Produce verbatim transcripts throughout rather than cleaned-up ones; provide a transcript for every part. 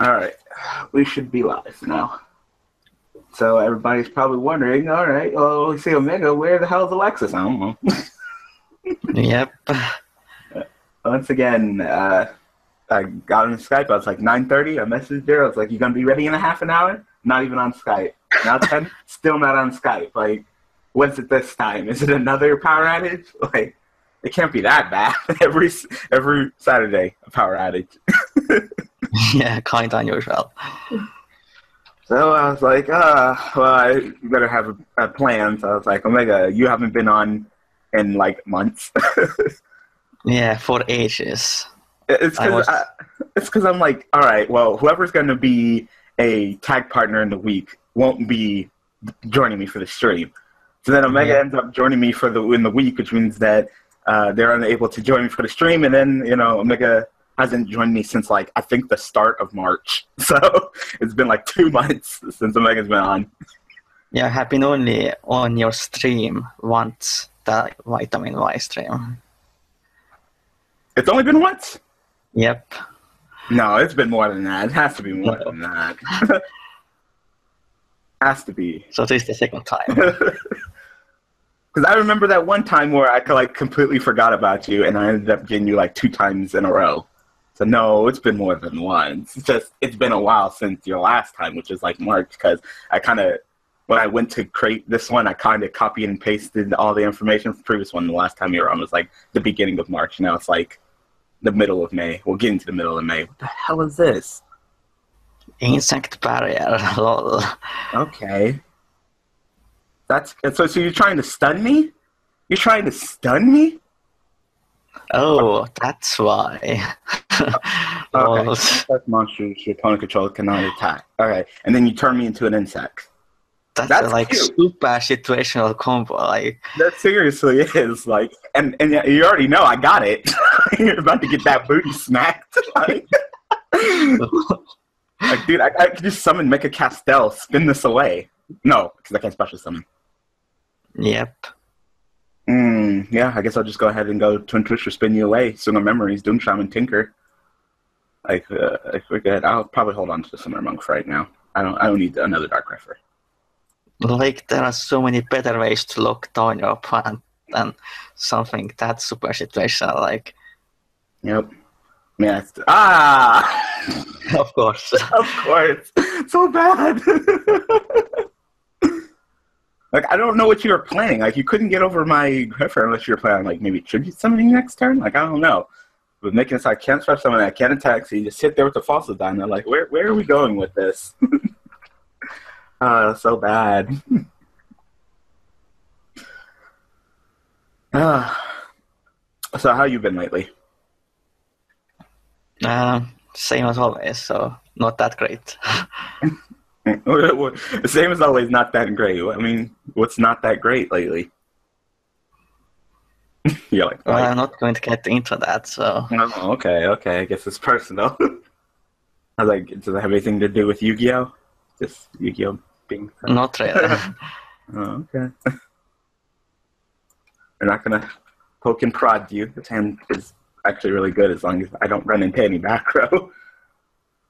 All right, we should be live now. So everybody's probably wondering, all right, well, we see Omega, where the hell is Alexis? I don't know. Yep. Once again, uh, I got on Skype. I was like nine thirty. I messaged her. I was like, you going to be ready in a half an hour? Not even on Skype. Now ten, still not on Skype. Like, when's it this time? Is it another power outage? Like, it can't be that bad. every every Saturday, a power outage. Yeah, count on yourself. So I was like, uh, well, I better have a, a plan. So I was like, Omega, you haven't been on in, like, months. Yeah, for ages. It's because I was... I'm like, all right, well, whoever's going to be a tag partner in the week won't be joining me for the stream. So then Omega yeah. ends up joining me for the in the week, which means that uh, they're unable to join me for the stream. And then, you know, Omega hasn't joined me since, like, I think the start of March. So it's been, like, two months since Omega's been on. Yeah, I have been only on your stream once, the Vitamin Y stream. It's only been once? Yep. No, it's been more than that. It has to be more no. than that. Has to be. So this is the second time. Because I remember that one time where I, like, completely forgot about you, and I ended up getting you, like, two times in a row. So, no, it's been more than once. It's just, it's been a while since your last time, which is, like, March, because I kind of, when I went to create this one, I kind of copied and pasted all the information from the previous one. The last time you were on was, like, the beginning of March. Now it's, like, the middle of May. We'll get into the middle of May. What the hell is this? Insect barrier. Lol. Okay. That's so. So you're trying to stun me? You're trying to stun me? Oh, that's why. Okay. Insect monsters your opponent controls cannot attack. All right, and then you turn me into an insect. That's, that's like cute. Super situational combo. Like that seriously is like, and and you already know I got it. You're about to get that booty smacked. Like, like dude, I, I could just summon Mega Capital, spin this away. No, because I can't special summon. Yep. Mm, yeah, I guess I'll just go ahead and go Twin Twister, spin you away, Swing of Memories, Doom Shaman, Tinker. Like, uh, if we're good, I'll probably hold on to the Summoner Monk for right now. I don't, I don't need another Dark Refer. Like, there are so many better ways to lock down your opponent than something that's super situational. Like, yep. Yeah. Ah. Of course. Of course. So bad. Like, I don't know what you were planning. Like, you couldn't get over my Griffer unless you were planning, like, maybe tribute summoning next turn? Like, I don't know. But making this, I can't stretch someone, I can't attack, so you just sit there with the Fossil Dino. Like, where, where are we going with this? Uh, so bad. uh, so, how you been lately? Um, uh, same as always, so not that great. Same as always, not that great. I mean, what's not that great lately? You're like, well, I'm not going to get into that, so... Oh, okay, okay, I guess it's personal. I was like, does it have anything to do with Yu-Gi-Oh? Just Yu-Gi-Oh being... Not really. Oh, okay. We're not going to poke and prod you. This hand is actually really good as long as I don't run into any back row.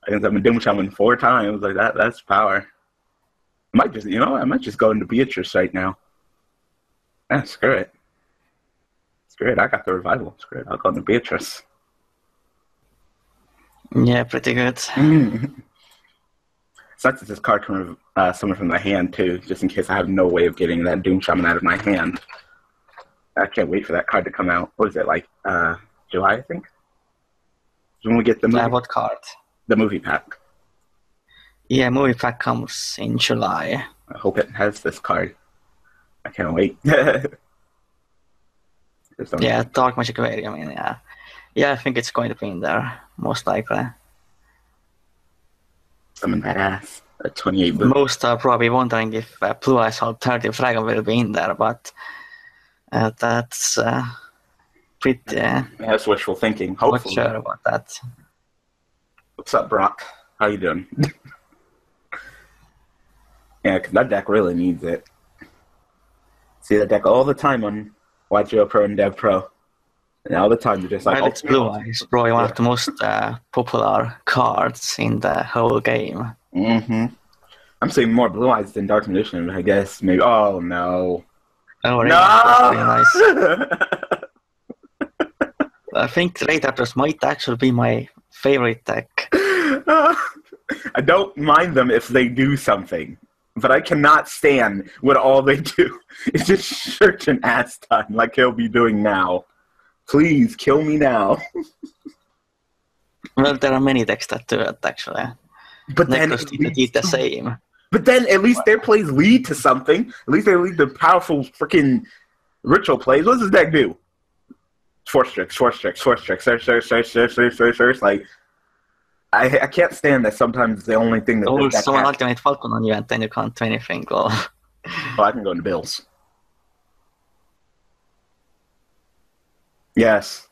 I think I've been Doom Shaman four times. Like that, that's power. I might just, you know, I might just go into Beatrice right now. Yeah, screw it. Screw it. I got the revival. Screw it. I'll go into Beatrice. Yeah, pretty good. It's nice that this card can re uh, summon from my hand too, just in case I have no way of getting that Doom Shaman out of my hand. I can't wait for that card to come out. What is it like? Uh, July, I think. When we get the yeah, what card? The movie pack. Yeah, movie pack comes in July. I hope it has this card. I can't wait. Yeah, Dark Magic Aquarium. I mean, yeah, yeah. I think it's going to be in there most likely. Summon that ass. At twenty-eight. Boom. Most are probably wondering if uh, Blue Eyes Alternative Dragon will be in there, but uh, that's uh, pretty. Uh, that's wishful thinking. Hopefully. Not sure about that. What's up, Brock? How you doing? Yeah, because that deck really needs it. See that deck all the time on Y G O Pro and Dev Pro. And all the time they're just like, Alex oh, Blue Eyes, probably one yeah. of the most uh, popular cards in the whole game. Mm-hmm. I'm seeing more Blue Eyes than Dark Magician, I guess. Maybe. Oh, no. No! Nice. I think Ray Raptors might actually be my favorite deck. I don't mind them if they do something, but I cannot stand what all they do. It's just shirt and ass time like he'll be doing now. Please, kill me now. Well, there are many decks that do it, actually. But then it leads the same. But then at least their plays lead to something. At least they lead to powerful freaking ritual plays. What does this deck do? Force tricks, force tricks, force tricks, search, search, search, search, search, search, search. Like, I I can't stand that sometimes the only thing that... Oh, someone ultimate Falcon on you and then you can't do anything. Well, I can go into Bills. Yes.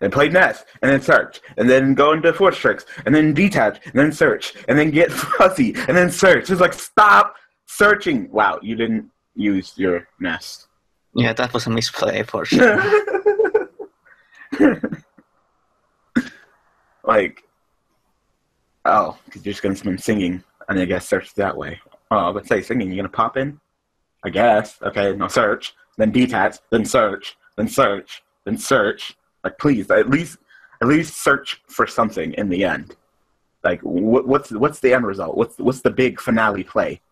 Then play Nest, and then search, and then go into force tricks, and then detach, and then search, and then get fuzzy, and then search. It's like, stop searching. Wow, you didn't use your Nest. Yeah, that was a misplay for sure. Like, oh, because you're just going to spend singing, and I guess search that way. Oh, let's say singing, you're going to pop in? I guess. Okay, no, search, then detach, then search, then search, then search. Like, please, at least at least search for something in the end. Like, wh what's what's the end result? What's what's the big finale play?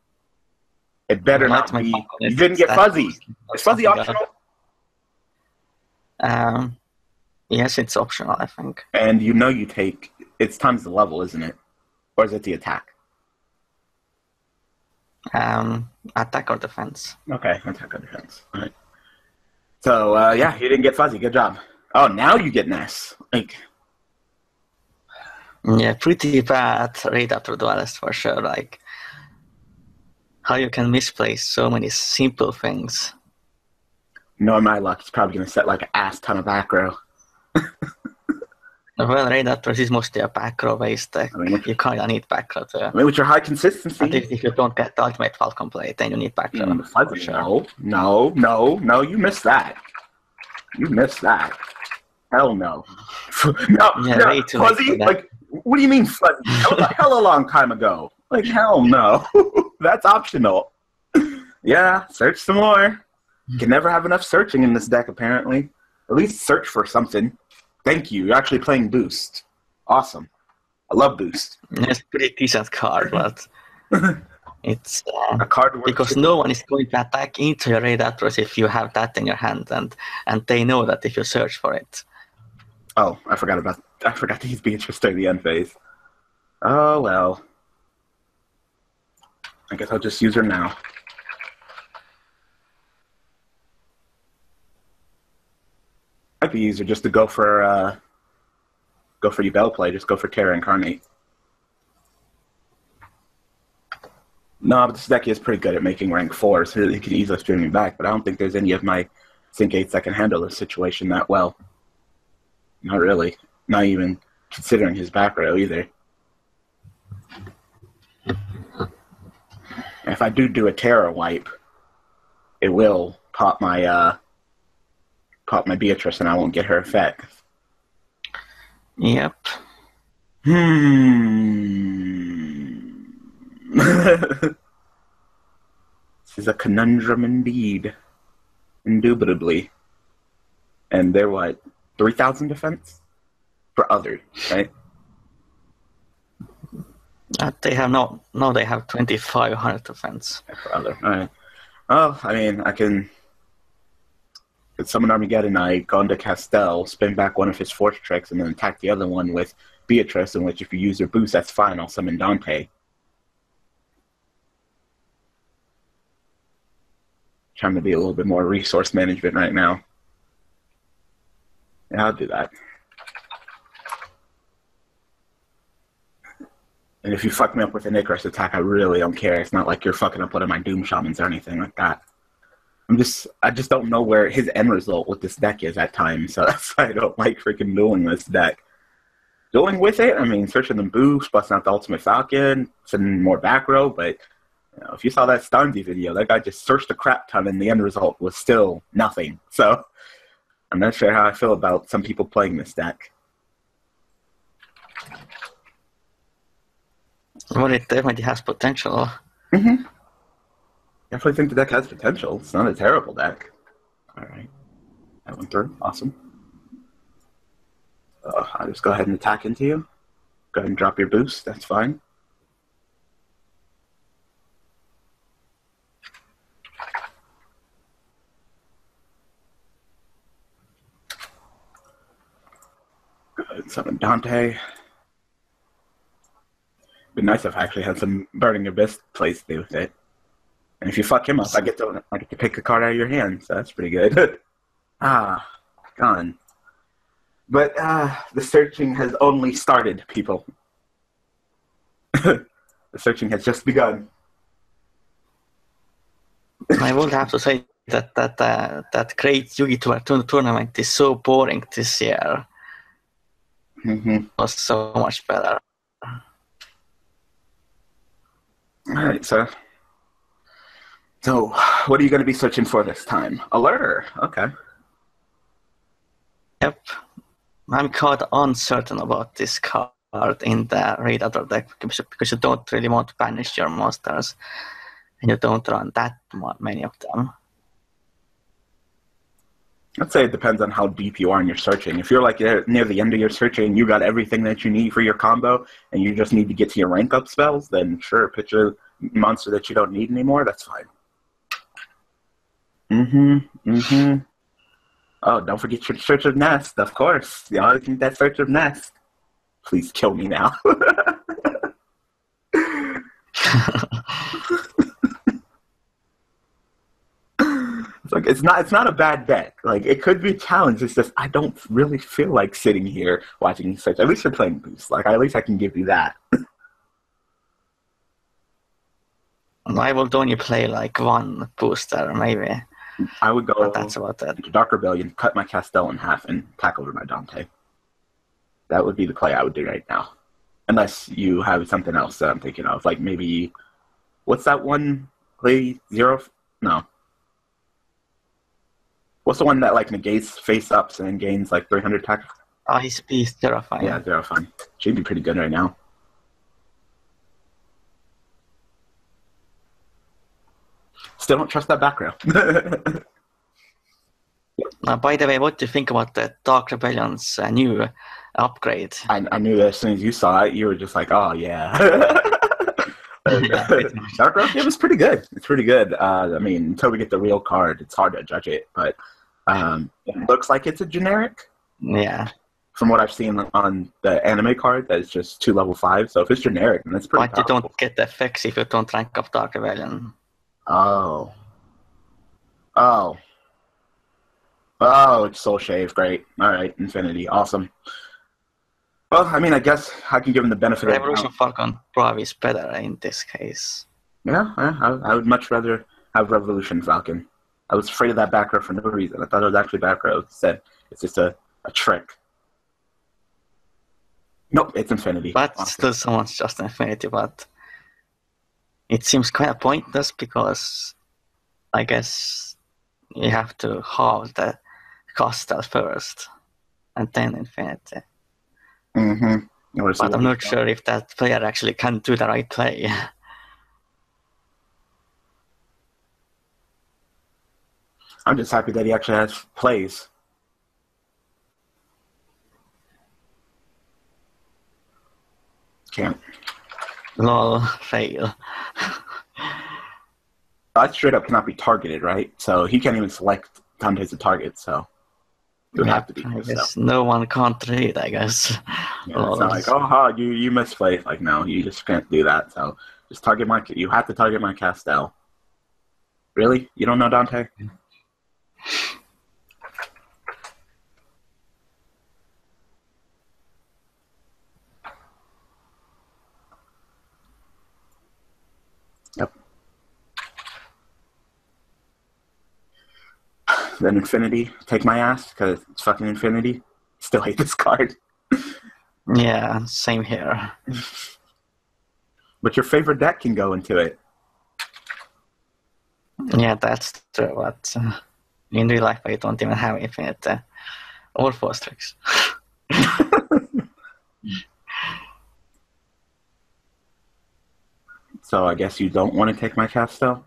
It better not be... You didn't get Fuzzy. Is Fuzzy optional? Um... Yes, it's optional, I think. And you know you take... It's times the level, isn't it? Or is it the attack? Um, attack or defense. Okay, attack or defense. All right. So, uh, yeah, you didn't get Fuzzy. Good job. Oh, now you get Ness. Like... Yeah, pretty bad raid after duelist for sure. Like, how you can misplace so many simple things. No, in my luck, it's probably going to set like an ass ton of aggro. Well, Raid Raptors is mostly a back row based deck. I mean, you kind of need back row to... I mean, with your high consistency... If, if you don't get the ultimate Falcon play, then you need back row. Mm, for sure. No, no, no, no, you missed that. You missed that. Hell no. no, yeah, no. Way too Fuzzy? Like, what do you mean Fuzzy? That was a hell of a long time ago. Like, hell no. That's optional. Yeah, search some more. You can never have enough searching in this deck, apparently. At least search for something. Thank you. You're actually playing Boost. Awesome. I love Boost. It's a pretty decent card, but it's uh, a card because no one is going to attack into your Raid Raptors if you have that in your hand, and and they know that if you search for it. Oh, I forgot about. I forgot to use Beatrice during the end phase. Oh well. I guess I'll just use her now. Might be easier just to go for uh, go for Yubel play. Just go for Terra Incarnate. No, but this deck is pretty good at making rank four, so he can easily stream me back. But I don't think there's any of my sync eights that can handle this situation that well. Not really. Not even considering his back row either. If I do do a Terra wipe, it will pop my. Uh, Pop my Beatrice and I won't get her effect. Yep. Hmm. This is a conundrum indeed. Indubitably. And they're what? three thousand defense? For other, right? Uh, they have no, no, they have twenty-five hundred defense. For other, alright. Oh, I mean, I can... Summon Armageddon, I go into Castell, spin back one of his force tricks, and then attack the other one with Beatrice, in which if you use your boost, that's fine, I'll summon Dante. Trying to be a little bit more resource management right now. Yeah, I'll do that. And if you fuck me up with an Icarus attack, I really don't care. It's not like you're fucking up one of my Doom Shamans or anything like that. I'm just, I just don't know where his end result with this deck is at times, so that's why I don't like freaking dueling this deck. Dueling with it, I mean, searching the boost, busting out the Ultimate Falcon, sending more back row, but you know, if you saw that Stoney video, that guy just searched a crap ton, and the end result was still nothing. So I'm not sure how I feel about some people playing this deck. What it definitely has potential. Mm-hmm. I definitely think the deck has potential. It's not a terrible deck. All right. That went through. Awesome. Uh, I'll just go ahead and attack into you. Go ahead and drop your boost. That's fine. Good. Summon Dante. It'd be nice if I actually had some Burning Abyss plays to do with it. And if you fuck him up, I get to I get to pick a card out of your hand, so that's pretty good. Ah, gone. But uh, the searching has only started, people. The searching has just begun. I would have to say that that uh, that great Yugi tour tournament is so boring this year. Mm-hmm. It was so much better. All right, so. So, what are you going to be searching for this time? A lure. Okay. Yep. I'm quite uncertain about this card in the raid other deck because you don't really want to banish your monsters and you don't run that many of them. I'd say it depends on how deep you are in your searching. If you're like near the end of your searching, you got everything that you need for your combo and you just need to get to your rank up spells, then sure, pitch a monster that you don't need anymore, that's fine. Mm-hmm, mm-hmm. Oh, don't forget your Search of Nest, of course. You always need that Search of Nest. Please kill me now. It's like it's not it's not a bad deck. Like it could be a challenge. It's just I don't really feel like sitting here watching you search. At least you're playing boost. Like at least I can give you that. I would only play like one booster, maybe. I would go but that's about that. Into Dark Rebellion, cut my Castell in half, and pack over my Dante. That would be the play I would do right now. Unless you have something else that I'm thinking of. Like maybe, what's that one? Play zero? No. What's the one that like negates face-ups and then gains like three hundred attack? Oh, he's beast, Zerofine. Yeah, Zerofine. She'd be pretty good right now. Still don't trust that background. Now, by the way, what do you think about the Dark Rebellion's uh, new upgrade? I, I knew that as soon as you saw it, you were just like, oh, yeah. Dark Rebellion, it was pretty good. It's pretty good. Uh, I mean, until we get the real card, it's hard to judge it. But um, it looks like it's a generic. Yeah. From what I've seen on the anime card, that is just two level five. So if it's generic, then that's pretty But powerful. You don't get the effects if you don't rank up Dark Rebellion. Oh. Oh. Oh, it's Soul Shave. Great. All right. Infinity. Awesome. Well, I mean, I guess I can give him the benefit of the doubt. Revolution Falcon probably is better in this case. Yeah, yeah I, I would much rather have Revolution Falcon. I was afraid of that back row for no reason. I thought it was actually back row. Instead, it's just a, a trick. Nope, it's Infinity. But awesome. Still, someone's just Infinity, but... It seems kind of pointless because I guess you have to hold the Castell first and then Infinity. Mm-hmm. But I'm not sure if that player actually can do the right play. I'm just happy that he actually has plays. Can't. Lol, fail. That straight up cannot be targeted, right? So he can't even select Dante as a target, so it would yep, have to be himself. No one can't read, I guess. Yeah, it's not like, oh, ha, you, you misplayed. Like, no, you just can't do that. So just target my... You have to target my Castell. Really? You don't know Dante? Then Infinity, take my ass, because it's fucking Infinity. Still hate this card. Yeah, same here. But your favorite deck can go into it. Yeah, that's true. But, uh... in real life, I don't even have infinite uh, or four strikes. So I guess you don't want to take my Castel?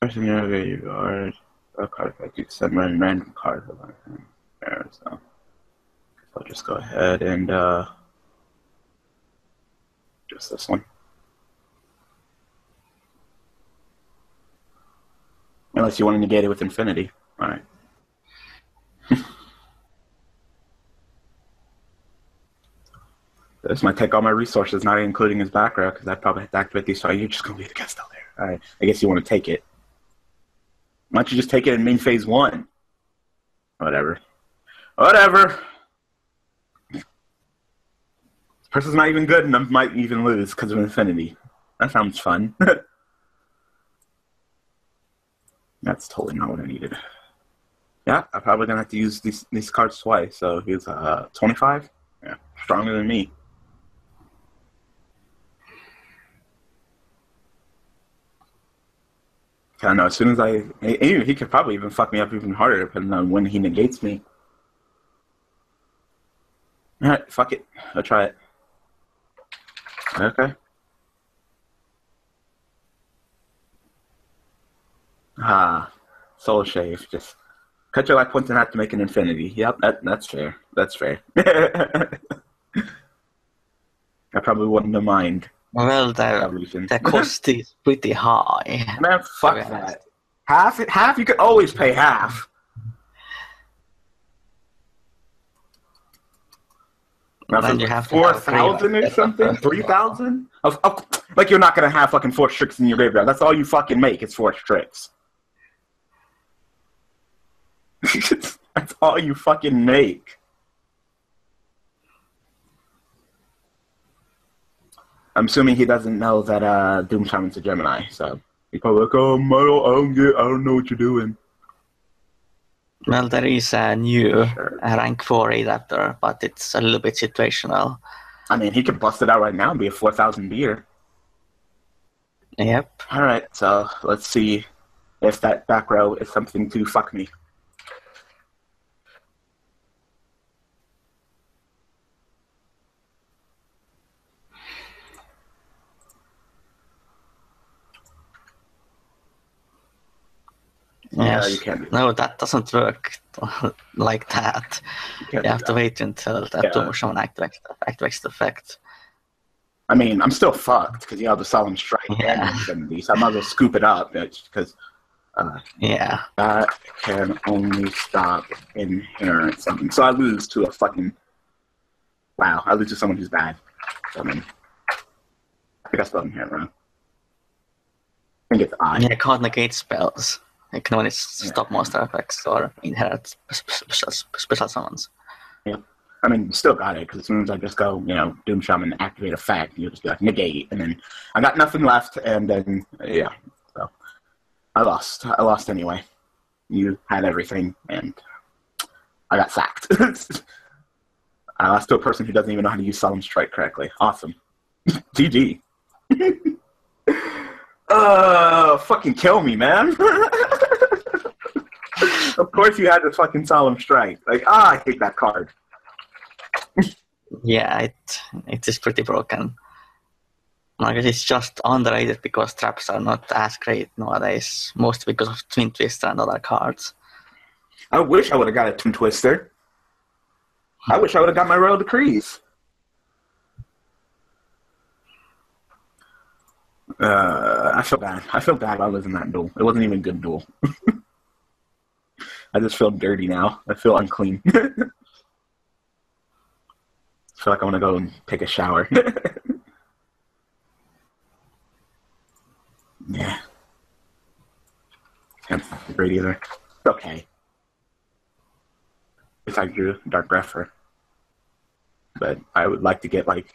Person you are a card effect, you send my random cards of there, so I'll just go ahead and uh, just this one. Unless you want to negate it with infinity. All right. This might take all my resources, not including his background, because I probably have to activate these, so you're just going to leave the Castel there. All right. I guess you want to take it. Why don't you just take it in main phase one? Whatever. Whatever. This person's not even good, and I might even lose because of infinity. That sounds fun. That's totally not what I needed. Yeah, I'm probably going to have to use these, these cards twice. So he's uh, twenty-five. Yeah, stronger than me. I know, as soon as I... He, he could probably even fuck me up even harder depending on when he negates me. Alright, fuck it. I'll try it. Okay. Ah, Soul Shave. Just cut your life points and have to make an infinity. Yep, that, that's fair. That's fair. I probably wouldn't have mind. Well, the, the cost is pretty high. Man, fuck that. Half, half, you could always pay half. Well, then you have four thousand or something? three thousand? Of, of, like, you're not going to have fucking four tricks in your graveyard. That's all you fucking make is four tricks. That's all you fucking make. I'm assuming he doesn't know that uh, Doom Shaman's a Gemini, so he's probably like, oh, Milo, I don't get, I don't know what you're doing. Well, there is a new sure. rank four adapter, but it's a little bit situational. I mean, he could bust it out right now and be a four thousand beer. Yep. All right, so let's see if that back row is something to fuck me. Yes. Yeah, you can't do that. No, that doesn't work like that. You, you have to wait until that yeah. Doom Shaman activates, activates the effect. I mean, I'm still fucked because you have the Solemn Strike. Yeah. And so I might as well scoop it up because uh, yeah. that can only stop inherent something. So I lose to a fucking... Wow, I lose to someone who's bad. I mean, I think I spelled inherent wrong. I think it's I. Yeah, I can't negate spells. You can only stop yeah. monster effects or inherit special, special summons. Yeah. I mean, still got it, because as soon as I just go, you know, Doom Shaman, activate effect, you'll just be like, negate, and then I got nothing left, and then, yeah. So, I lost. I lost anyway. You had everything, and I got sacked. I lost to a person who doesn't even know how to use Solemn Strike correctly. Awesome. G G. Uh, fucking kill me, man. Of course you had the fucking Solemn Strike. Like, ah, I take that card. Yeah, it it is pretty broken. I guess it's just underrated because traps are not as great nowadays, mostly because of Twin Twister and other cards. I wish I would have got a Twin Twister. I wish I would have got my Royal Decrees. Uh, I feel bad. I feel bad about losing that duel. It wasn't even a good duel. I just feel dirty now. I feel unclean. I feel like I want to go and take a shower. Yeah. That's not great either. It's okay. It's like drew Dark Refer. But I would like to get, like,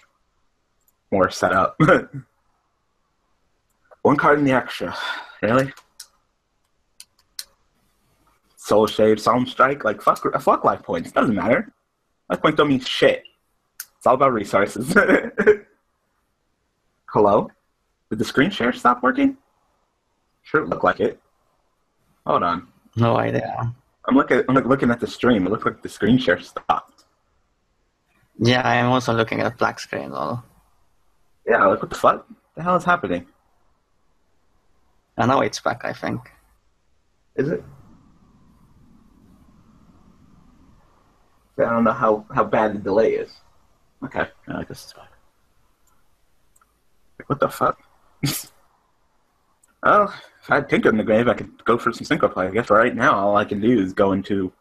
more set up. One card in the extra. Really? Soul Shade, Solemn Strike, like fuck, fuck life points. Doesn't matter. Life points don't mean shit. It's all about resources. Hello? Did the screen share stop working? Sure looked like it. Hold on. No idea. I'm looking, I'm looking at the stream. It looks like the screen share stopped. Yeah, I'm also looking at black screen though. Yeah, like what the fuck? What the hell is happening? And now it's back, I think. Is it? I don't know how, how bad the delay is. Okay, I like this is back. Like, what the fuck? Oh, if I had Tinker in the grave, I could go for some synchro play. I guess right now all I can do is go into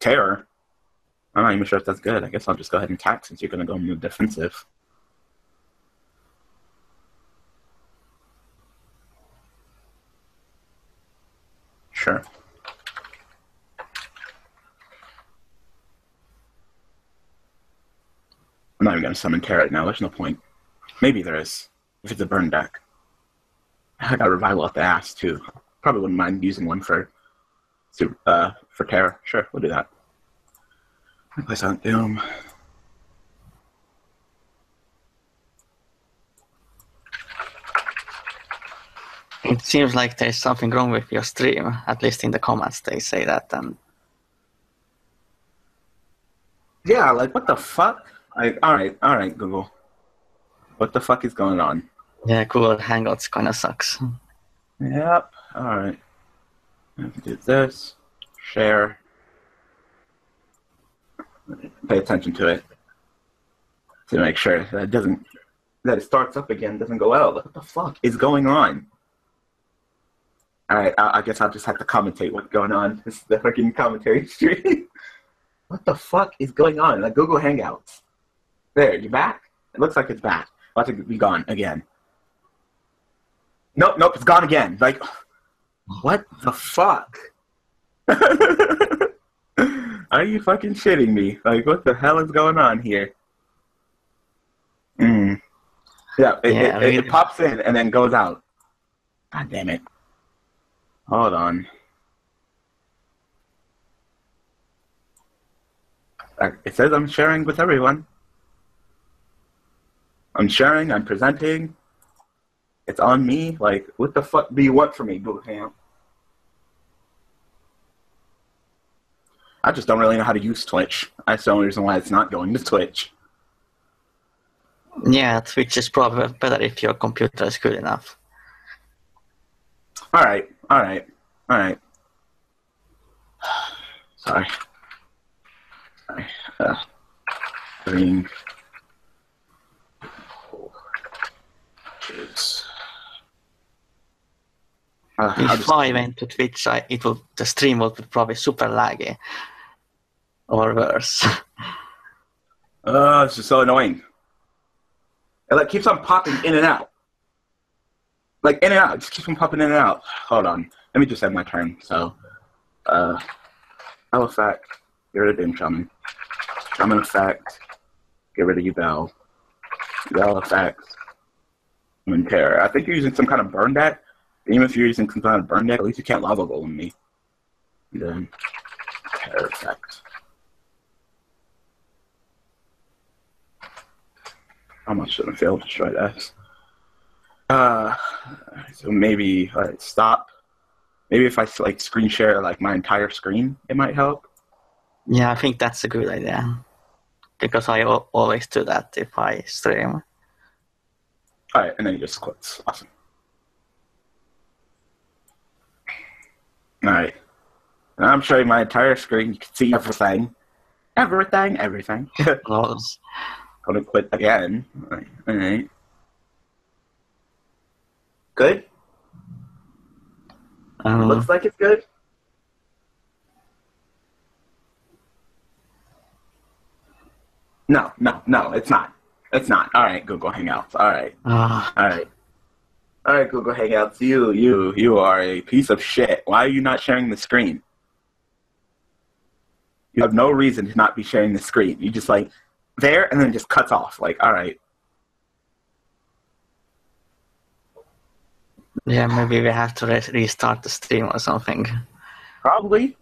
Terror. I'm not even sure if that's good. I guess I'll just go ahead and attack since you're going to go move defensive. Sure. I'm not even going to summon Terror right now. There's no point. Maybe there is, if it's a burn deck. I got Revival off the ass, too. Probably wouldn't mind using one for uh, for Terror. Sure, we'll do that. I play Silent Doom. It seems like there's something wrong with your stream. At least in the comments they say that. And... yeah, like, what the fuck? Like, all right, all right, Google. What the fuck is going on? Yeah, Google Hangouts kind of sucks. Yep. All right. Let's do this. Share. Pay attention to it to make sure that it doesn't that it starts up again, doesn't go out. What the fuck is going on? All right. I, I guess I'll just have to commentate what's going on. This is the freaking commentary stream. What the fuck is going on? Like Google Hangouts. There, you back? It looks like it's back. About to be gone again. Nope, nope, it's gone again. Like, what the fuck? Are you fucking shitting me? Like, what the hell is going on here? Mm. Yeah, it, yeah, it, it, it pops in and then goes out. God damn it. Hold on. It says I'm sharing with everyone. I'm sharing, I'm presenting. It's on me. Like, what the fuck do you want from me, Bootcamp? I just don't really know how to use Twitch. That's the only reason why it's not going to Twitch. Yeah, Twitch is probably better if your computer is good enough. All right, all right, all right. Sorry. Sorry. Uh, green. Uh, if just... I went to Twitch, I, it would the stream would probably super laggy, or worse. Oh, uh, this is so annoying. It like keeps on popping in and out, like in and out. It just keeps on popping in and out. Hold on, let me just have my turn. So, uh, Elifact, get rid of Doom Shaman. Shaman effect, get rid of Yubel. Yubel effect. Terror. I think you're using some kind of burn deck. Even if you're using some kind of burn deck, at least you can't lava roll on me. And then Terror effect. How much should I fail to destroy that? Uh, so maybe all right, stop. Maybe if I like screen share like my entire screen, it might help. Yeah, I think that's a good idea because I always do that if I stream. All right, and then he just quits. Awesome. All right. Now I'm showing my entire screen. You can see everything. Everything, everything. Close. Gonna quit again. All right. All right. Good? Um, Looks like it's good. No, no, no, it's not. It's not. All right, Google Hangouts. All right. Uh, all right. All right, Google Hangouts. You, you, you are a piece of shit. Why are you not sharing the screen? You have no reason to not be sharing the screen. You just like there and then just cuts off. Like, all right. Yeah, maybe we have to re restart the stream or something. Probably.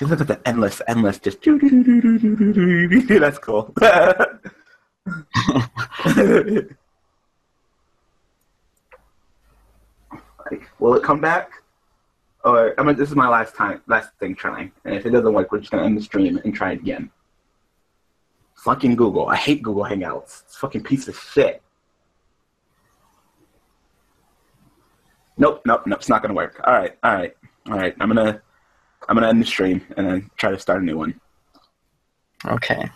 Just look at the endless, endless, just do do do do do do do. That's cool. Like, will it come back? Or I mean, this is my last time, last thing trying. And if it doesn't work, we're just gonna end the stream and try it again. Fucking Google. I hate Google Hangouts. It's a fucking piece of shit. Nope, nope, nope. It's not gonna work. All right, all right, all right. I'm gonna, I'm gonna end the stream and then try to start a new one. Okay.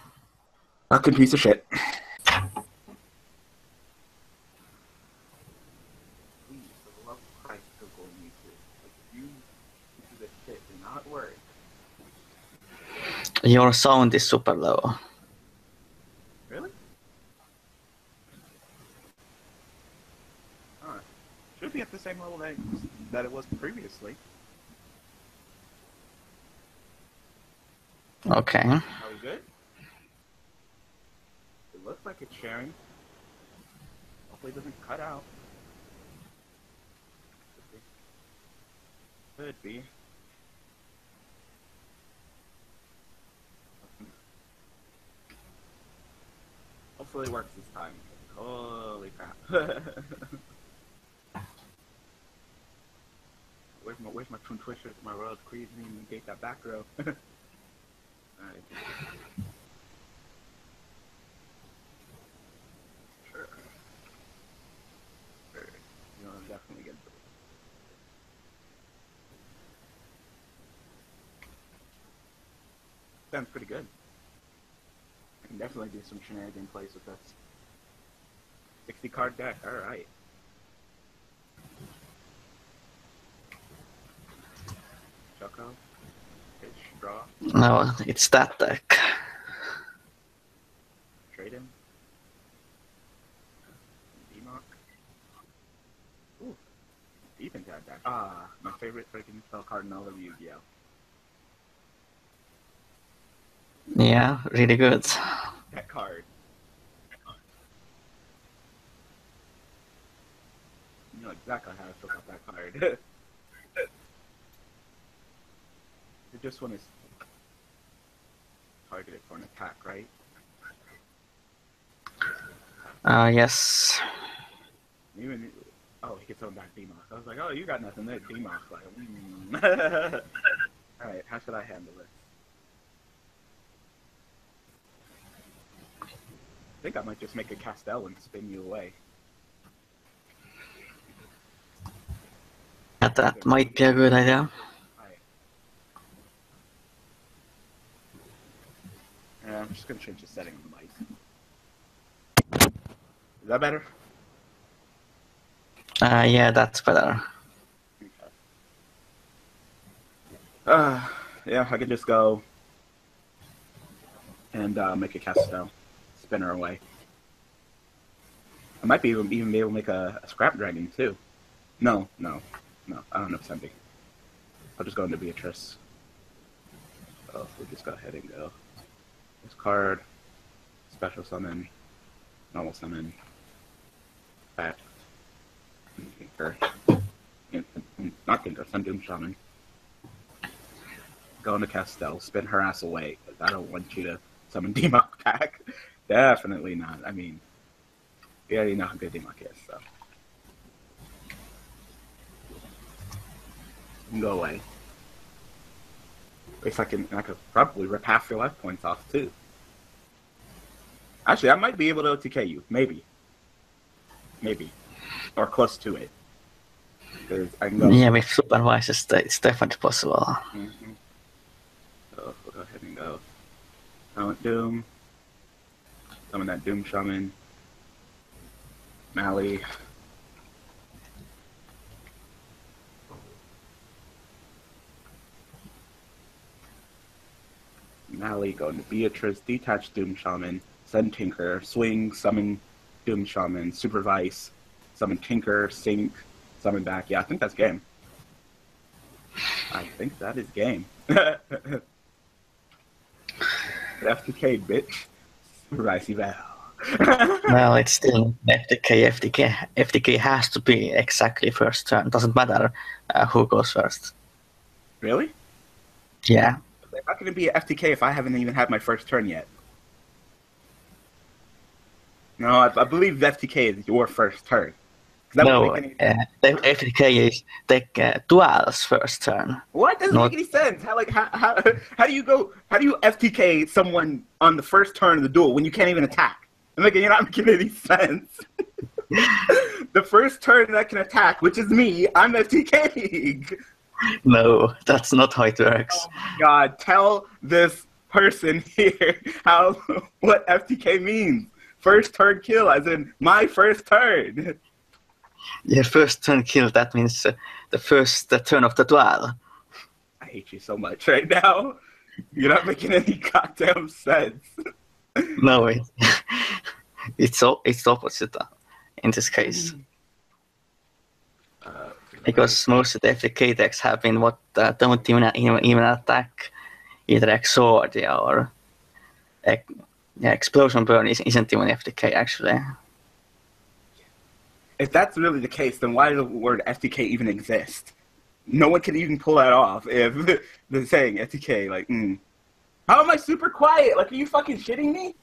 Fucking piece of shit. Your sound is super low. Really? Alright. Should be at the same level that, that it was previously. Okay. Are we good? It looks like it's sharing. Hopefully it doesn't cut out. Could be. Could be. Hopefully it works this time. Holy crap. Where's my, where's my twin twister? My royal queen didn't even get that back row. Alright. Sure. Sure. You know, I'm definitely good. Sounds pretty good. I can definitely do some shenanigan plays with this. sixty card deck, alright. Choco. Pitch, draw. No, it's that deck. Trade him. Demock. Ooh. Deep into that deck. Ah, my favorite freaking spell card in all of Yu-Gi-Oh! Yeah, really good. That card. That card. You know exactly how I feel about that card. You just want to target it for an attack, right? Uh, yes. Even, oh, he gets on back Demoss. I was like, oh, you got nothing there, Demoss. Like, mm. Alright, how should I handle it? I think I might just make a Castell and spin you away. Yeah, that might be a good idea. Right. And I'm just gonna change the setting of the mic. Is that better? Uh, yeah, that's better. Okay. Uh, yeah, I could just go and uh, make a Castell. Spinner away. I might be even, even be able to make a, a Scrap Dragon too. No, no, no. I don't know if something. I'll just go into Beatrice. Oh, we'll just go ahead and go. This card, special summon, normal summon, back, Tinker, not Tinker, Sundoom Shaman. Go into Castell, spin her ass away. I don't want you to summon Demock back. Definitely not. I mean, we already know how good Demock is, so. Go away. At least I can, I could probably rip half your life points off, too. Actually, I might be able to O T K you. Maybe. Maybe. Or close to it. I can go. Yeah, with Superwise, it's, it's definitely possible. Mm-hmm. So, we'll go ahead and go. Silent Doom. Summon that Doom Shaman. Mally. Mally, go into Beatrice, detach Doom Shaman, send Tinker, swing, summon Doom Shaman, supervise, summon Tinker, sink, summon back. Yeah, I think that's game. I think that is game. F T K, bitch. Ricey Val. Well, it's still F T K. F T K. F T K has to be exactly first turn. Doesn't matter uh, who goes first. Really? Yeah. Like, how can it be an F T K if I haven't even had my first turn yet? No, I, I believe F T K is your first turn. No, uh, F T K is take uh, two hours first turn. What? Doesn't Not... make any sense. How like how, how how do you go? How do you F T K someone on the first turn of the duel when you can't even attack? I'm like, you're not making any sense. The first turn that can attack, which is me, I'm F T K. No, that's not how it works. Oh my God, tell this person here how what F T K means. First turn kill, as in my first turn. Yeah, first turn kill, that means uh, the first uh, turn of the duel. I hate you so much right now. You're not making any goddamn sense. No, it, it's, all, it's opposite uh, in this case. Uh, because most of the F T K decks have been what uh, don't even, even, even attack, either Exordia or uh, yeah, Explosion Burn isn't even F T K actually. If that's really the case, then why does the word F T K even exist? No one can even pull that off if they're saying F T K, like, mm. How am I super quiet? Like, are you fucking shitting me?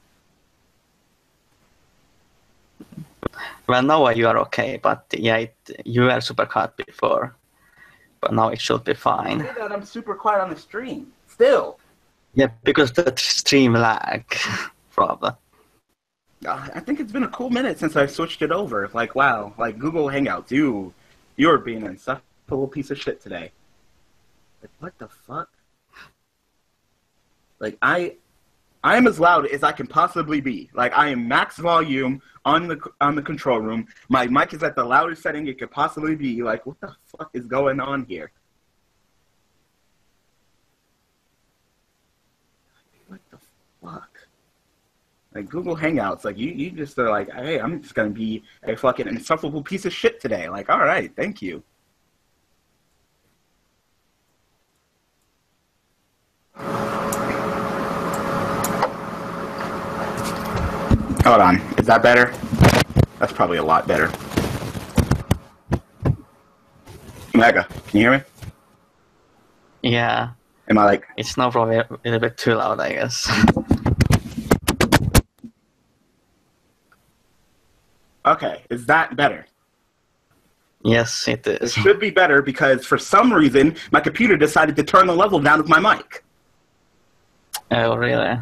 Well, now you are okay, but yeah, it, you were super quiet before. But now it should be fine. I say that I'm super quiet on the stream, still. Yeah, because the stream lag problem. I think it's been a cool minute since I switched it over. Like, wow, like Google Hangouts, you, you're being an insufferable piece of shit today. Like, what the fuck? Like, I, I am as loud as I can possibly be. Like, I am max volume on the on the control room. My mic is at the loudest setting it could possibly be. Like, what the fuck is going on here? What the fuck? Like, Google Hangouts, like, you, you just are like, hey, I'm just going to be a fucking insufferable piece of shit today. Like, all right, thank you. Hold on. Is that better? That's probably a lot better. Mega, can you hear me? Yeah. Am I like... It's now probably a little bit too loud, I guess. Okay, is that better? Yes, it is. It should be better because for some reason my computer decided to turn the level down with my mic. Oh, really?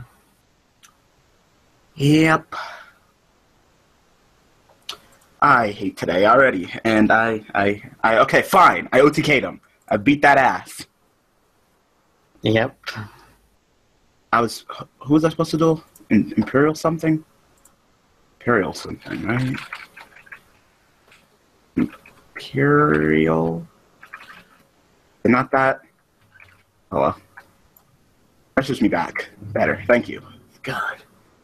Yep. I hate today already, and I, I, I. Okay, fine. I O T K'd him. I beat that ass. Yep. I was. Who was I supposed to do? Imperial something. Imperial something, right? Imperial? But not that. Oh well. That's just me back. Better. Thank you. God.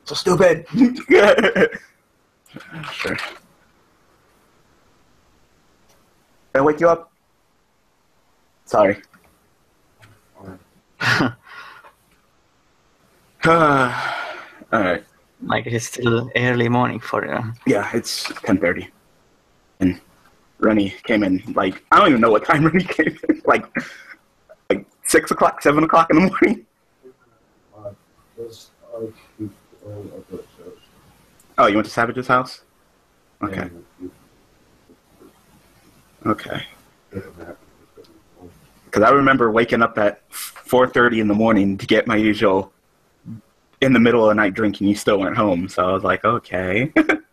So stupid. Sure. Did I wake you up? Sorry. Alright. Like, it's still early morning for you. Yeah, it's ten thirty. And Rennie came in, like, I don't even know what time Rennie came in. Like, like six o'clock, seven o'clock in the morning? Oh, you went to Savage's house? Okay. Okay. Because I remember waking up at four thirty in the morning to get my usual... in the middle of the night drinking, you still weren't home, so I was like, okay. Ugh,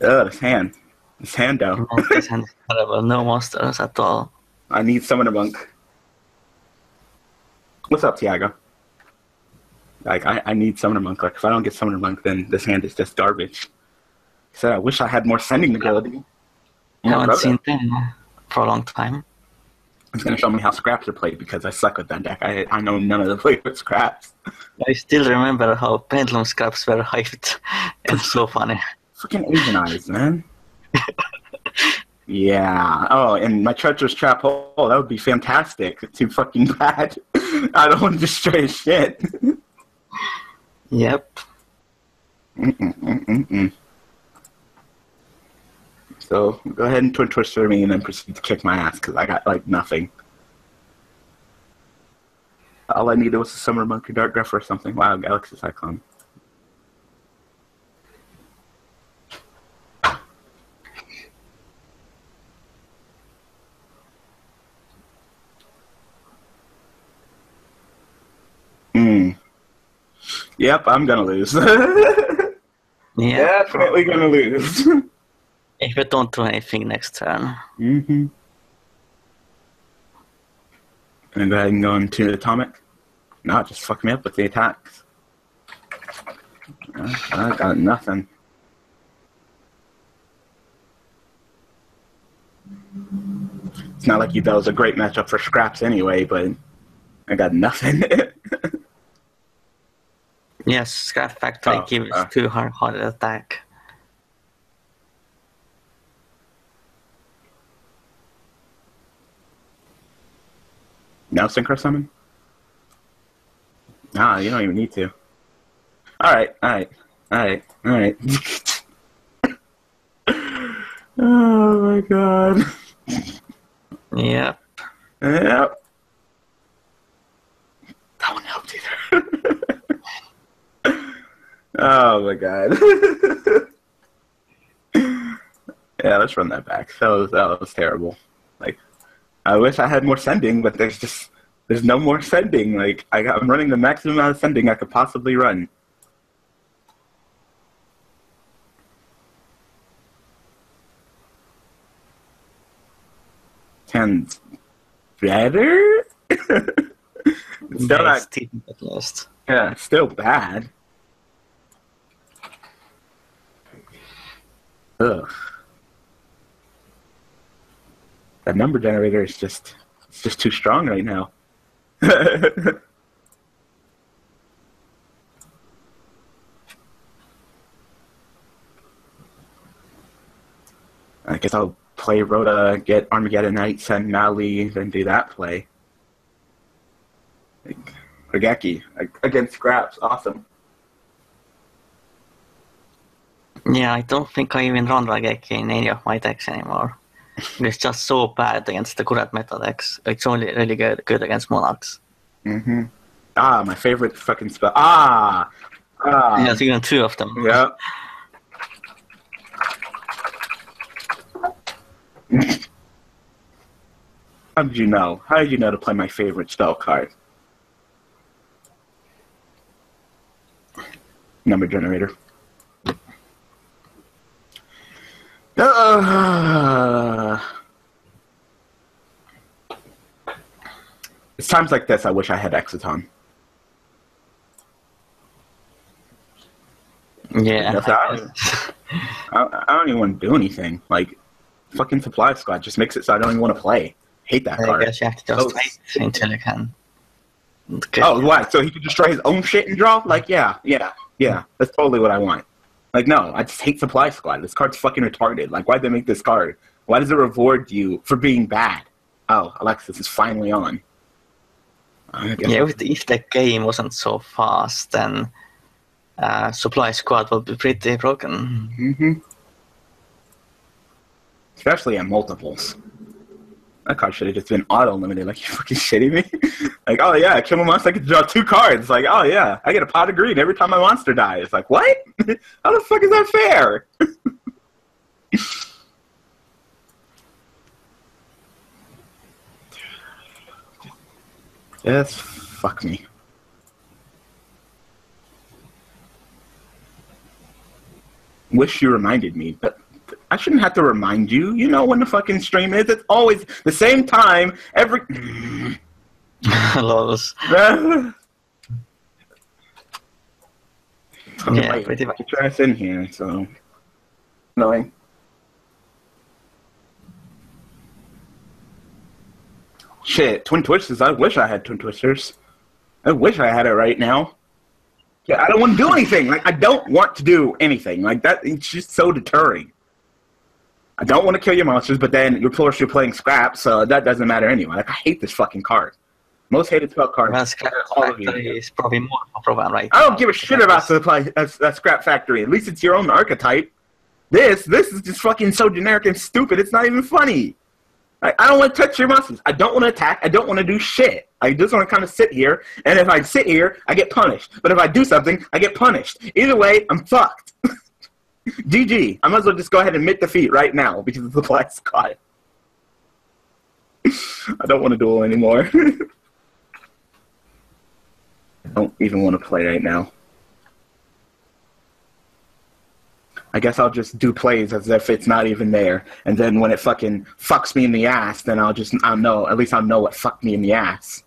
this hand. This hand, though. This hand is terrible. No monsters at all. I need summoner monk. What's up, Tiago? Like, I, I need summoner monk. Like, if I don't get summoner monk, then this hand is just garbage. He said, I wish I had more sending ability. I haven't seen them for a long time. It's going to show me how scraps are played because I suck with that deck. I, I know none of the play with scraps. I still remember how pendulum scraps were hyped. It's so funny. Fucking Asian eyes, man. Yeah. Oh, and my treacherous trap hole, that would be fantastic. It's too fucking bad. I don't want to destroy shit. Yep. Mm-mm, mm-mm, mm. So, go ahead and twitch, twitch through me and then proceed to kick my ass because I got, like, nothing. All I needed was a Summer Monkey, Dark Gruffer, or something. Wow, Alexis Cyclone. Hmm. Yep, I'm gonna lose. Yeah, definitely gonna lose. If I don't do anything next turn. Mm-hmm. And I can go into Atomic. No, just fuck me up with the attacks. I got nothing. It's not like you that was a great matchup for scraps anyway, but I got nothing. Yes, Scrap Factory oh, gives uh, two hard hearted attack. Now Synchro Summon? Ah, you don't even need to. Alright, alright, alright, alright. Oh my god. Yep. Yep. That one helped either. Oh my god. Yeah, let's run that back. That was, that was terrible. Like, I wish I had more sending, but there's just there's no more sending. Like I got, I'm running the maximum amount of sending I could possibly run. And better. Still not at least. Yeah, still bad. Ugh. That number generator is just, it's just too strong right now. I guess I'll play Rhoda, get Armageddon Knight, send Mali, then do that play. Like, Regeki, against Scraps, awesome. Yeah, I don't think I even run Regeki in any of my decks anymore. It's just so bad against the current meta decks. It's only really good, good against Monarchs. Mm-hmm. Ah, my favorite fucking spell. Ah! Ah! Yeah, so you got two of them. Yeah. How did you know? How did you know to play my favorite spell card? Number generator. Uh, it's times like this I wish I had Exiton. Yeah. I, I, I don't even want to do anything. Like, fucking Supply Squad just makes it so I don't even want to play. Hate that I card. I guess you have to just oh. wait until you can. Oh, what? So he can destroy his own shit and draw? Like, yeah, yeah, yeah. That's totally what I want. Like, no, I just hate Supply Squad. This card's fucking retarded. Like, why'd they make this card? Why does it reward you for being bad? Oh, Alexis is finally on. Yeah, if the, if the game wasn't so fast, then uh, Supply Squad would be pretty broken. Mm-hmm. Especially on multiples. That card should have just been auto-limited. Like, you fucking shitting me? Like, oh yeah, I kill my monster, I can draw two cards. Like, oh yeah, I get a pot of green every time my monster dies. Like, what? How the fuck is that fair? Yes, fuck me. Wish you reminded me, but I shouldn't have to remind you. You know when the fucking stream is. It's always the same time every... Lols. Yeah, pretty much. Try us in here, so... Annoying. Shit, Twin Twisters. I wish I had Twin Twisters. I wish I had it right now. Yeah, I don't want to do anything. Like, I don't want to do anything. Like, that, it's just so deterring. I don't want to kill your monsters, but then you're, of course, you're playing Scrap, so that doesn't matter anyway. Like, I hate this fucking card. Most hated spell card. Well, Scrap Factory is probably more of a problem, right? I don't give a shit about the uh, uh, Scrap Factory. At least it's your own archetype. This, this is just fucking so generic and stupid. It's not even funny. I, I don't want to touch your monsters. I don't want to attack. I don't want to do shit. I just want to kind of sit here, and if I sit here, I get punished. But if I do something, I get punished. Either way, I'm fucked. G G. I might as well just go ahead and admit defeat right now, because it's the black sky. I don't want to duel anymore. I don't even want to play right now. I guess I'll just do plays as if it's not even there, and then when it fucking fucks me in the ass, then I'll just, I'll know, at least I'll know what fucked me in the ass.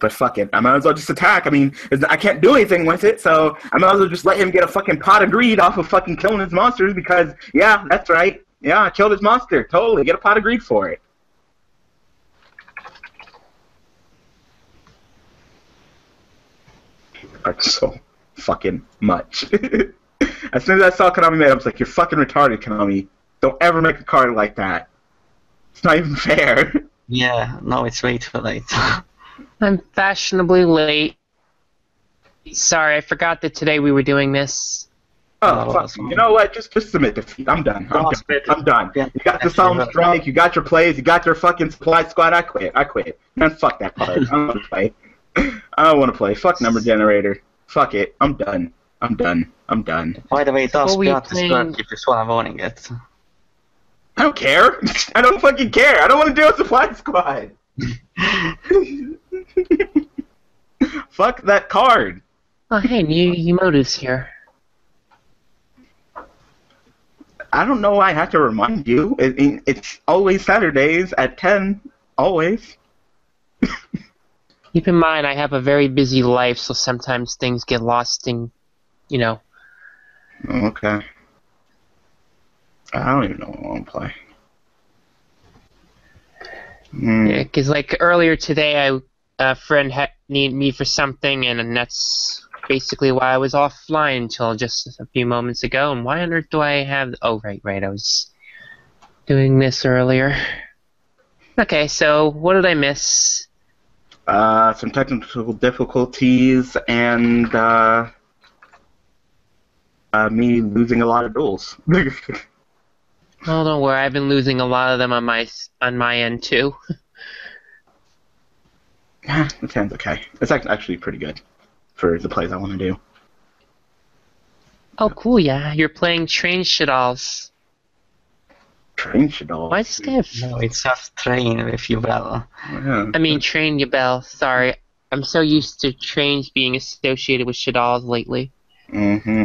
But fuck it, I might as well just attack. I mean, I can't do anything with it, so I might as well just let him get a fucking pot of greed off of fucking killing his monsters, because, yeah, that's right, yeah, I killed his monster, totally, get a pot of greed for it. That's so fucking much. As soon as I saw Konami made, I was like, you're fucking retarded, Konami. Don't ever make a card like that. It's not even fair. Yeah, no, it's way too late. I'm fashionably late. Sorry, I forgot that today we were doing this. Oh, oh fuck. You know what? Just, just submit defeat. I'm done. I'm done. I'm done. Yeah, you got the solemn strike. You got your plays. You got your fucking supply squad. I quit. I quit. Man, fuck that card. I don't want to play. I don't want to play. Fuck number generator. Fuck it. I'm done. I'm done. I'm done. By the way, it does not work if you're owning it. I don't care. I don't fucking care. I don't want to do a supply squad. Fuck that card. Oh, hey, Neo Yugi Moto's here. I don't know why I have to remind you. It, it, it's always Saturdays at ten. Always. Keep in mind, I have a very busy life, so sometimes things get lost in, you know. Okay. I don't even know what I want to play. Mm. Yeah, because, like, earlier today, I, a friend had needed me for something, and that's basically why I was offline until just a few moments ago. And why on earth do I have... Oh, right, right, I was doing this earlier. Okay, so what did I miss? Uh, some technical difficulties, and uh, uh, me losing a lot of duels. Oh, don't worry. I've been losing a lot of them on my on my end too. Yeah, it sounds okay. It's actually pretty good for the plays I want to do. Oh, cool! Yeah, you're playing train shadals. Train Shadal. Why does it have... No, it's just train with your bell. Yeah. I mean, train your bell. Sorry. I'm so used to trains being associated with Shadals lately. Mm-hmm.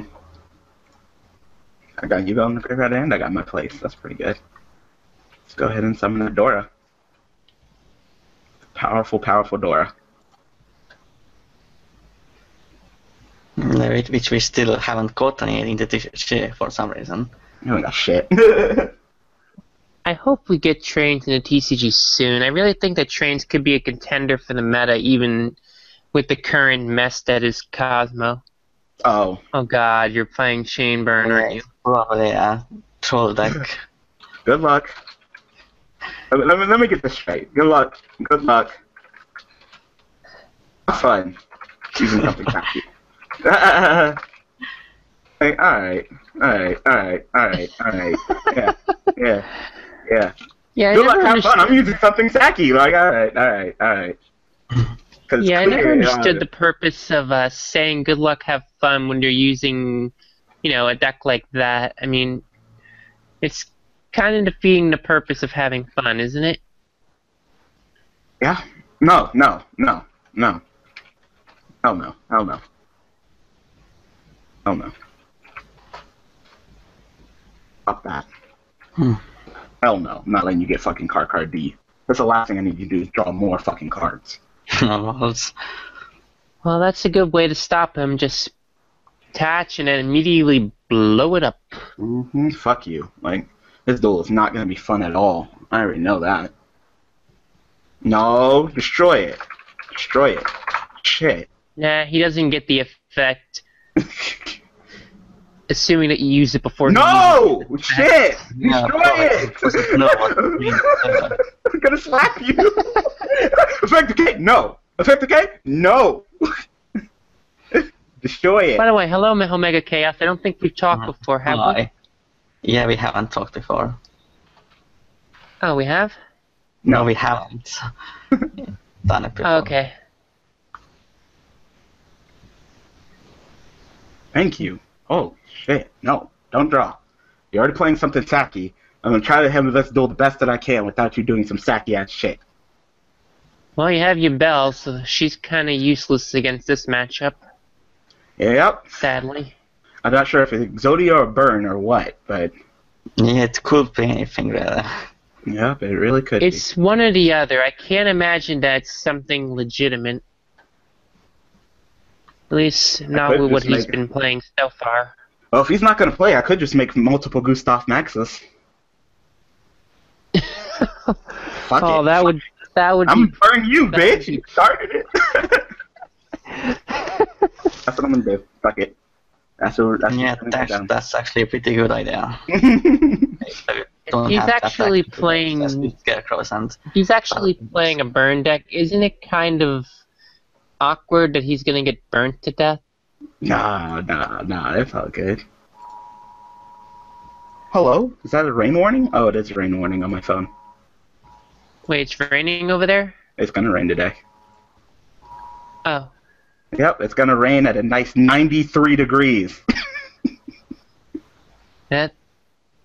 I got you bell in the graveyard and I got my place. That's pretty good. Let's go ahead and summon the Dora. Powerful, powerful Dora. Mm, which we still haven't caught any in the T F G for some reason. Oh, that shit. I hope we get trains in the T C G soon. I really think that trains could be a contender for the meta, even with the current mess that is Cosmo. Oh. Oh God, you're playing Shaneburn, aren't you? Probably, yeah. Troll deck. Good luck. Let me, let me get this straight. Good luck. Good luck. Have fun. Using something happy. Hey, all right. All right. All right. All right. All right. Yeah. Yeah. Yeah. Yeah. Good luck, have fun. I'm using something sacky. Like, all right, all right, all right. Yeah, I never understood the purpose of uh, saying "good luck, have fun" when you're using, you know, a deck like that. I mean, it's kind of defeating the purpose of having fun, isn't it? Yeah. No. No. No. No. Hell no. Hell no. Hell no. Fuck that. Hmm. Hell no, I'm not letting you get fucking card card D. That's the last thing I need you to do is draw more fucking cards. Well, that's a good way to stop him. Just attach and then immediately blow it up. Mm-hmm. Fuck you. Like, this duel is not going to be fun at all. I already know that. No, destroy it. Destroy it. Shit. Nah, he doesn't get the effect. Assuming that you use it before... No! It. Shit! Yeah, destroy it! No, I'm gonna slap you! Effect okay? No! Effect okay? No! Destroy it. By the way, hello Omega Chaos. I don't think we've talked uh, before, have uh, we? Yeah, we haven't talked before. Oh, we have? No, we haven't done it before. Okay. Thank you. Oh, shit. No, don't draw. You're already playing something sacky. I'm going to try to have this duel the best that I can without you doing some sacky-ass shit. Well, you have your Belle, so she's kind of useless against this matchup. Yep. Sadly. I'm not sure if it's Exodia or Burn or what, but... Yeah, it could be anything, really. Yep, it really could be. It's one or the other. I can't imagine that's something legitimate. At least not with what he's been playing so far. Well, if he's not going to play, I could just make multiple Gustav Maxis. Fuck oh, it. that would that would. I'm be... burning you, bitch! You started it. That's what I'm gonna do. Fuck it. That's what. That's yeah, what that's, that's actually a pretty good idea. he's actually playing. And he's actually playing a burn deck. Isn't it kind of awkward that he's gonna get burnt to death? Nah, nah, nah. That's all good. Hello? Is that a rain warning? Oh, it is a rain warning on my phone. Wait, it's raining over there? It's gonna rain today. Oh. Yep, it's gonna rain at a nice ninety-three degrees. that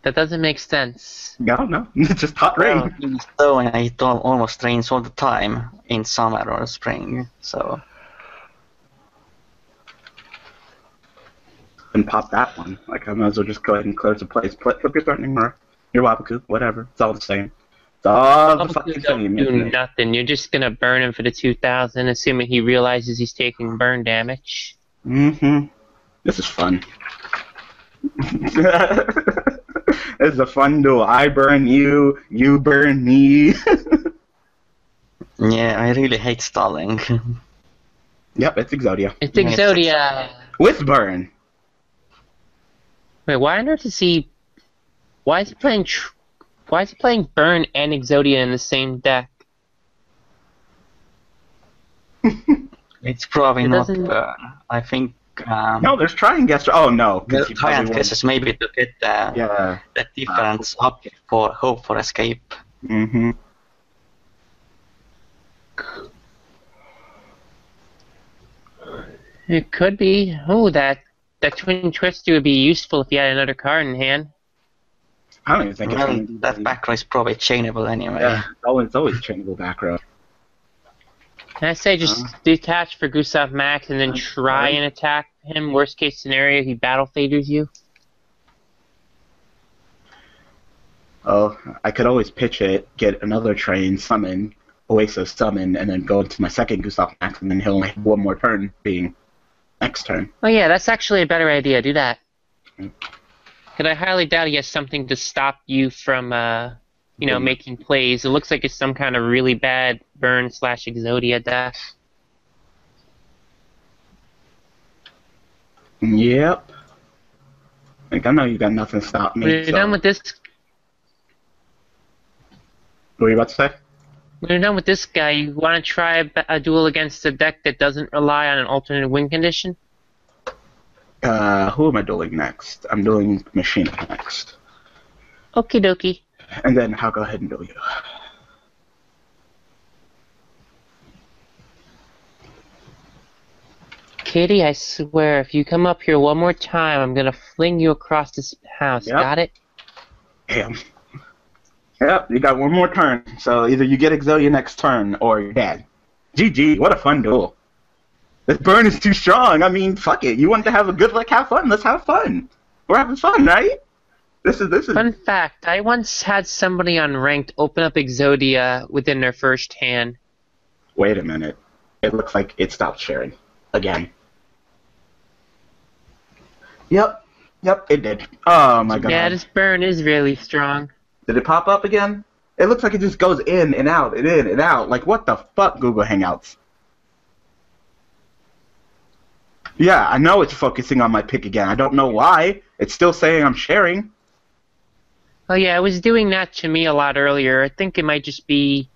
that doesn't make sense. I don't know. It's just hot rain. Well, so it almost rains all the time in summer or spring. So. And pop that one. Like, I might as well just go ahead and close the place. Flip your threatening mirror, your Wabaku, whatever. It's all the same. It's all Wabaku the fucking same. You do nothing. You're just gonna burn him for the two thousand, assuming he realizes he's taking burn damage. Mm-hmm. This is fun. This is a fun duel. I burn you, you burn me. Yeah, I really hate stalling. Yep, it's Exodia. It's Exodia. With burn. Wait, why on earth is he? Why is he playing? Tr why is he playing Burn and Exodia in the same deck? It's probably it not Burn. I think. Um, no, there's Triangester. Oh no, there's Triangesters maybe to get uh, yeah. the difference uh, up for hope for escape. Mm-hmm. It could be. Oh, that. That Twin Twister would be useful if you had another card in hand. I don't even think well, it's... That back row is probably chainable anyway. Yeah, it's always, it's always chainable back row. Can I say just uh, detach for Gustav Max and then try and attack him? Worst case scenario, he battle faders you? Oh, I could always pitch it, get another train, summon, Oasis summon, and then go into my second Gustav Max, and then he'll only have one more turn being... next turn. Oh yeah, that's actually a better idea. Do that. Because I highly doubt he has something to stop you from, uh, you know, mm. making plays. It looks like it's some kind of really bad burn slash Exodia death. Yep. Like I know you got nothing to stop me. We're so. done with this. What were you about to say? When you're done with this guy, you want to try a duel against a deck that doesn't rely on an alternate win condition? Uh, who am I dueling next? I'm dueling Machina next. Okie dokie. And then I'll go ahead and duel you. Katie, I swear, if you come up here one more time, I'm going to fling you across this house. Yep. Got it? Damn. Yep, you got one more turn, so either you get Exodia next turn, or you're dead. G G, what a fun duel. This burn is too strong, I mean, fuck it. You want to have a good luck, have fun, let's have fun. We're having fun, right? This is, this is... Fun fact, I once had somebody on Ranked open up Exodia within their first hand. Wait a minute. It looks like it stopped sharing. Again. Yep, yep, it did. Oh my god. Yeah, this burn is really strong. Did it pop up again? It looks like it just goes in and out and in and out. Like, what the fuck, Google Hangouts? Yeah, I know it's focusing on my pick again. I don't know why. It's still saying I'm sharing. Oh, yeah, it was doing that to me a lot earlier. I think it might just be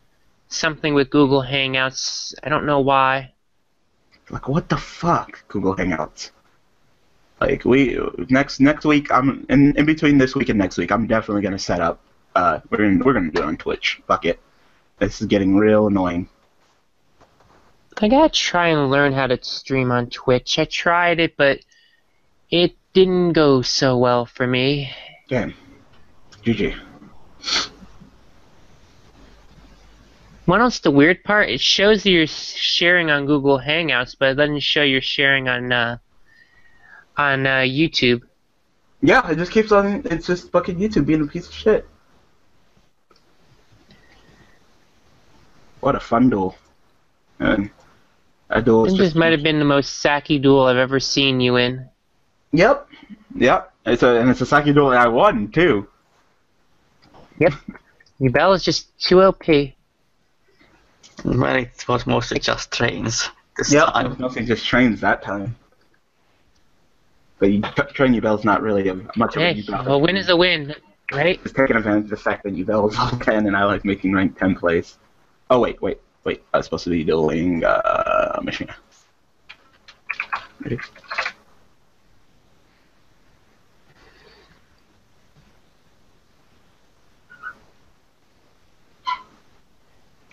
something with Google Hangouts. I don't know why. Like, what the fuck, Google Hangouts? Like we next next week, I'm in, in between this week and next week, I'm definitely gonna set up. Uh, we're gonna we're gonna do it on Twitch. Fuck it. This is getting real annoying. I gotta try and learn how to stream on Twitch. I tried it, but it didn't go so well for me. Damn. G G. Well, that's the weird part. It shows that you're sharing on Google Hangouts, but it doesn't show you're sharing on uh, on uh, YouTube. Yeah, it just keeps on. It's just fucking YouTube being a piece of shit. What a fun duel! Man, that duel. This just might have been the most sacky duel I've ever seen you in. Yep, yep. It's a and it's a sacky duel that I won too. Yep, your bell is just too O P. Well, it was mostly just trains this yep, time. Yep, mostly just trains that time. But you train Yubel's not really a, much of a Yubel. Hey, a win is a win, right? Just taking advantage of the fact that Yubel is all ten and I like making rank ten plays. Oh, wait, wait, wait. I was supposed to be dueling uh, Machina. Ready?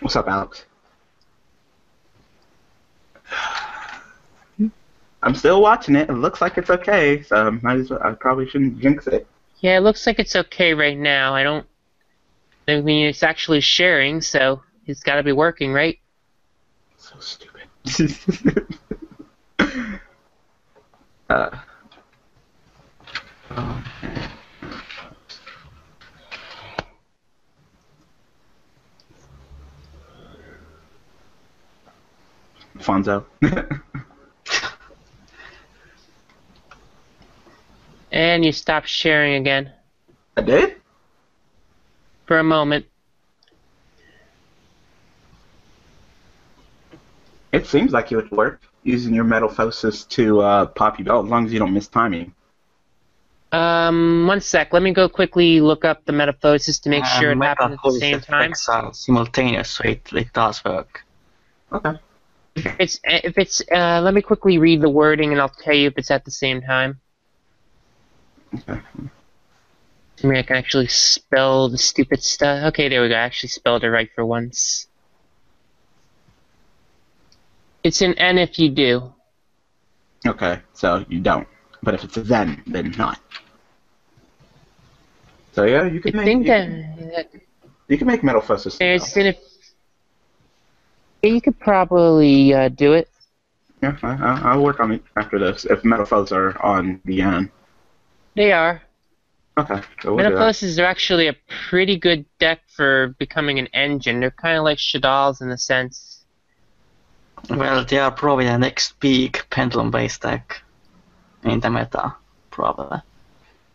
What's up, Alex? I'm still watching it. It looks like it's okay, so might as well, I probably shouldn't jinx it. Yeah, it looks like it's okay right now. I don't... I mean, it's actually sharing, so it's got to be working, right? So stupid. uh. Oh. Fonzo. And you stopped sharing again. I did? For a moment. It seems like it would work, using your Metaphysis to uh, pop your bell, as long as you don't miss timing. Um, one sec, let me go quickly look up the Metaphysis to make uh, sure it happens at the same time. Simultaneous, so it, it does work. Okay. If it's, if it's uh, let me quickly read the wording and I'll tell you if it's at the same time. Okay. I mean, I can actually spell the stupid stuff. Okay, there we go. I actually spelled it right for once. It's an N if you do. Okay, so you don't. But if it's a Zen, then not. So yeah, you can I make... Think you, that, can, you can make metal fusses. It's an... You could probably uh, do it. Yeah, I, I'll work on it after this, if Metaphors are on the end. They are. Okay. So we'll Metaphors are actually a pretty good deck for becoming an engine. They're kind of like Shadals in a sense. Well, they are probably the next big pendulum-based deck in the meta, probably.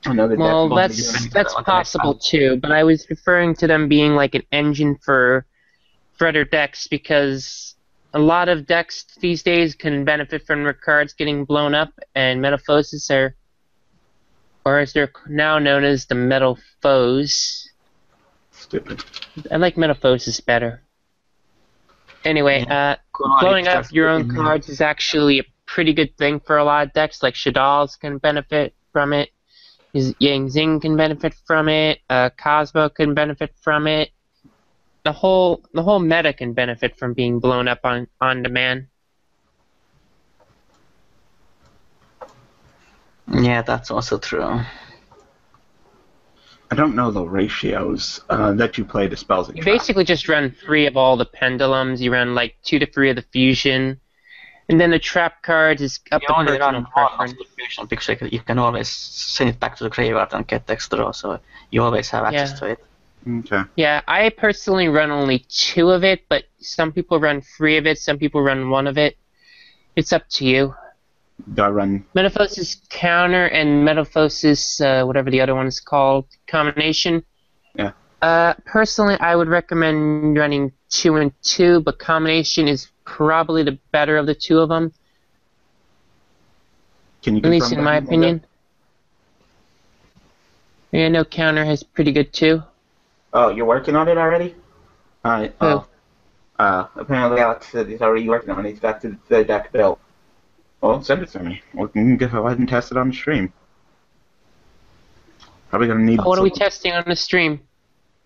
Another well, deck that's, that's possible too, but I was referring to them being like an engine for... Other decks, because a lot of decks these days can benefit from their cards getting blown up, and Metal Foes are, or as they're now known as, the Metal Foes. Stupid. I like Metal Foes better. Anyway, yeah. uh, blowing up your own cards is actually a pretty good thing for a lot of decks, like Shadals can benefit from it, Yang Xing can benefit from it, uh, Cosmo can benefit from it. The whole the whole meta can benefit from being blown up on on demand. Yeah, that's also true. I don't know the ratios uh, that you play the spells. You basically just run three of all the pendulums. You run like two to three of the fusion, and then the trap cards is up to personal preference. You only run the fusion because you can always send it back to the graveyard and get extra draw, so you always have access yeah. to it. Okay. Yeah, I personally run only two of it, but some people run three of it, some people run one of it. It's up to you. Do I run... Metaphysis Counter and Metaphysis, uh, whatever the other one is called, combination. Yeah. Uh, personally, I would recommend running two and two, but combination is probably the better of the two of them. Can you At least in my opinion. Yeah, I know Counter has pretty good too. Oh, you're working on it already? Alright, oh. Uh, apparently Alex said he's already working on it. He's got the, the deck built. Well, send it to me. We can get it live and test it on the stream. Probably gonna need. Oh, what are we testing on the stream?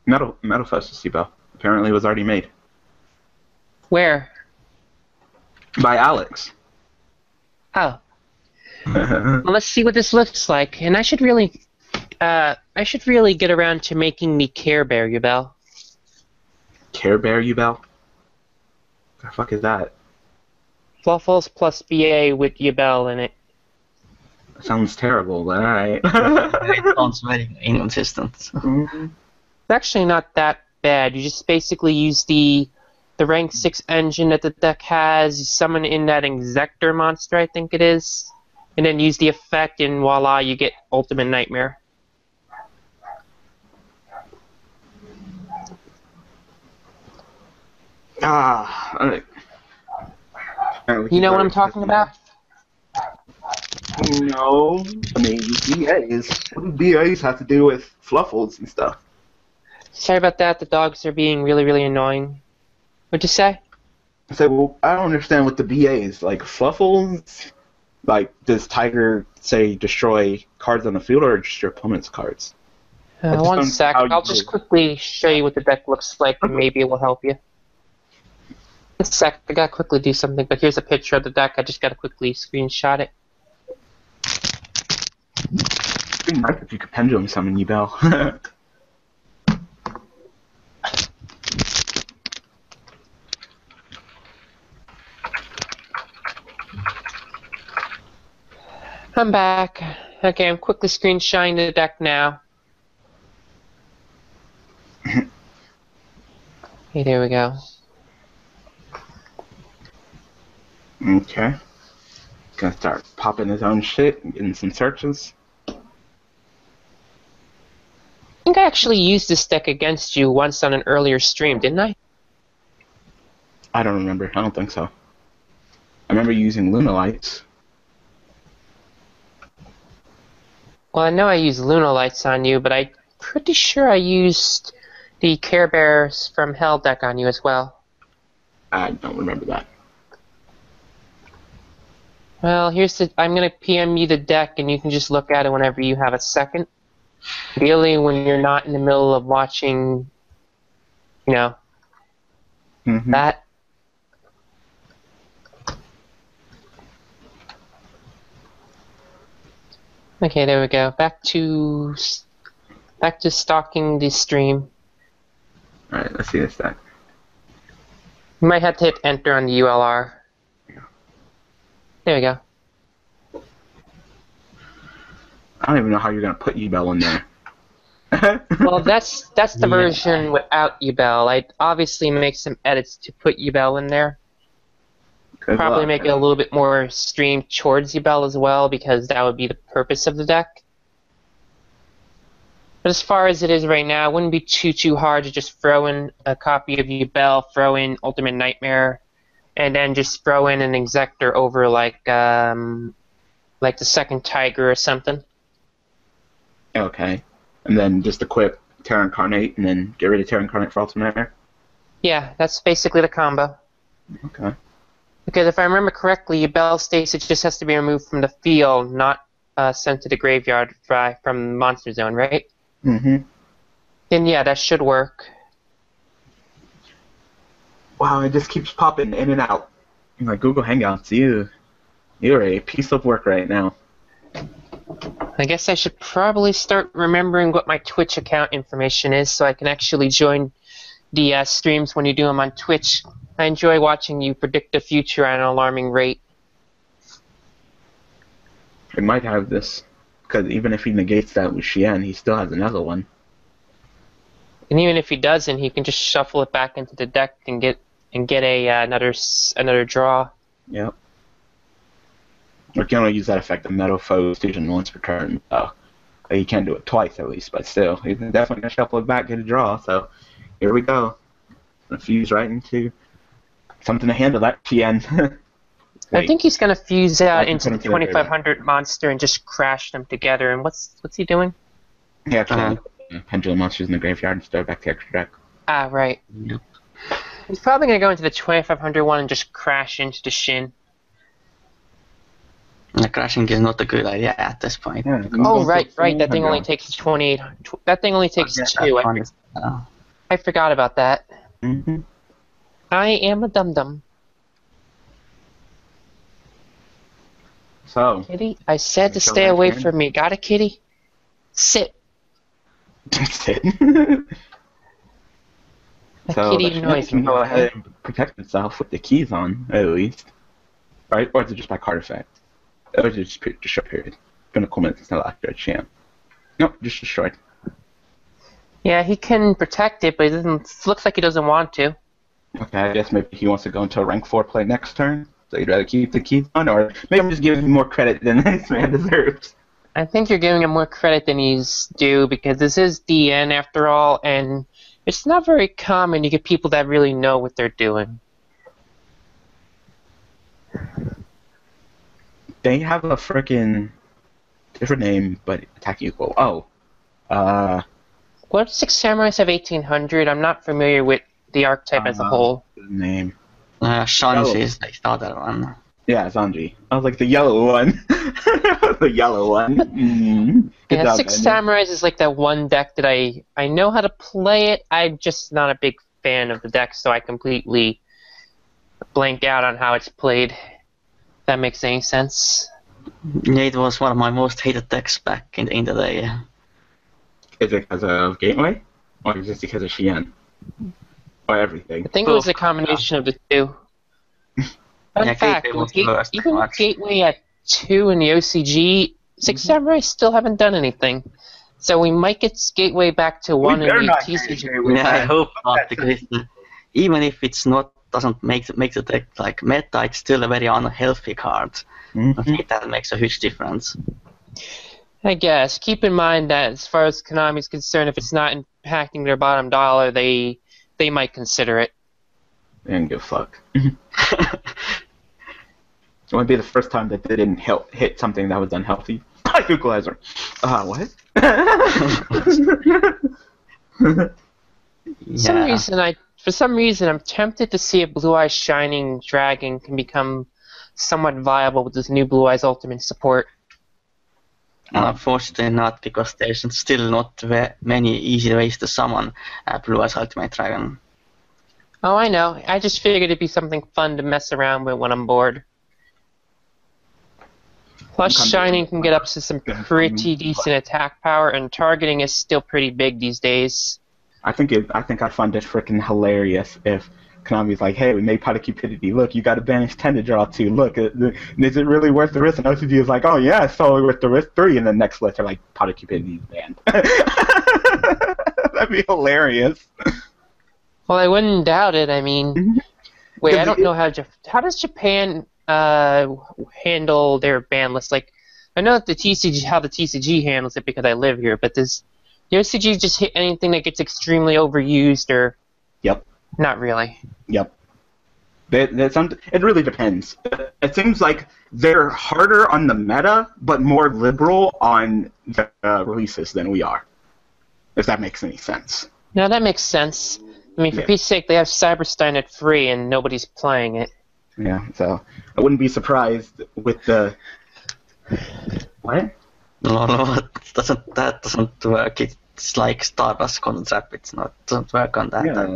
Metal Metal Fest Seabell. Apparently, it was already made. Where? By Alex. Oh. Well, let's see what this looks like. And I should really, uh, I should really get around to making me Care Bear Yubel. Care Bear Yubel? The fuck is that? Fluffles plus B A with Yubel in it. That sounds terrible, but alright. It sounds very inconsistent. Mm-hmm. It's actually not that bad. You just basically use the the rank six engine that the deck has. You summon in that Exector monster, I think it is, and then use the effect, and voila, you get Ultimate Nightmare. Ah, all right. You know what I'm talking about? No. I mean, B As. What do B As have to do with Fluffles and stuff? Sorry about that. The dogs are being really, really annoying. What'd you say? I said, well, I don't understand what the B As. Like, Fluffles? Like, does Tiger, say, destroy cards on the field or just your opponent's cards? Uh, one sec. I'll just quickly show you what the deck looks like, and maybe it will help you. One sec. I gotta quickly do something, but here's a picture of the deck. I just gotta quickly screenshot it. It'd be nice if you could pendulum summon Yubel. I'm back. Okay, I'm quickly screenshotting the deck now. Hey, there we go. Okay. Gonna start popping his own shit and getting some searches. I think I actually used this deck against you once on an earlier stream, didn't I? I don't remember. I don't think so. I remember using Lunalites. Well, I know I used Lunalites on you, but I'm pretty sure I used the Care Bears from Hell deck on you as well. I don't remember that. Well, here's the. I'm going to P M you the deck, and you can just look at it whenever you have a second. Really, when you're not in the middle of watching, you know, mm-hmm. that. Okay, there we go. Back to back to stalking the stream. All right, let's see this deck. You might have to hit enter on the U L R. There we go. I don't even know how you're gonna put Yubel in there. Well, that's that's the yeah. version without Yubel. I obviously make some edits to put Yubel in there. Good Probably luck. make it a little bit more streamed towards Yubel as well, because that would be the purpose of the deck. But as far as it is right now, it wouldn't be too, too hard to just throw in a copy of Yubel, throw in Ultimate Nightmare, and then just throw in an Exector over like um, like the second Tiger or something. Okay. And then just equip Terra Incarnate and then get rid of Terra Incarnate for Ultimate Nightmare? Yeah, that's basically the combo. Okay. Because if I remember correctly, Yubel states it just has to be removed from the field, not uh, sent to the graveyard by, from Monster Zone, right? Mm-hmm. Then yeah, that should work. Wow, it just keeps popping in and out. Like Google Hangouts, you, you're a piece of work right now. I guess I should probably start remembering what my Twitch account information is, so I can actually join the uh, streams when you do them on Twitch. I enjoy watching you predict the future at an alarming rate. It might have this, because even if he negates that with Xian, he still has another one. And even if he doesn't, he can just shuffle it back into the deck and get and get a uh, another another draw. Yep. You can only use that effect of Metal Foe Station once per turn. So you can't do it twice at least, but still, he's definitely gonna shuffle it back, get a draw. So here we go. Gonna fuse right into. Something to handle that P N. I think he's gonna fuse out into the twenty-five hundred monster and just crash them together. And what's what's he doing? Yeah, uh, pendulum monsters in the graveyard and throw back the extra deck. Ah, right. Yep. He's probably gonna go into the twenty-five hundred one and just crash into the Shin. The crashing is not a good idea at this point. Yeah, oh right, right. That thing only takes twenty-eight. Tw that thing only takes oh, yeah, two. I, for I forgot about that. Mm-hmm. I am a dum dum. So kitty, I said to stay away again? from me. Got a kitty? Sit. Sit. So kitty noise can go ahead and protect itself with the keys on, at least, right? Or is it just by card effect? Or is it just, just short period? It's been a couple minutes since I last got a chance. Nope, just destroyed. Yeah, he can protect it, but it doesn't. Looks like he doesn't want to. Okay, I guess maybe he wants to go into a rank four play next turn, so he'd rather keep the keys on, or maybe I'm just giving him more credit than this man deserves. I think you're giving him more credit than he's due, because this is D N after all, and it's not very common to get people that really know what they're doing. They have a frickin' different name, but attack equal. Oh. Uh, what Six Samurais have eighteen hundred? I'm not familiar with the archetype uh, as a whole. Name. Uh, Shanji's. I saw that one. Yeah, Sanji. I was like, the yellow one. The yellow one. Mm-hmm. Yeah, job, Six Samurais is like that one deck that I, I know how to play it. I'm just not a big fan of the deck, so I completely blank out on how it's played. If that makes any sense. Nate was one of my most hated decks back in the end of the day. Is it because of Gateway? Or is it because of Xi'an? Or everything? I think oh, it was a combination yeah. of the two. Fun yeah, fact, Gate, even with Gateway at two in the O C G, Six Samurai still haven't done anything. So we might get Gateway back to one in the T C G. Yeah, I hope not, because even if it's not doesn't make make the deck like meta, it's still a very unhealthy card. Mm-hmm. I think that makes a huge difference. I guess. Keep in mind that as far as Konami's concerned, if it's not impacting their bottom dollar, they they might consider it. They didn't give a fuck. It wouldn't be the first time that they didn't help hit something that was unhealthy. Like Equalizer. Ah, uh, what? yeah. Some reason I, for some reason, I'm tempted to see if Blue Eyes Shining Dragon can become somewhat viable with this new Blue Eyes Ultimate support. Unfortunately not, because there's still not many easy ways to summon uh, Blue Eyes Ultimate Dragon. Oh, I know. I just figured it'd be something fun to mess around with when I'm bored. Plus, Shining can get up to some pretty decent attack power, and targeting is still pretty big these days. I think it, I think I'd find it freaking hilarious if Konami's like, hey, we made Product Cupidity. Look, you got to banish ten to draw two. Look, is it really worth the risk? And O C G is like, oh, yeah, it's totally worth the risk three. And the next list are like, Product Cupidity is banned. That'd be hilarious. Well, I wouldn't doubt it. I mean, wait, I don't know how. Ja how does Japan uh, handle their ban list? Like, I know that the T C G, how the T C G handles it because I live here, but does the O C G just hit anything that gets extremely overused or? Yep. Not really. Yep. They, it really depends. It seems like they're harder on the meta, but more liberal on the uh, releases than we are. If that makes any sense. No, that makes sense. I mean, for yeah. Pete's sake, they have Cyberstein at free, and nobody's playing it. Yeah, so I wouldn't be surprised with the what? No, no, it doesn't that doesn't work? It's like Stardust Contract. It's not doesn't work on that. Yeah,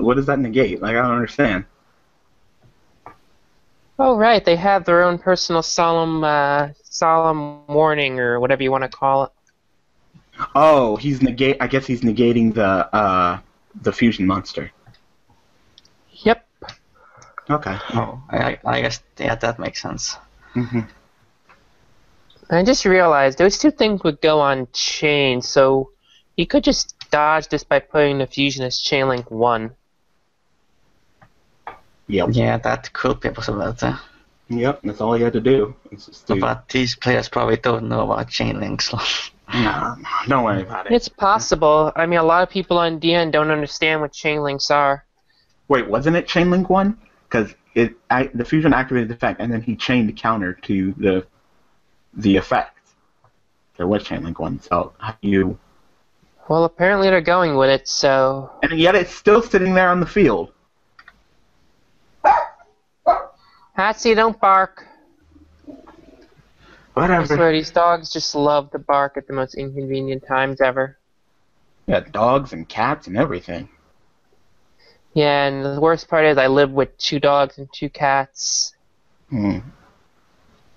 what does that negate? Like, I don't understand. Oh right, they have their own personal solemn, uh, solemn warning, or whatever you want to call it. Oh, he's negate. I guess he's negating the. Uh, The fusion monster. Yep. Okay. Oh, I, I guess yeah, that makes sense. Mm-hmm. I just realized those two things would go on chain, so you could just dodge this by putting the fusion as chain link one. Yep. Yeah, that could be a possibility. Yep, that's all you had to do. do. But these players probably don't know about chain links. No, don't worry about it. It's possible. I mean, a lot of people on D N don't understand what chain links are. Wait, wasn't it chain link one? Because it I, the fusion activated the effect, and then he chained the counter to the the effect. There was chain link one, so how do you? Well, apparently they're going with it, so. And yet it's still sitting there on the field. Patsy, don't bark. Whatever. I swear, these dogs just love to bark at the most inconvenient times ever. Yeah, dogs and cats and everything. Yeah, and the worst part is I live with two dogs and two cats. Hmm.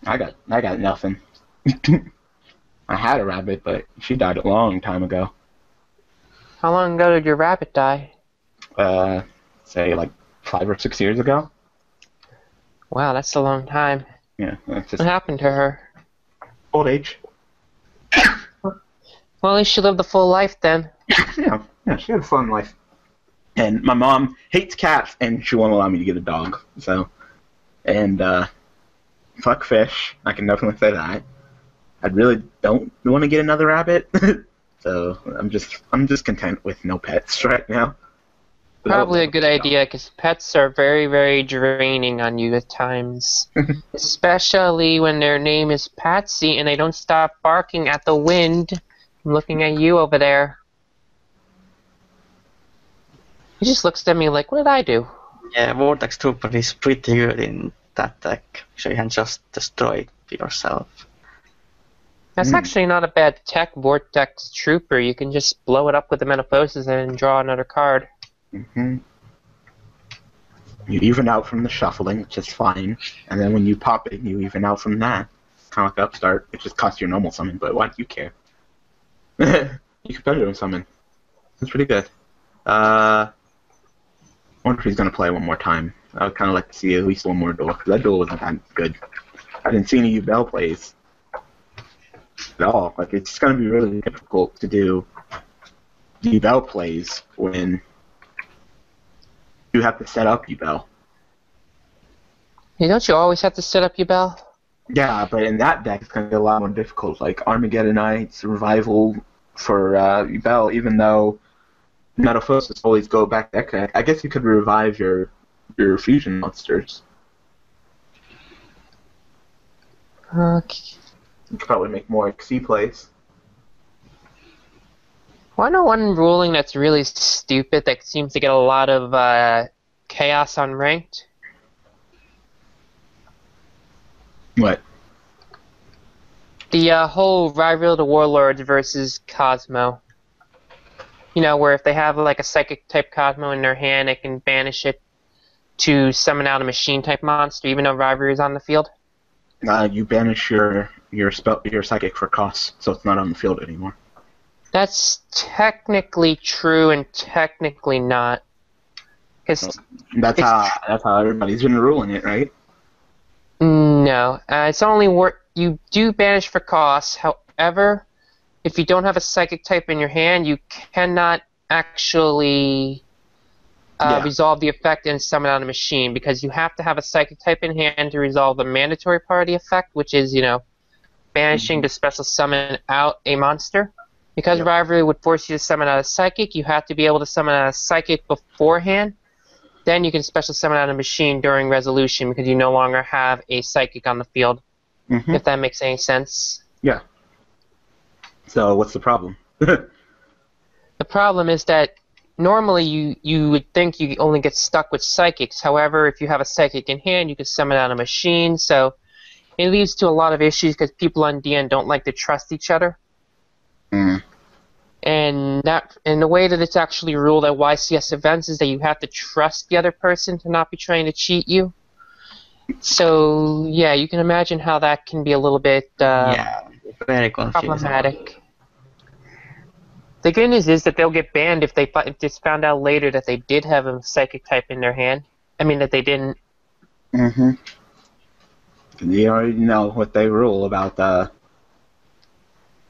I got, I got nothing. I had a rabbit, but she died a long time ago. How long ago did your rabbit die? Uh, say like five or six years ago. Wow, that's a long time. Yeah. That's just... What happened to her? Old age. Well, at least she lived a full life then. Yeah, yeah, she had a fun life. And my mom hates cats, and she won't allow me to get a dog. So, and uh, fuck fish. I can definitely say that. I really don't want to get another rabbit. So I'm just I'm just content with no pets right now. Probably a good idea, because pets are very, very draining on you at times. Especially when their name is Patsy and they don't stop barking at the wind. I'm looking at you over there. He just looks at me like, what did I do? Yeah, Vortex Trooper is pretty good in that deck, so you can just destroy it yourself. That's mm. actually not a bad tech, Vortex Trooper. You can just blow it up with the Metamorphosis and draw another card. Mm-hmm. You even out from the shuffling, which is fine, and then when you pop it, you even out from that. It's kind of like Upstart. It just costs you a normal summon, but why do you care? You can better than summon. That's pretty good. Uh, I wonder if he's going to play one more time. I would kind of like to see at least one more duel, because that duel wasn't that good. I didn't see any Bell plays at all. Like, it's going to be really difficult to do Bell plays when... you have to set up your bell. Hey, don't you always have to set up your bell? Yeah, but in that deck, it's going to be a lot more difficult. Like Armageddonites, Revival for uh, your bell, even though Metamorphosis always go back deck. I guess you could revive your your fusion monsters. Okay. You could probably make more X C plays. Why not one ruling that's really stupid that seems to get a lot of uh, chaos on ranked? What? The uh, whole Rival of the Warlords versus Cosmo. You know, where if they have like a psychic type Cosmo in their hand, they can banish it to summon out a machine type monster, even though Rivalry is on the field. Uh, you banish your your spell your psychic for cost, so it's not on the field anymore. That's technically true and technically not. Cause that's, how, that's how everybody's been ruling it, right? No. Uh, it's only work. You do banish for cost. However, if you don't have a psychic type in your hand, you cannot actually uh, yeah. resolve the effect and summon out a machine, because you have to have a psychic type in hand to resolve the mandatory part of the effect, which is, you know, banishing mm-hmm. to special summon out a monster. Because yep. Rivalry would force you to summon out a Psychic, you have to be able to summon out a Psychic beforehand. Then you can special summon out a machine during resolution, because you no longer have a Psychic on the field. Mm-hmm. If that makes any sense. Yeah. So what's the problem? The problem is that normally you, you would think you only get stuck with Psychics. However, if you have a Psychic in hand, you can summon out a machine. So it leads to a lot of issues, because people on D N don't like to trust each other. Mm. And that, and the way that it's actually ruled at Y C S events is that you have to trust the other person to not be trying to cheat you. So yeah, you can imagine how that can be a little bit uh, yeah, very problematic. The good news is that they'll get banned if they if it's found out later that they did have a psychic type in their hand. I mean that they didn't. Mm-hmm. You already know what they rule about the.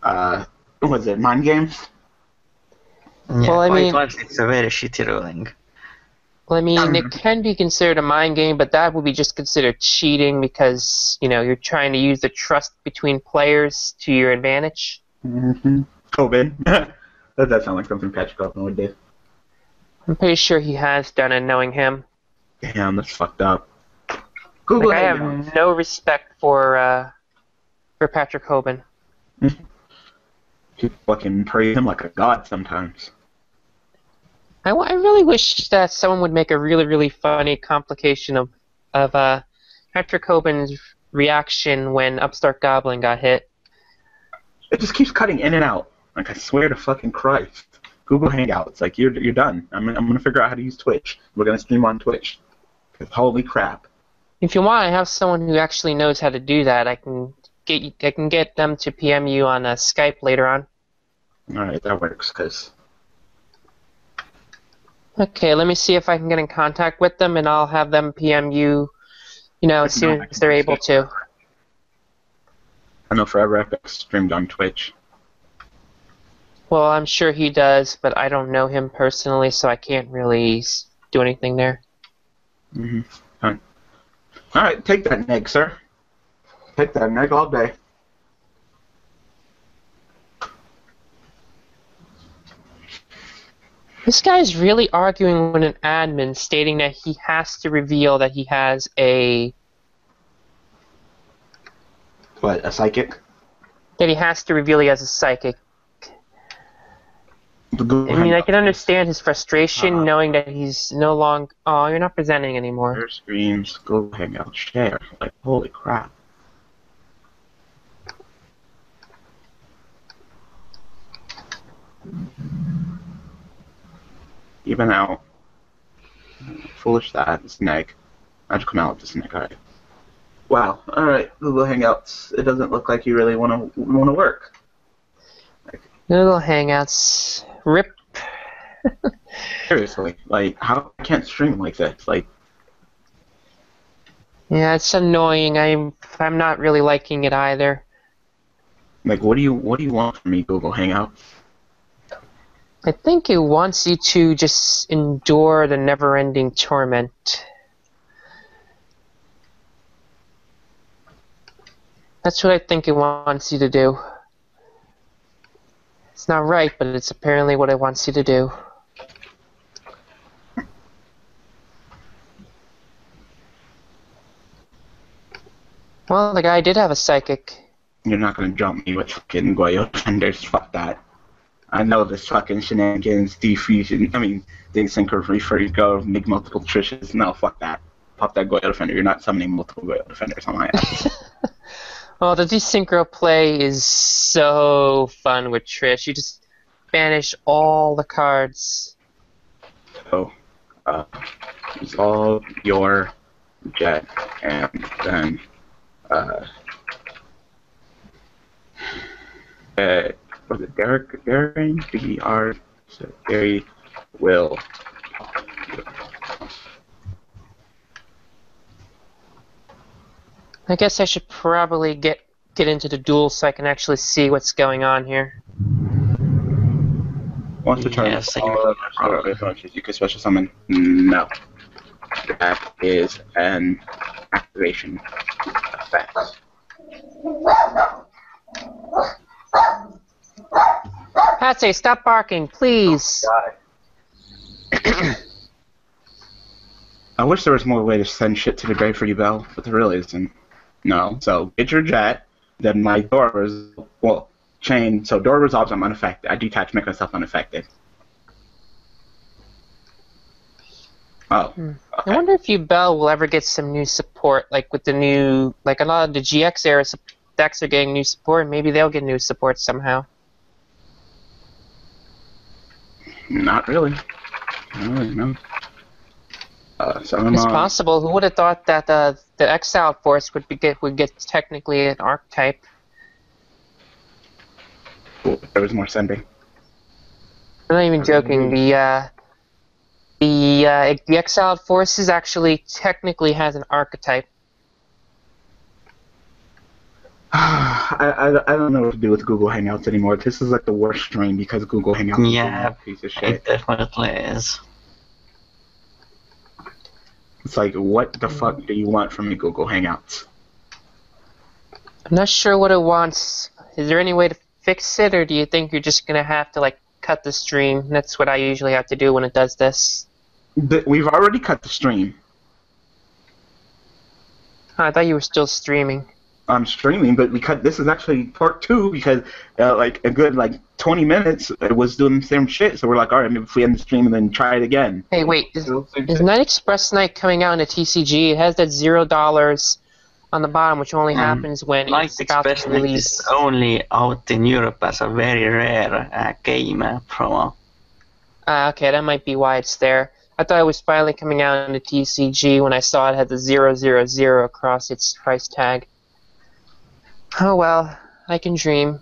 Uh, was it Mind Games? Yeah, well, I mean, it's a very shitty ruling. Well, I mean, um, it can be considered a mind game, but that would be just considered cheating, because you know you're trying to use the trust between players to your advantage. Mm-hmm. Hoban. That does sound like something Patrick Hoban would do. I'm pretty sure he has done it, knowing him. Damn, that's fucked up. Google like, I have know. no respect for uh, for Patrick Hoban. Mm-hmm. People fucking praise him like a god sometimes. I, w I really wish that someone would make a really, really funny complication of, of uh, Patrick Hoban's reaction when Upstart Goblin got hit. It just keeps cutting in and out. Like, I swear to fucking Christ. Google Hangouts. Like, you're, you're done. I'm, I'm going to figure out how to use Twitch. We're going to stream on Twitch. Holy crap. If you want, I have someone who actually knows how to do that. I can get you, I can get them to P M you on uh, Skype later on. All right, that works, because... Okay, let me see if I can get in contact with them, and I'll have them P M you, you know, as soon as they're able to. I know Forever Epic streamed on Twitch. Well, I'm sure he does, but I don't know him personally, so I can't really do anything there. Mm-hmm. All right. All right, take that neg, sir. Take that neg all day. This guy's really arguing with an admin, stating that he has to reveal that he has a... What, a psychic? That he has to reveal he has a psychic. I mean, I can understand his frustration, uh, knowing that he's no longer... Oh, you're not presenting anymore. Your screens, go hang out, share. Like, holy crap. Even out. Foolish that. Snake. I'll just come out with the snake. Alright. Wow. Alright. Google Hangouts. It doesn't look like you really want to want to work. Like, Google Hangouts. Rip. Seriously. Like, how I can't stream like this. Like. Yeah, it's annoying. I'm I'm not really liking it either. Like, what do you what do you want from me, Google Hangouts? I think it wants you to just endure the never-ending torment. That's what I think it wants you to do. It's not right, but it's apparently what it wants you to do. Well, the guy did have a psychic. You're not going to jump me with fucking Goyo Tenders, fuck that. I know this fucking shenanigans, defusion, I mean, they sinker, refresh, go, make multiple Trishes. No, fuck that. Pop that Goyo Defender. You're not summoning multiple Goyo Defenders on my ass. Well, the desynchro play is so fun with Trish. You just banish all the cards. So, uh, it's all your jet, and then, uh, uh, was it Derek? Derek? D E R So Derry will. I guess I should probably get get into the duel so I can actually see what's going on here. Once the turn is over, you can special summon. No, that is an activation effect. Patsy, stop barking, please. Oh, I wish there was more way to send shit to the grave for you, Belle, but there really isn't. No. So get your jet, then my door was well chain. So door resolves. I'm unaffected. I detach, make myself unaffected. Oh. Hmm. Okay. I wonder if you, Belle, will ever get some new support, like with the new, like a lot of the G X era decks are getting new support, and maybe they'll get new support somehow. Not really. Not really, no. Uh, so it's on. Possible. Who would have thought that uh, the Exile Force would be get, would get technically an archetype? Ooh, there was more sending. I'm not even joking. The uh, the uh, the Exiled Forces actually technically has an archetype. I, I, I don't know what to do with Google Hangouts anymore. This is like the worst stream because Google Hangouts yeah, is a piece of shit. It definitely is. It's like, what the fuck do you want from me, Google Hangouts? I'm not sure what it wants. Is there any way to fix it, or do you think you're just going to have to like cut the stream? That's what I usually have to do when it does this. But we've already cut the stream. Oh, I thought you were still streaming. I'm streaming, but we cut. This is actually part two because, uh, like, a good like twenty minutes it was doing the same shit. So we're like, all right, maybe if we end the stream and then try it again. Hey, wait, is, is Night Express Night coming out in a T C G? It has that zero dollars on the bottom, which only happens mm. when Light it's about to release. Is only out in Europe as a very rare uh, game uh, promo. Uh, okay, that might be why it's there. I thought it was finally coming out in the T C G when I saw it had the zero zero zero across its price tag. Oh well, I can dream.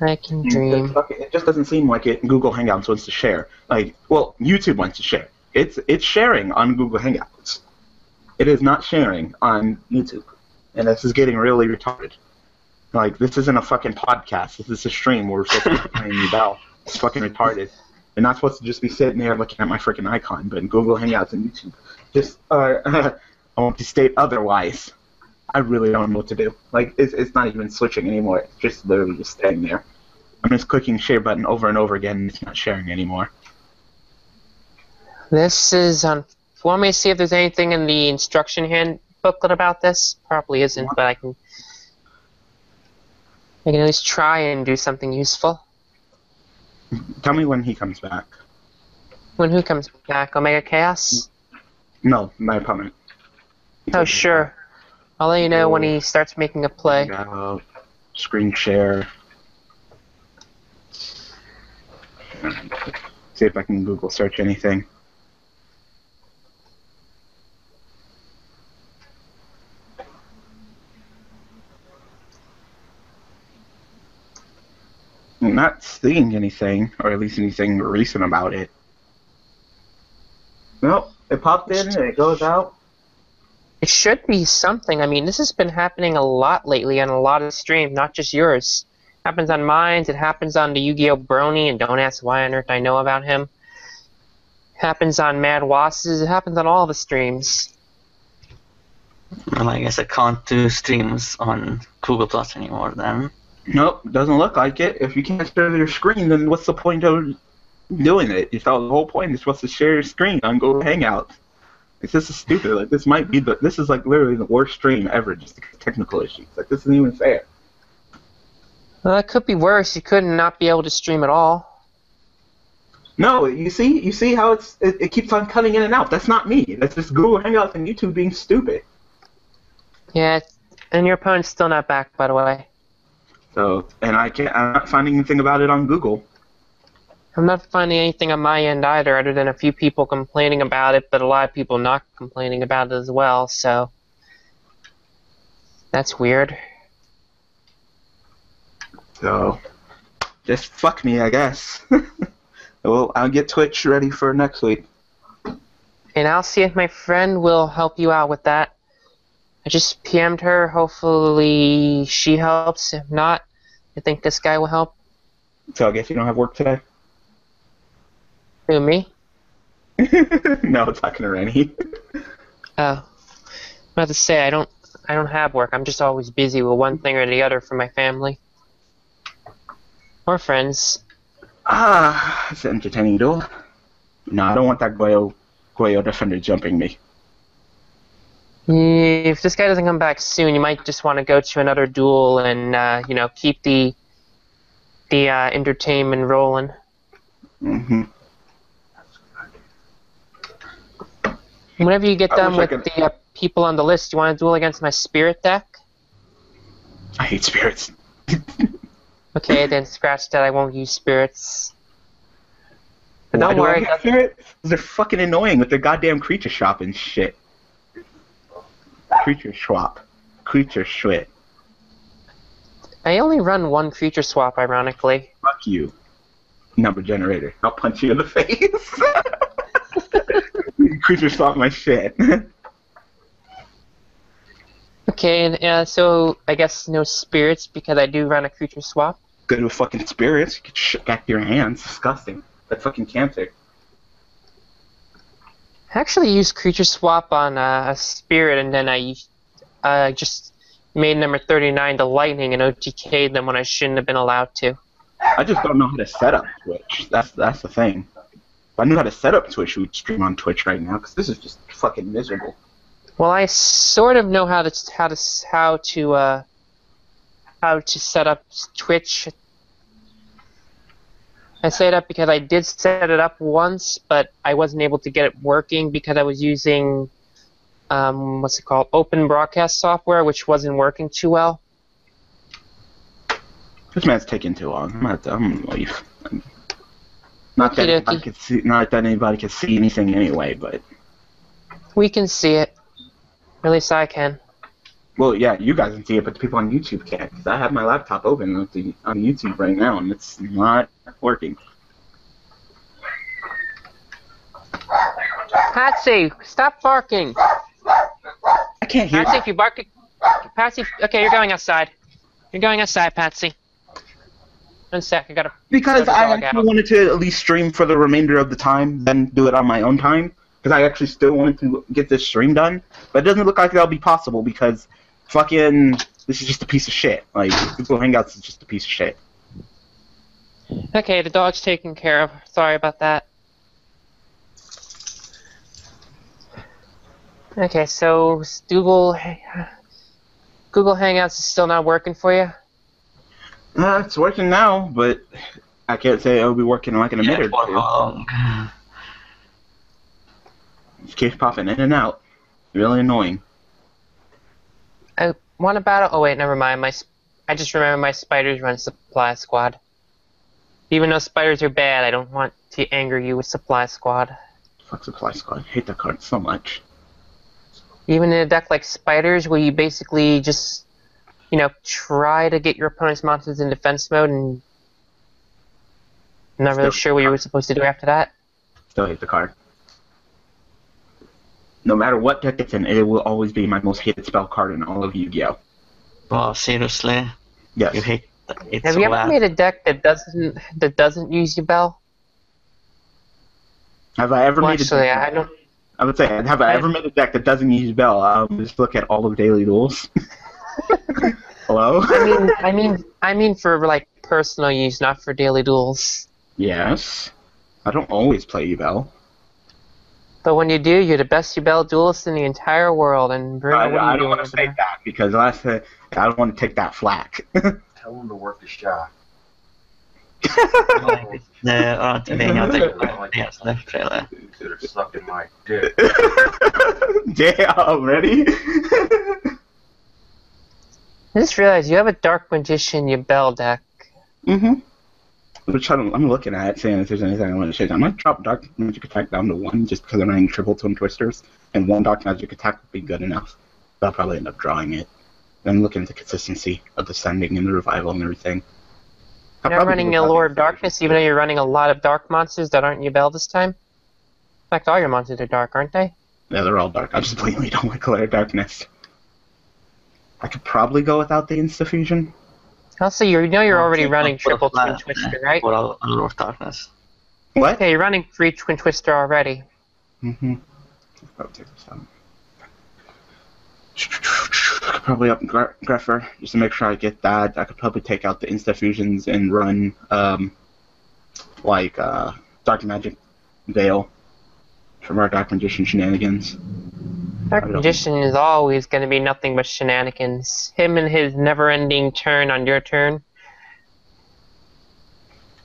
I can dream. It just doesn't seem like it. Google Hangouts wants to share. Like, well, YouTube wants to share. It's it's sharing on Google Hangouts. It is not sharing on YouTube, and this is getting really retarded. Like, this isn't a fucking podcast. This is a stream where we're supposed to be playing the bell. It's fucking retarded. You're not supposed to just be sitting there looking at my freaking icon, but in Google Hangouts and YouTube, just uh, I won't state otherwise. I really don't know what to do. Like, it's, it's not even switching anymore. It's just literally just staying there. I'm just clicking share button over and over again, and it's not sharing anymore. This is on. Want me to see if there's anything in the instruction hand booklet about this? Probably isn't, but I can. I can at least try and do something useful. Tell me when he comes back. When who comes back? Omega Chaos? No, my opponent. Oh sure. I'll let you know oh, when he starts making a play. Uh, screen share. See if I can Google search anything. I'm not seeing anything, or at least anything recent about it. Nope, it popped in and it goes out. It should be something. I mean, this has been happening a lot lately on a lot of streams, not just yours. It happens on mine, it happens on the Yu-Gi-Oh! Brony, and don't ask why on earth I know about him. It happens on Mad Wasses, it happens on all the streams. Well, I guess I can't do streams on Google Plus anymore then. Nope, doesn't look like it. If you can't share your screen, then what's the point of doing it? You thought the whole point is supposed to share your screen on Google Hangouts. Like, this is stupid. Like, this might be the. This is like literally the worst stream ever, just technical issues. Like, this isn't even fair. Well, it could be worse. You could not be able to stream at all. No, you see, you see how it's. It, it keeps on cutting in and out. That's not me. That's just Google Hangouts and YouTube being stupid. Yeah, and your opponent's still not back, by the way. So, and I can't, I'm not finding anything about it on Google. I'm not finding anything on my end either, other than a few people complaining about it, but a lot of people not complaining about it as well, so that's weird. So, just fuck me, I guess. Well, I'll get Twitch ready for next week. And I'll see if my friend will help you out with that. I just P M'd her. Hopefully she helps. If not, I think this guy will help. So I guess you don't have work today? Who, me? No, talking to Rennie. Oh. I'm about to say, I don't, I don't have work. I'm just always busy with one thing or the other for my family. Or friends. Ah, it's an entertaining duel. No, I don't want that Goyo, Goyo defender jumping me. If this guy doesn't come back soon, you might just want to go to another duel and uh, you know, keep the the uh, entertainment rolling. Mm-hmm. Whenever you get I done with the uh, people on the list, you want to duel against my spirit deck? I hate spirits. Okay, then scratch that. I won't use spirits. But don't worry. Do I hate spirits? They're fucking annoying with their goddamn creature shop and shit. Creature swap. Creature shit. I only run one creature swap, ironically. Fuck you. Number generator. I'll punch you in the face. Creature swap my shit. Okay, and uh, so I guess no spirits because I do run a creature swap. Good with fucking spirits. You can shit back to your hands. Disgusting. That's fucking cancer. I actually used creature swap on uh, a spirit, and then I uh, just made number thirty-nine to lightning and O T K'd them when I shouldn't have been allowed to. I just don't know how to set up Twitch. That's that's the thing. If I knew how to set up Twitch, we'd stream on Twitch right now because this is just fucking miserable. Well, I sort of know how to how to how to uh, how to set up Twitch. I say it up because I did set it up once, but I wasn't able to get it working because I was using um, what's it called, open broadcast software, which wasn't working too well. This man's taking too long. I'm not, I'm gonna leave. Not that anybody could see, not that anybody could see anything anyway, but we can see it. At least I can. Well, yeah, you guys can see it, but the people on YouTube can't. Because I have my laptop open on the, on YouTube right now, and it's not working. Patsy, stop barking. I can't hear. Patsy, if you bark, Patsy. Okay, you're going outside. You're going outside, Patsy. One sec, I gotta. Because I actually wanted to at least stream for the remainder of the time, then do it on my own time. Because I actually still wanted to get this stream done, but it doesn't look like that'll be possible because fucking this is just a piece of shit. Like Google Hangouts is just a piece of shit. Okay, the dog's taken care of. Sorry about that. Okay, so Google Google Hangouts is still not working for you? Uh, it's working now, but I can't say it'll be working like in a minute or two. Just keeps popping in and out. Really annoying. I want a battle. Oh wait, never mind. My, I just remember my spiders run Supply Squad. Even though spiders are bad, I don't want to anger you with Supply Squad. Fuck Supply Squad. I hate that card so much. Even in a deck like spiders, where you basically just, you know, try to get your opponent's monsters in defense mode, and I'm not really sure what you were supposed to do after that. Still hate the card. No matter what deck it's in, it will always be my most hated spell card in all of Yu-Gi-Oh. Well, seriously? Yes. You hate it. Have so you ever bad. made a deck that doesn't that doesn't use your bell? Have I ever well, made actually, a deck? I don't. I would say, have I, I ever made a deck that doesn't use bell? Um, just look at all of Daily Duels. Hello. I mean, I mean, I mean for like personal use, not for Daily Duels. Yes. I don't always play you bell. But when you do, you're the best Yubel duelist in the entire world, and Bruno, I, what are you I don't want to say that because I said I don't want to take that flack. Tell him to work his job. I don't think left trailer. You could have sucked in my dick. Damn, already? I just realized you have a Dark Magician Yubel deck. Mm-hmm. I'm, trying to, I'm looking at it, saying if there's anything I want to change. I might drop Dark Magic Attack down to one just because I'm running triple Twin Twisters, and one Dark Magic Attack would be good enough. But I'll probably end up drawing it. Then I'm looking at the consistency of the Sending and the Revival and everything. You're not running a Lord of Darkness, even though you're running a lot of Dark monsters that aren't Yubel this time? In fact, all your monsters are Dark, aren't they? Yeah, they're all Dark. I just blatantly don't like Lord of Darkness. I could probably go without the Insta-Fusion. Also, you know you're already running triple Twin Twister, right? What? Okay, you're running free Twin Twister already. Mm-hmm. Probably up Gra Greffer, just to make sure I get that. I could probably take out the Insta-Fusions and run, um, like, uh, Doctor Magic Veil from our Dark Magician shenanigans. Dark Magician is always going to be nothing but shenanigans. Him and his never-ending turn on your turn.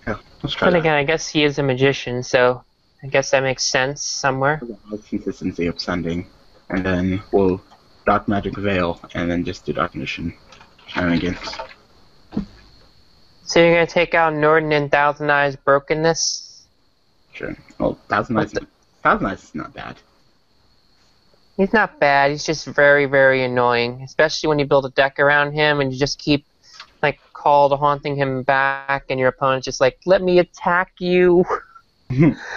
Yeah, let's try but that. Again, I guess he is a magician, so I guess that makes sense somewhere. Consistency of Sending, and then we'll Dark Magic Veil, and then just do Dark Magician shenanigans. So you're going to take out Norden and Thousand Eyes Brokenness? Sure. Well, Thousand Eyes, Thousand Eyes is not bad. He's not bad, he's just very, very annoying. Especially when you build a deck around him and you just keep, like, call to haunting him back and your opponent's just like, let me attack you.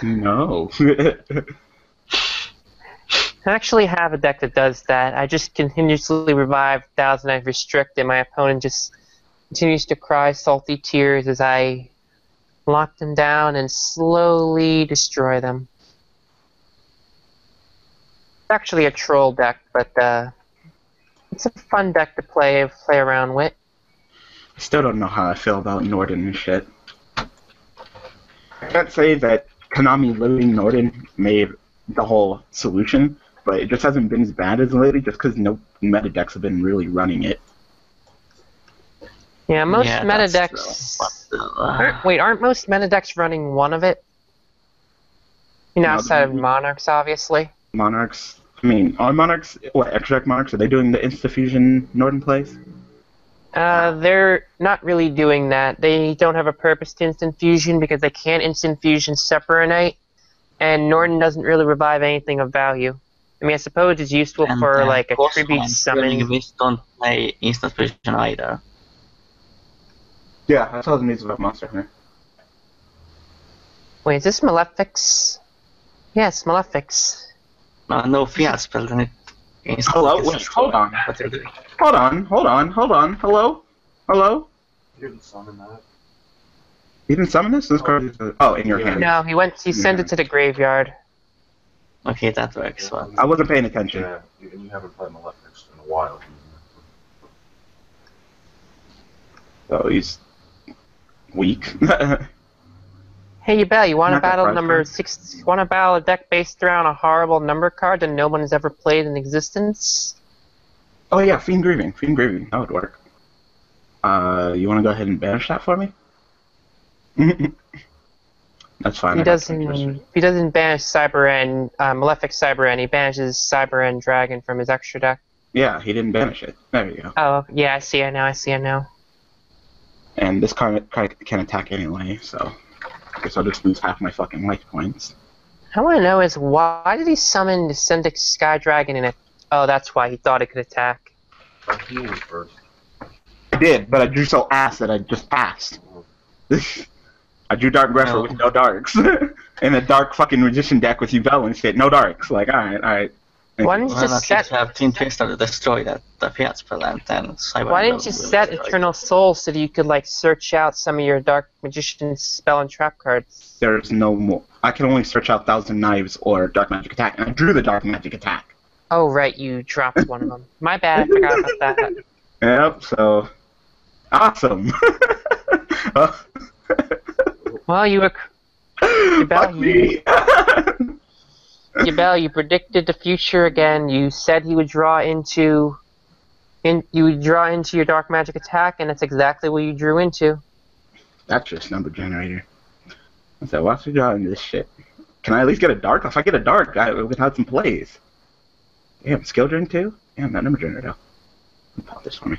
No. I actually have a deck that does that. I just continuously revive Thousand Eyes Restrict and my opponent just continues to cry salty tears as I lock them down and slowly destroy them. It's actually a troll deck, but uh, it's a fun deck to play play around with. I still don't know how I feel about Norden and shit. I can't say that Konami limiting Norden made the whole solution, but it just hasn't been as bad as lately just because no meta decks have been really running it. Yeah, most yeah, meta decks... Aren't, wait, aren't most meta decks running one of it? You know, outside of Monarchs, obviously. Monarchs, I mean, are Monarchs, what, Extract Monarchs, are they doing the Insta-Fusion Norton plays? Uh, they're not really doing that. They don't have a purpose to Instant Fusion because they can't Instant Fusion Sephronite, and Norton doesn't really revive anything of value. I mean, I suppose it's useful and for, like, a tribute summoning. Which don't play Instant Fusion either. Yeah, I saw the news of that monster here. Wait, is this Malefic's? Yes, Malefic's. Uh, no, Fiat spelled in it. Hello? Wait, hold on. Hold on, hold on, hold on. Hello? Hello? You didn't summon that. You didn't summon this? This oh. card is... Oh, in your yeah. hand. No, he went... He yeah. sent it to the graveyard. Okay, that works well. I wasn't paying attention. Yeah, you haven't played Malefic's in a while. So he's... weak. Hey, you bet. You want to battle number six? Want to battle a deck based around a horrible number card that no one has ever played in existence? Oh yeah, Fiend Grieving. Fiend Grieving. That would work. Uh, you want to go ahead and banish that for me? That's fine. He I doesn't. He doesn't banish Cyberend, uh, Malefic Cyberend. He banishes Cyberend Dragon from his extra deck. Yeah, he didn't banish it. There you go. Oh yeah, I see it now. I see it now. And this card can attack anyway, so. So I'll just lose half my fucking life points. I want to know is why did he summon the Syndic Sky Dragon in it? Oh, that's why he thought it could attack. I healed it first. I did, but I drew so ass that I just passed. I drew Dark Wrestler no. with no darks. In a dark fucking Magician deck with Uvel and shit, no darks. Like, alright, alright. Why didn't you just well, set... have Teen Twister to destroy that, the Fiat spell and then Cyber Why didn't you set destroy. Eternal Soul so that you could, like, search out some of your Dark Magician spell and trap cards? There's no more. I can only search out Thousand Knives or Dark Magic Attack, and I drew the Dark Magic Attack. Oh, right, you dropped one of them. My bad, I forgot about that. Yep, so... Awesome! Well, you were... You Fuck me! Yabel, you predicted the future again. You said he would draw into, in you would draw into your Dark Magic Attack, and that's exactly what you drew into. That's just number generator. I said, why should we draw into this shit? Can I at least get a dark? If I get a dark, I would have some plays. Damn, skill drain too. Damn, that number generator. Pop this for me.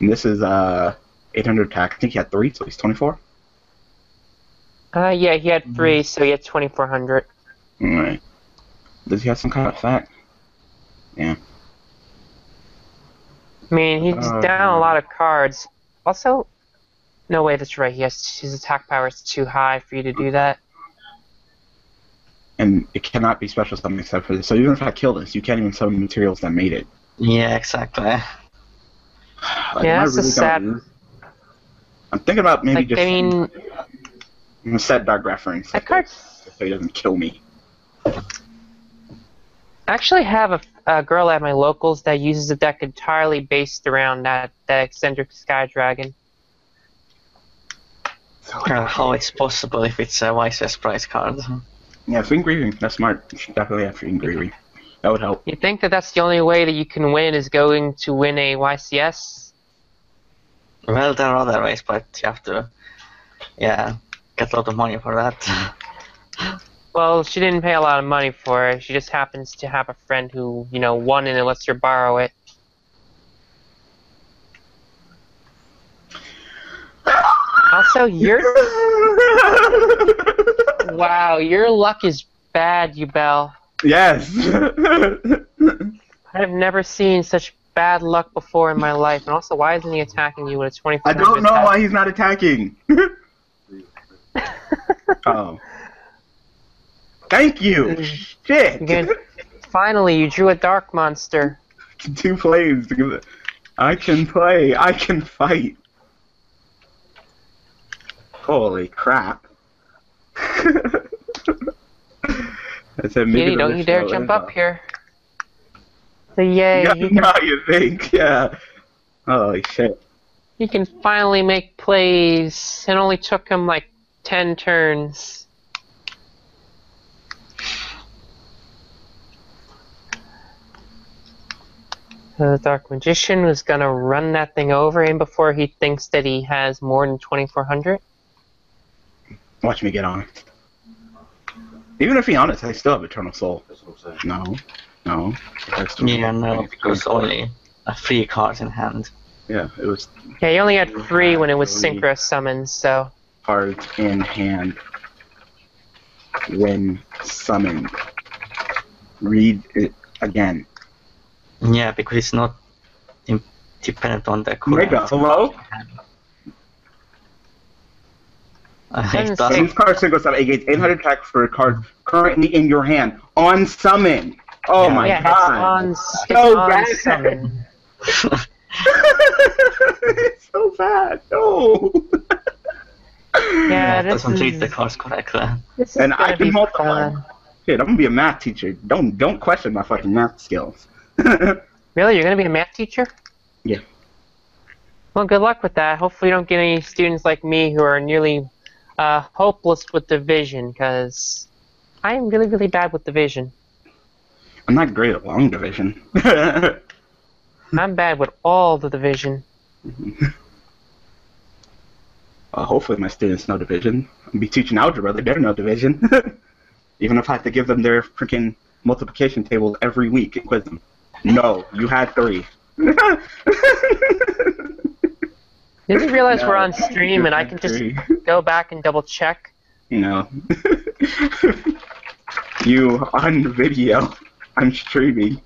And this is uh, eight hundred attack. I think he had three, so he's twenty-four. Uh, yeah, he had three, mm-hmm. so he had twenty-four hundred. All right. Does he have some kind of effect? Yeah. I mean, he's uh, down a lot of cards. Also, no way, that's right. He has his attack power is too high for you to do that. And it cannot be special summon except for this. So even if I kill this, you can't even summon materials that made it. Yeah, exactly. Like, yeah, that's really a sad. Lose? I'm thinking about maybe like, just. I mean, I'm gonna set Dark Reference. That card. So he doesn't kill me. I actually have a, a girl at my locals that uses a deck entirely based around that, that eccentric Sky Dragon. Uh, how it's possible if it's a Wisest Prize card. Yeah, Fiend Grieving. That's smart. You should definitely have Fiend Grieving. That would help. You think that that's the only way that you can win is going to win a Y C S? Well, there are other ways, but you have to yeah, get a lot of money for that. Well, she didn't pay a lot of money for it. She just happens to have a friend who, you know, won it and lets her borrow it. Also, your... wow, your luck is bad, Yubel. Yes. I have never seen such bad luck before in my life. And also, why isn't he attacking you with a twenty-five? I don't know attack? Why he's not attacking. Uh-oh. Thank you! Shit! Good. Finally, you drew a dark monster. Two plays. I can play. I can fight. Holy crap. I said, maybe Giddy, don't you dare jump up here. So yay. Yeah, you, now you think, yeah. Holy shit. You can finally make plays. It only took him like ten turns. The Dark Magician was going to run that thing over him before he thinks that he has more than twenty-four hundred. Watch me get on it. Even if he on it, I still have Eternal Soul. No. No. Yeah, no, because only a three cards in hand. Yeah, it was. Yeah, you only had three when it was synchro summons, so. Cards in hand when summoned. Read it again. Yeah, because it's not dependent on the current. Mega, hello? These cards synchro summon. It gains eight hundred attack for a card currently in your hand on summon. Oh yeah, my yeah, god. It's on, so on bad. Summon. It's so bad. No. Yeah, this doesn't treat the cards correctly. And I can multiply. Shit, I'm gonna be a math teacher. Don't don't question my fucking math skills. Really? You're gonna be a math teacher? Yeah. Well, good luck with that. Hopefully, you don't get any students like me who are nearly uh, hopeless with division, because I am really, really bad with division. I'm not great at long division. I'm bad with all the division. Mm-hmm. Uh, hopefully my students know division. I'll be teaching algebra, they better know division. Even if I have to give them their freaking multiplication tables every week and quiz them. No, you had three. Didn't you realize no, we're on stream and I can just three. Go back and double check? No. You on video. I'm streaming.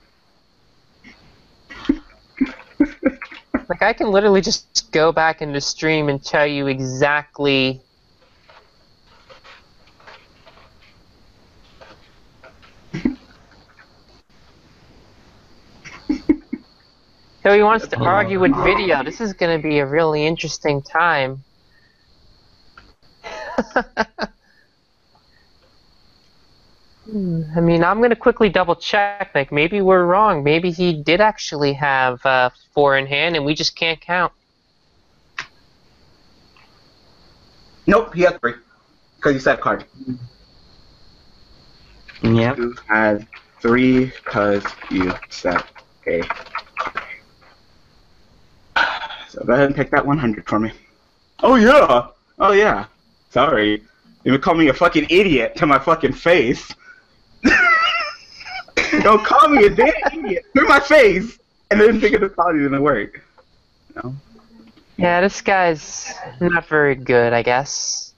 Like, I can literally just go back into stream and tell you exactly... So he wants to argue with video. This is going to be a really interesting time. I mean, I'm going to quickly double check, like maybe we're wrong. Maybe he did actually have uh, four in hand and we just can't count. Nope, he had three. Because he said card. Yeah. You had three because you said a card. So go ahead and pick that one hundred for me. Oh yeah! Oh yeah. Sorry. You would call me a fucking idiot to my fucking face. Don't call me a damn idiot through my face, and then think of the quality didn't work. No. Yeah, this guy's not very good, I guess.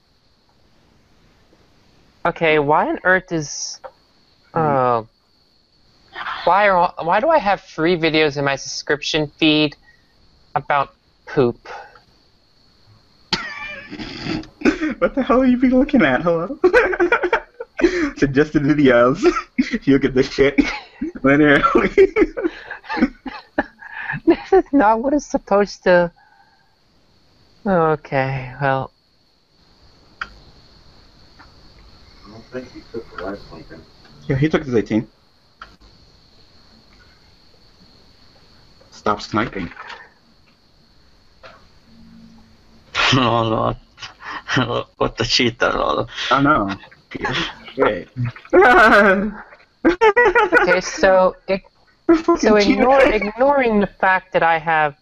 Okay, why on earth is? Oh, why are why do I have three videos in my subscription feed about poop? What the hell are you be looking at? Hello. Suggested videos. You look at this shit linearly. This is not what it's supposed to. Okay, well. I don't think he took the live something. Yeah, he took his eighteen. Stop sniping. Oh Lord. What the cheater, Lord. I know. Okay. Okay, so it, so ignore, ignoring the fact that I have.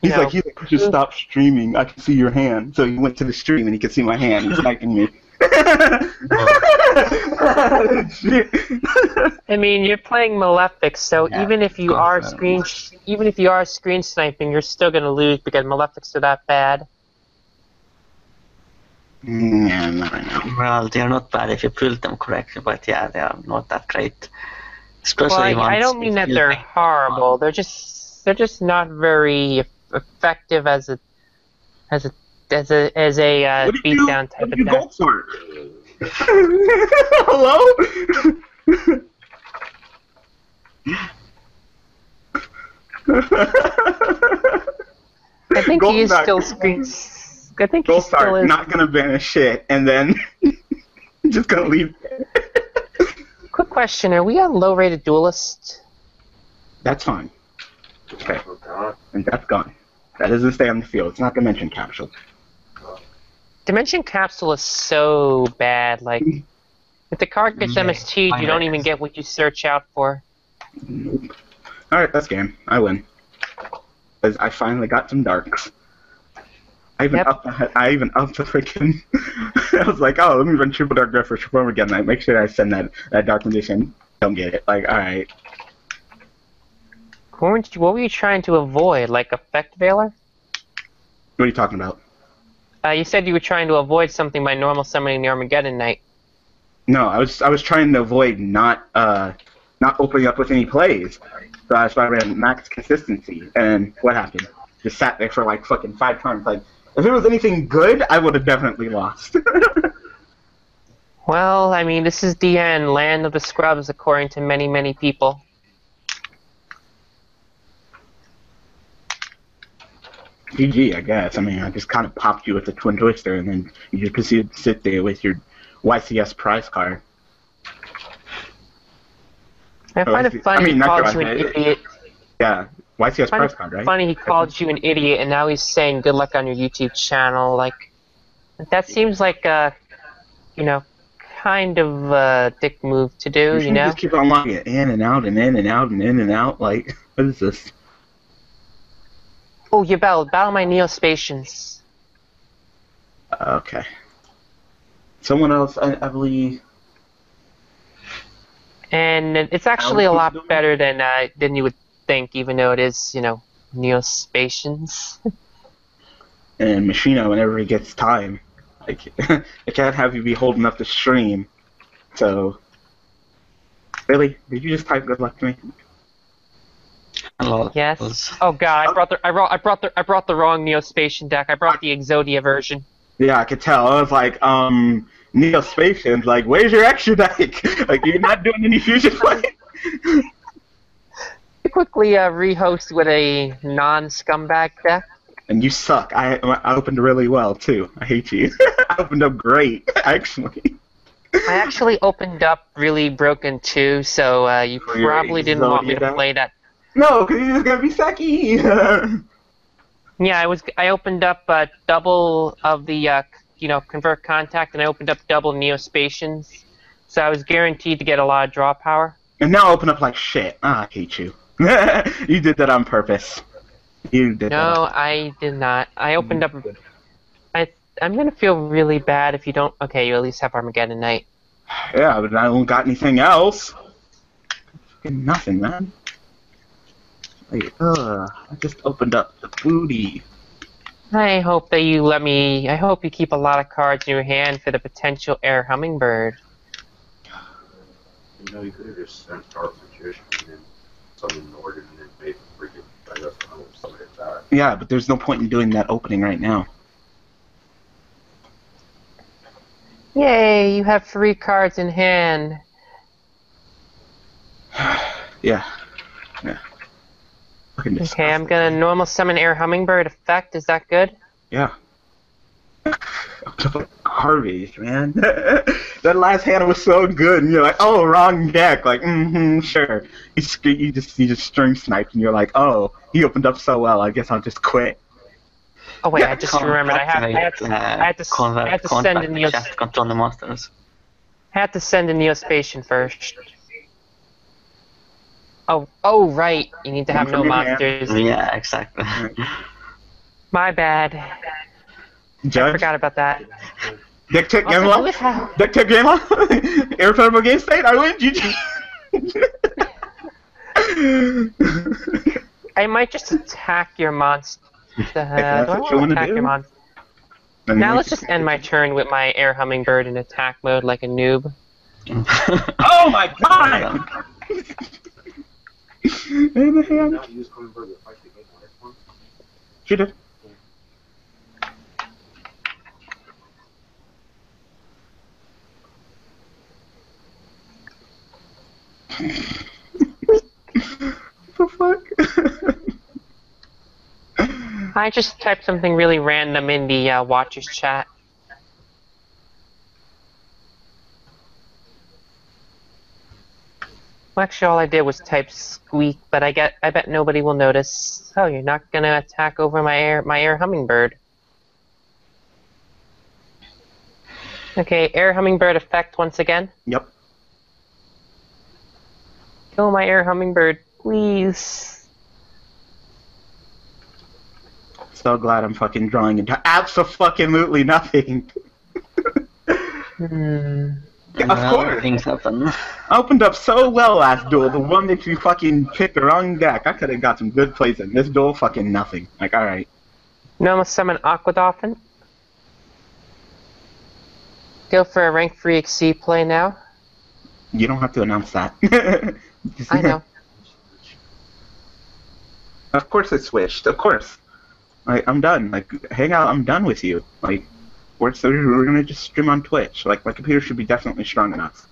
He's know, like, he's like, you should stop streaming. I can see your hand. So he went to the stream and he could see my hand. He's liking me. I mean, you're playing Malefic, so yeah, even if you are screen, even if you are screen sniping, you're still gonna lose because Malefics are that bad. Yeah, not right now. Well, they are not bad if you build them correctly, but yeah, they are not that great. Especially well, I, I don't mean that they're horrible. They're just they're just not very effective as a as a as a as a uh, beatdown type of deck. Hello. I think he is still screen. I think Gold Star is not gonna banish shit, and then just gonna leave. Quick question: are we on low-rated duelist? That's fine. Okay, and that's gone. That doesn't stay on the field. It's not Dimension Capsule. Dimension Capsule is so bad. Like, if the card gets yeah, M S T'd, you don't even get what you search out for. Nope. All right, that's game. I win. Cause I finally got some darks. I even, yep. upped the, I even upped the freaking... I was like, oh, let me run Triple Dark Grip for Triple Armageddon Night. Make sure I send that, that Dark Condition. Don't get it. Like, alright. Weren't you, what were you trying to avoid? Like effect veiler? What are you talking about? Uh, you said you were trying to avoid something by normal summoning the Armageddon Knight. No, I was I was trying to avoid not uh not opening up with any plays. So I, so I ran max consistency, and what happened? Just sat there for like fucking five times. Like if it was anything good, I would have definitely lost. Well, I mean, this is the end, land of the scrubs, according to many, many people. G G, I guess. I mean, I just kind of popped you with a twin twister, and then you just proceeded to sit there with your Y C S prize card. I find it funny he called you an idiot. Yeah, Y C S prize card, right? Funny he called you an idiot, and now he's saying good luck on your YouTube channel. Like, that seems like a, you know, kind of a dick move to do. You know, just keep on logging it in and out and in and out and in and out. Like, what is this? Oh, you battle, battle my Neospatians. Okay. Someone else, I, I believe. And it's actually a lot better than uh, than you would think, even though it is, you know, Neospatians. And Machina, whenever he gets time, I can't, I can't have you be holding up the stream. So, really, did you just type good luck to me? Hello. Yes. Oh god, I brought the I brought I brought the I brought the wrong Neospatian deck. I brought the Exodia version. Yeah, I could tell. I was like, um, Neospatians, like, where's your extra deck? Like, you're not doing any fusion play. I quickly uh, rehost with a non-scumbag deck. And you suck. I I opened really well too. I hate you. I opened up great, actually. I actually opened up really broken too, so uh, you probably didn't want me to play that. No, because he's gonna be sucky. Yeah, I was. I opened up uh, double of the, uh, you know, convert contact, and I opened up double Neospatians, so I was guaranteed to get a lot of draw power. And now I open up like shit. Ah, oh, I hate you. You did that on purpose. You did. No, that on I did not. I opened up. I I'm gonna feel really bad if you don't. Okay, you at least have Armageddon Knight. Yeah, but I don't got anything else. Nothing, man. Uh, I just opened up the booty. I hope that you let me. I hope you keep a lot of cards in your hand for the potential air hummingbird. You know, you could have just sent Dark Magician and summoned Norton and made the freaking Dinosaur or something like that. Yeah, but there's no point in doing that opening right now. Yay, you have three cards in hand. Yeah. Yeah. Okay, I'm gonna normal summon air hummingbird effect. Is that good? Yeah. Garbage, man. That last hand was so good, and you're like, oh, wrong deck. Like, mm-hmm, sure. You, you just you just string sniped, and you're like, oh, he opened up so well. I guess I'll just quit. Oh wait, yeah, I just remembered. I had I had to, uh, I had to, convert, I had to send in Neo. Control the monsters. I had to send in Neospatian first. Oh, oh, right. You need to have no monsters. Yeah, exactly. My bad. Judge? I forgot about that. Dick Tech Gamla? Dick Tech Gamla? Irreparable game state? I win? G G. I might just attack your monster. Uh, do I want to attack your monster? Now let's just end my turn with my air hummingbird in attack mode like a noob. Oh my god! In the hand. She did. The fuck? I just typed something really random in the uh, Watchers chat. Well, actually, all I did was type squeak, but I get, I bet nobody will notice. Oh, you're not going to attack over my air, my air hummingbird. Okay, air hummingbird effect once again. Yep. Kill my air hummingbird, please. So glad I'm fucking drawing into absolutely nothing. Hmm. Yeah, of well, course. Things happen. Opened up so well last duel, the one that you fucking picked the wrong deck. I could have got some good plays in this duel, fucking nothing. Like, alright. You know, I'm gonna summon Aqua Dolphin. Go for a rank free X C play now. You don't have to announce that. I know. Of course it switched. Of course. Like, I'm done. Like, hang out. I'm done with you. Like, we're, so we're gonna just stream on Twitch. Like, my computer should be definitely strong enough.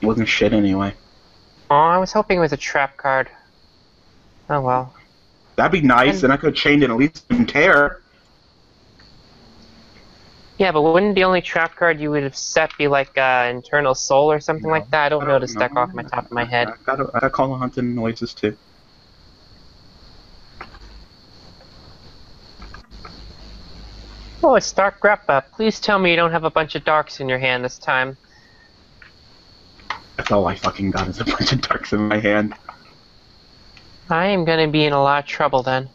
It wasn't shit anyway. Oh, I was hoping it was a trap card. Oh well. That'd be nice, and I could have chained in at least in Terror. Yeah, but wouldn't the only trap card you would have set be like uh, Internal Soul or something no, like that? I don't, I don't know this deck off my top of my head. I gotta, I gotta call on Hunting Noises too. Oh, it's Dark Grappa. Please tell me you don't have a bunch of darks in your hand this time. That's all I fucking got is a bunch of darks in my hand. I am gonna be in a lot of trouble then.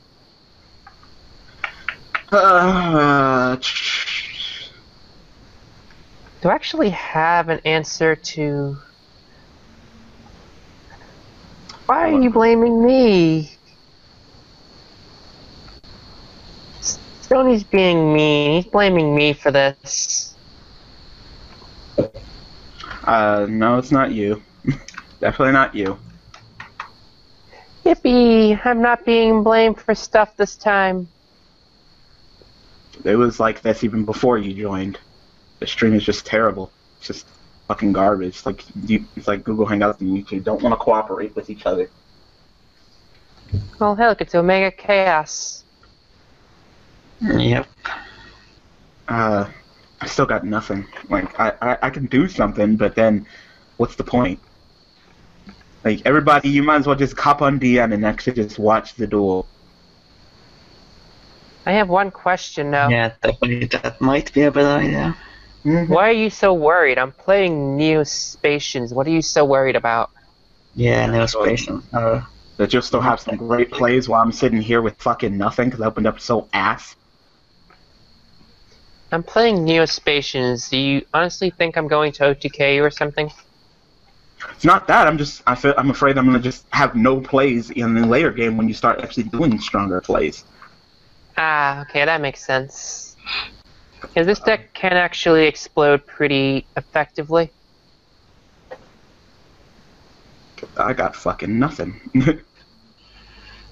Uh... Do I actually have an answer to... Why are you blaming me? Stoney's being mean. He's blaming me for this. Uh, no, it's not you. Definitely not you. Yippee! I'm not being blamed for stuff this time. It was like this even before you joined. The stream is just terrible. It's just fucking garbage. It's like, you, it's like Google Hangouts and YouTube don't want to cooperate with each other. Well, hell, it's Omega Chaos. Yep. Uh, I still got nothing. Like, I, I, I can do something, but then what's the point? Like, everybody, you might as well just cop on D M and actually just watch the duel. I have one question now. Yeah, that might be a bad idea. Mm-hmm. Why are you so worried? I'm playing Neospatians. What are you so worried about? Yeah, Neospatians. Uh, that you'll still have some great plays while I'm sitting here with fucking nothing because I opened up so ass. I'm playing Neospatians. Do you honestly think I'm going to O T K you or something? It's not that. I'm just. I feel, I'm afraid I'm gonna just have no plays in the later game when you start actually doing stronger plays. Ah, okay, that makes sense. Because this deck can actually explode pretty effectively. I got fucking nothing.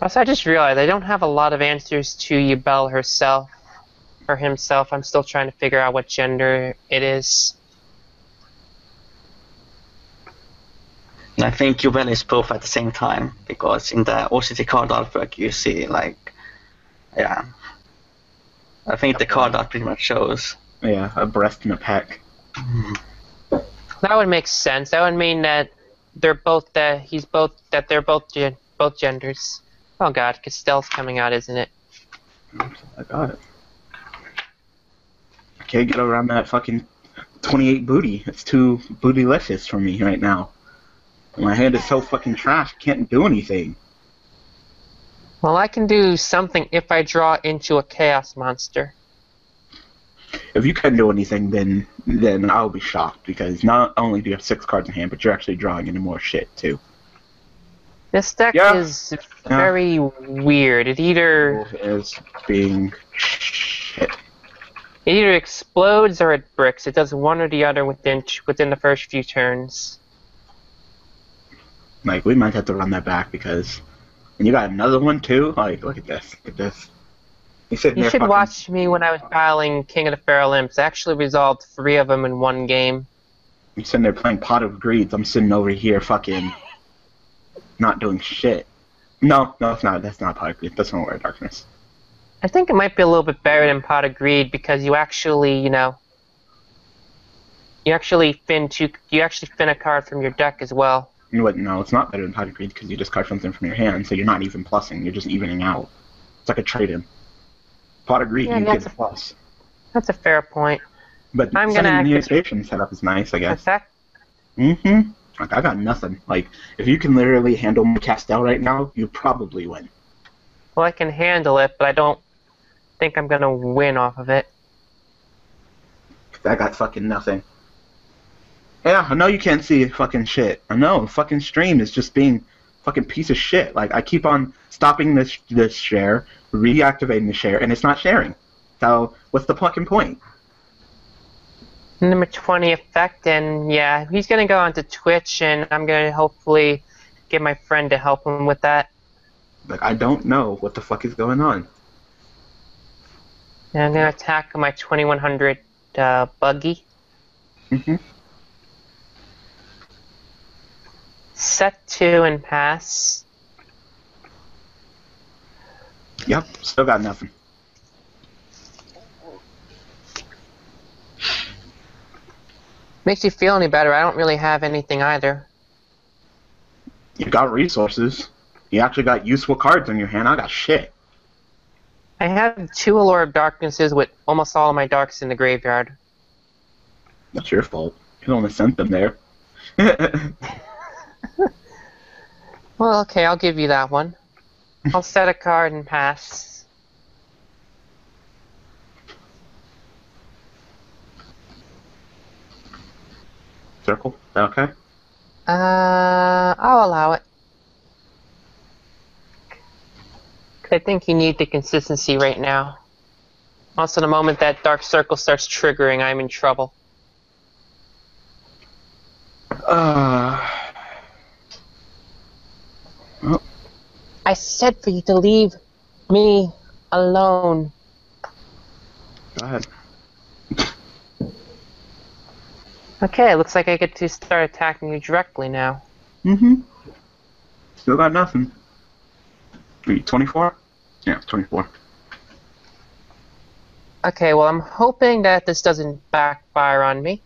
Also, I just realized I don't have a lot of answers to Yubel herself, or himself. I'm still trying to figure out what gender it is. I think Yubel is both at the same time, because in the O C T card artwork you see, like, yeah. I think the card art pretty much shows. Yeah, a breast and a pack. That would make sense. That would mean that they're both that he's both that they're both gen both genders. Oh God, Castell's coming out, isn't it? Oops, I got it. I can't get around that fucking twenty-eight booty. It's too bootylicious for me right now. My hand is so fucking trash. Can't do anything. Well, I can do something if I draw into a chaos monster. If you can do anything, then then I'll be shocked, because not only do you have six cards in hand, but you're actually drawing into more shit, too. This deck yeah. is yeah. very weird. It either... It is being shit. It either explodes or it bricks. It does one or the other within within the first few turns. Like, we might have to run that back, because... And you got another one too? Like, look at this. Look at this. You should fucking... watch me when I was battling King of the Feral Imps. I actually resolved three of them in one game. You're sitting there playing Pot of Greeds. I'm sitting over here fucking not doing shit. No, no, it's not. That's not Pot of Greed. That's not Wear Darkness. I think it might be a little bit better than Pot of Greed because you actually, you know, you actually fin two. You actually fin a card from your deck as well. You wouldn't know. It's not better than Pot of Greed because you discard something from your hand, so you're not even plussing. You're just evening out. It's like a trade-in. Pot of Greed, yeah, you get a plus. That's a fair point. But I'm sending the Neospatian setup is nice, I guess. Mm-hmm. Like, I got nothing. Like, if you can literally handle my Castell right now, you probably win. Well, I can handle it, but I don't think I'm going to win off of it. I got fucking nothing. Yeah, I know you can't see fucking shit. I know, fucking stream is just being fucking piece of shit. Like, I keep on stopping this this share, reactivating the share, and it's not sharing. So, what's the fucking point? Number twenty, Effectin, yeah, he's going to go onto Twitch, and I'm going to hopefully get my friend to help him with that. Like, I don't know what the fuck is going on. And I'm going to attack my twenty-one hundred uh, buggy. Mm-hmm. Set two and pass. Yep, still got nothing. Makes you feel any better. I don't really have anything either. You got resources. You actually got useful cards in your hand. I got shit. I have two Allure of Darknesses with almost all of my darks in the graveyard. That's your fault. You don't want to send them there. Well, okay, I'll give you that one. I'll set a card and pass. Circle? Okay. Uh, I'll allow it. I think you need the consistency right now. Also, the moment that dark circle starts triggering, I'm in trouble. Uh. Oh. I said for you to leave me alone. Go ahead. Okay, looks like I get to start attacking you directly now. Mm-hmm. Still got nothing. twenty-four? Yeah, twenty-four. Okay, well, I'm hoping that this doesn't backfire on me.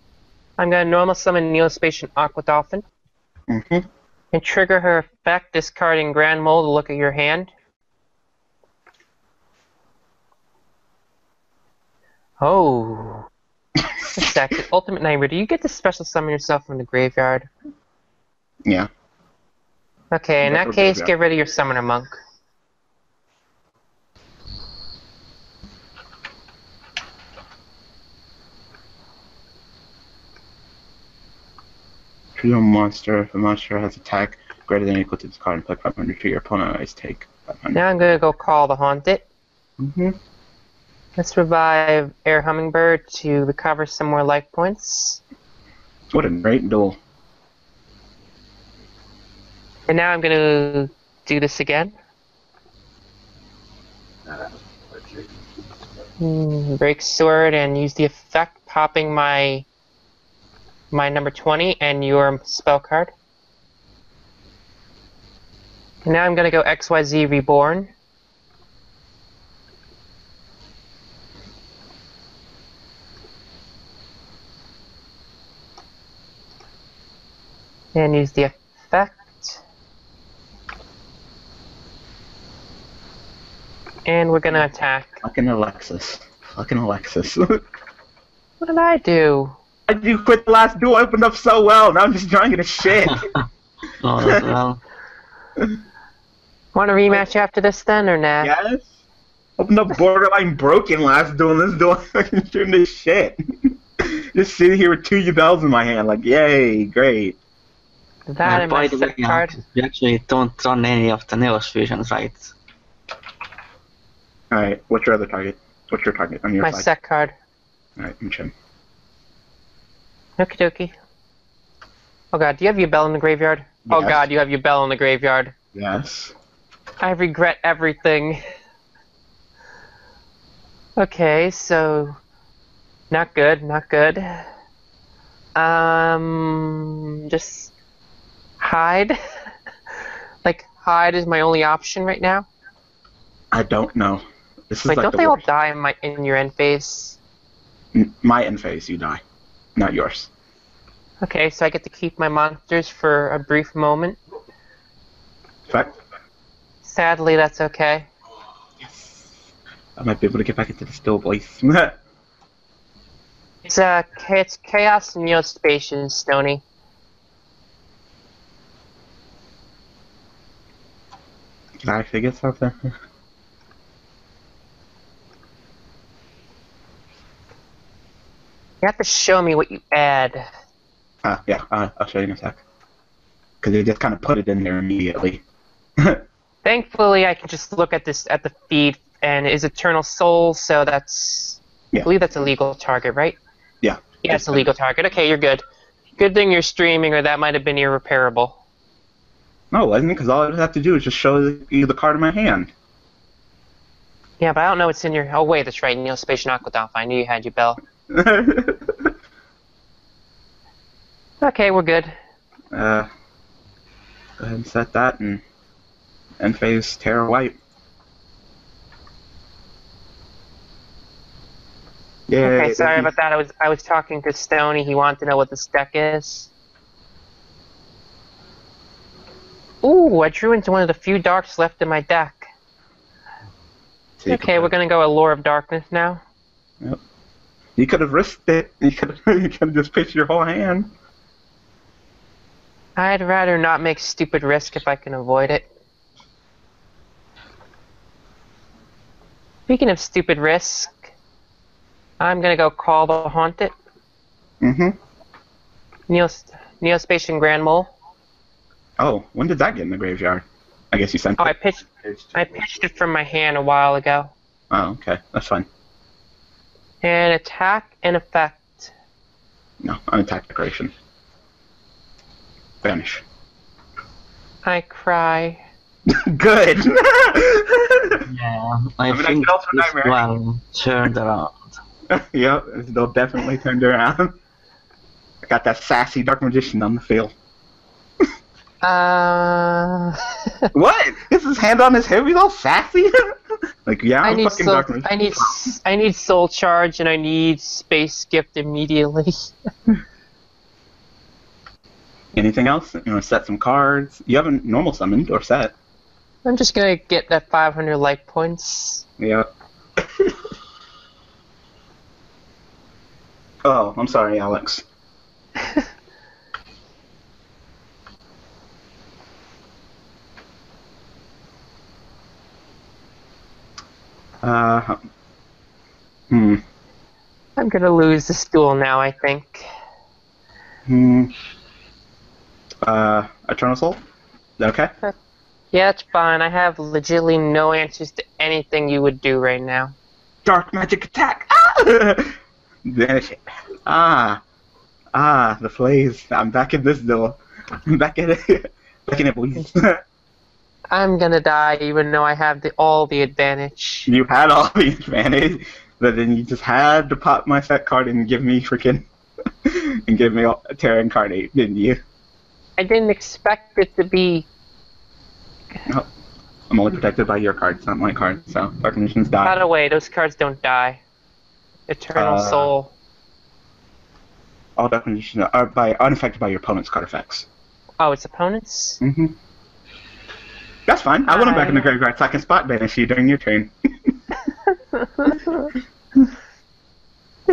I'm going to normal summon Neospatian Aqua Dolphin. Mm-hmm. And trigger her effect, discarding Grand Mole to look at your hand. Oh. Exactly. Ultimate Nightmare. Do you get to special summon yourself from the graveyard? Yeah. Okay, in that case, get rid of your Summoner Monk. Trigger monster. If a monster has attack greater than or equal to this card and play five hundred to your opponent, always take five hundred. Now I'm going to go call the Haunted. Mm-hmm. Let's revive Air Hummingbird to recover some more life points. What a great duel. And now I'm going to do this again. Mm, break sword and use the effect, popping my my number twenty and your spell card. And now I'm going to go X Y Z Reborn. And use the effect. And we're gonna attack. Fucking Alexis. Fucking Alexis. What did I do? I did you quit the last duel? I opened up so well, now I'm just drawing into shit. Oh, that's well. Want a rematch after this then, or nah? Yes. Opened up borderline broken last duel, and this duel I'm doing this shit. Just sitting here with two Yubels in my hand, like, yay, great. That uh, by the way, yeah, you actually don't run any of the Neos fusions, right? Alright, what's your other target? What's your target? On your My side. Sec card. Alright, I'm chilling. Okie dokie. Oh god, do you have your bell in the graveyard? Yes. Oh god, you have your bell in the graveyard. Yes. I regret everything. Okay, so... Not good, not good. Um... Just... Hide? Like, hide is my only option right now? I don't know. This is Wait, like don't the they worst. all die in, my, in your end phase? N my end phase, you die. Not yours. Okay, so I get to keep my monsters for a brief moment. Fact. Sadly, that's okay. Yes. I might be able to get back into the still voice. it's, uh, it's Chaos Neospatian, Stoney. can actually get something. You have to show me what you add. Uh, yeah, uh, I'll show you in a sec. Because they just kind of put it in there immediately. Thankfully, I can just look at this at the feed, and it is Eternal Soul, so that's... Yeah. I believe that's a legal target, right? Yeah. Yeah, it's a legal target. Okay, you're good. Good thing you're streaming, or that might have been irreparable. No, it wasn't, because all I have to do is just show you the card in my hand. Yeah, but I don't know what's in your... Oh, wait, that's right. Neo Space Aquadomp. I knew you had your bell. Okay, we're good. Uh, go ahead and set that and end phase Terra White. Yay. Okay, sorry about that. I was I was talking to Stoney. He wanted to know what this deck is. Ooh, I drew into one of the few darks left in my deck. Okay, we're gonna go a Lore of Darkness now. Yep. You could have risked it. You could you could have just pitched your whole hand. I'd rather not make stupid risk if I can avoid it. Speaking of stupid risk, I'm gonna go call the Haunted. Mm-hmm. Neo Neospatian Grand Mole. Oh, when did that get in the graveyard? I guess you sent oh, it. Oh, I pitched I pitched it from my hand a while ago. Oh, okay. That's fine. And attack and effect. No, an attack declaration. Vanish. I cry. Good. Yeah, I, I mean, think I this nightmare. One turned around. Yep, they'll definitely turn around. I got that sassy Dark Magician on the field. uh. What? This is hand on his head. He's all sassy. Like, yeah, I'm I need fucking soul, Dark Magician. I need, I need Soul Charge and I need Space Gift immediately. Anything else? You want to set some cards? You haven't normal summoned or set. I'm just going to get that five hundred life points. Yeah. Oh, I'm sorry, Alex. uh, hmm. I'm going to lose the stool now, I think. Hmm. Uh, Eternal Soul? Okay. Yeah, it's fine. I have legitimately no answers to anything you would do right now. Dark Magic Attack! Ah! Vanish it. Ah. Ah, the flays. I'm back in this door. I'm back in it. Back in it, please. I'm gonna die even though I have the, all the advantage. You had all the advantage, but then you just had to pop my set card and give me freaking... and give me a Terra Incarnate, didn't you? I didn't expect it to be... Oh, I'm only protected by your cards, not my cards, so Dark Magicians die. By the way, those cards don't die. Eternal uh, Soul. All Dark Magicians are by, unaffected by your opponent's card effects. Oh, it's opponent's? Mm-hmm. That's fine. I, I want them back in the graveyard so I can spot banish you during your turn.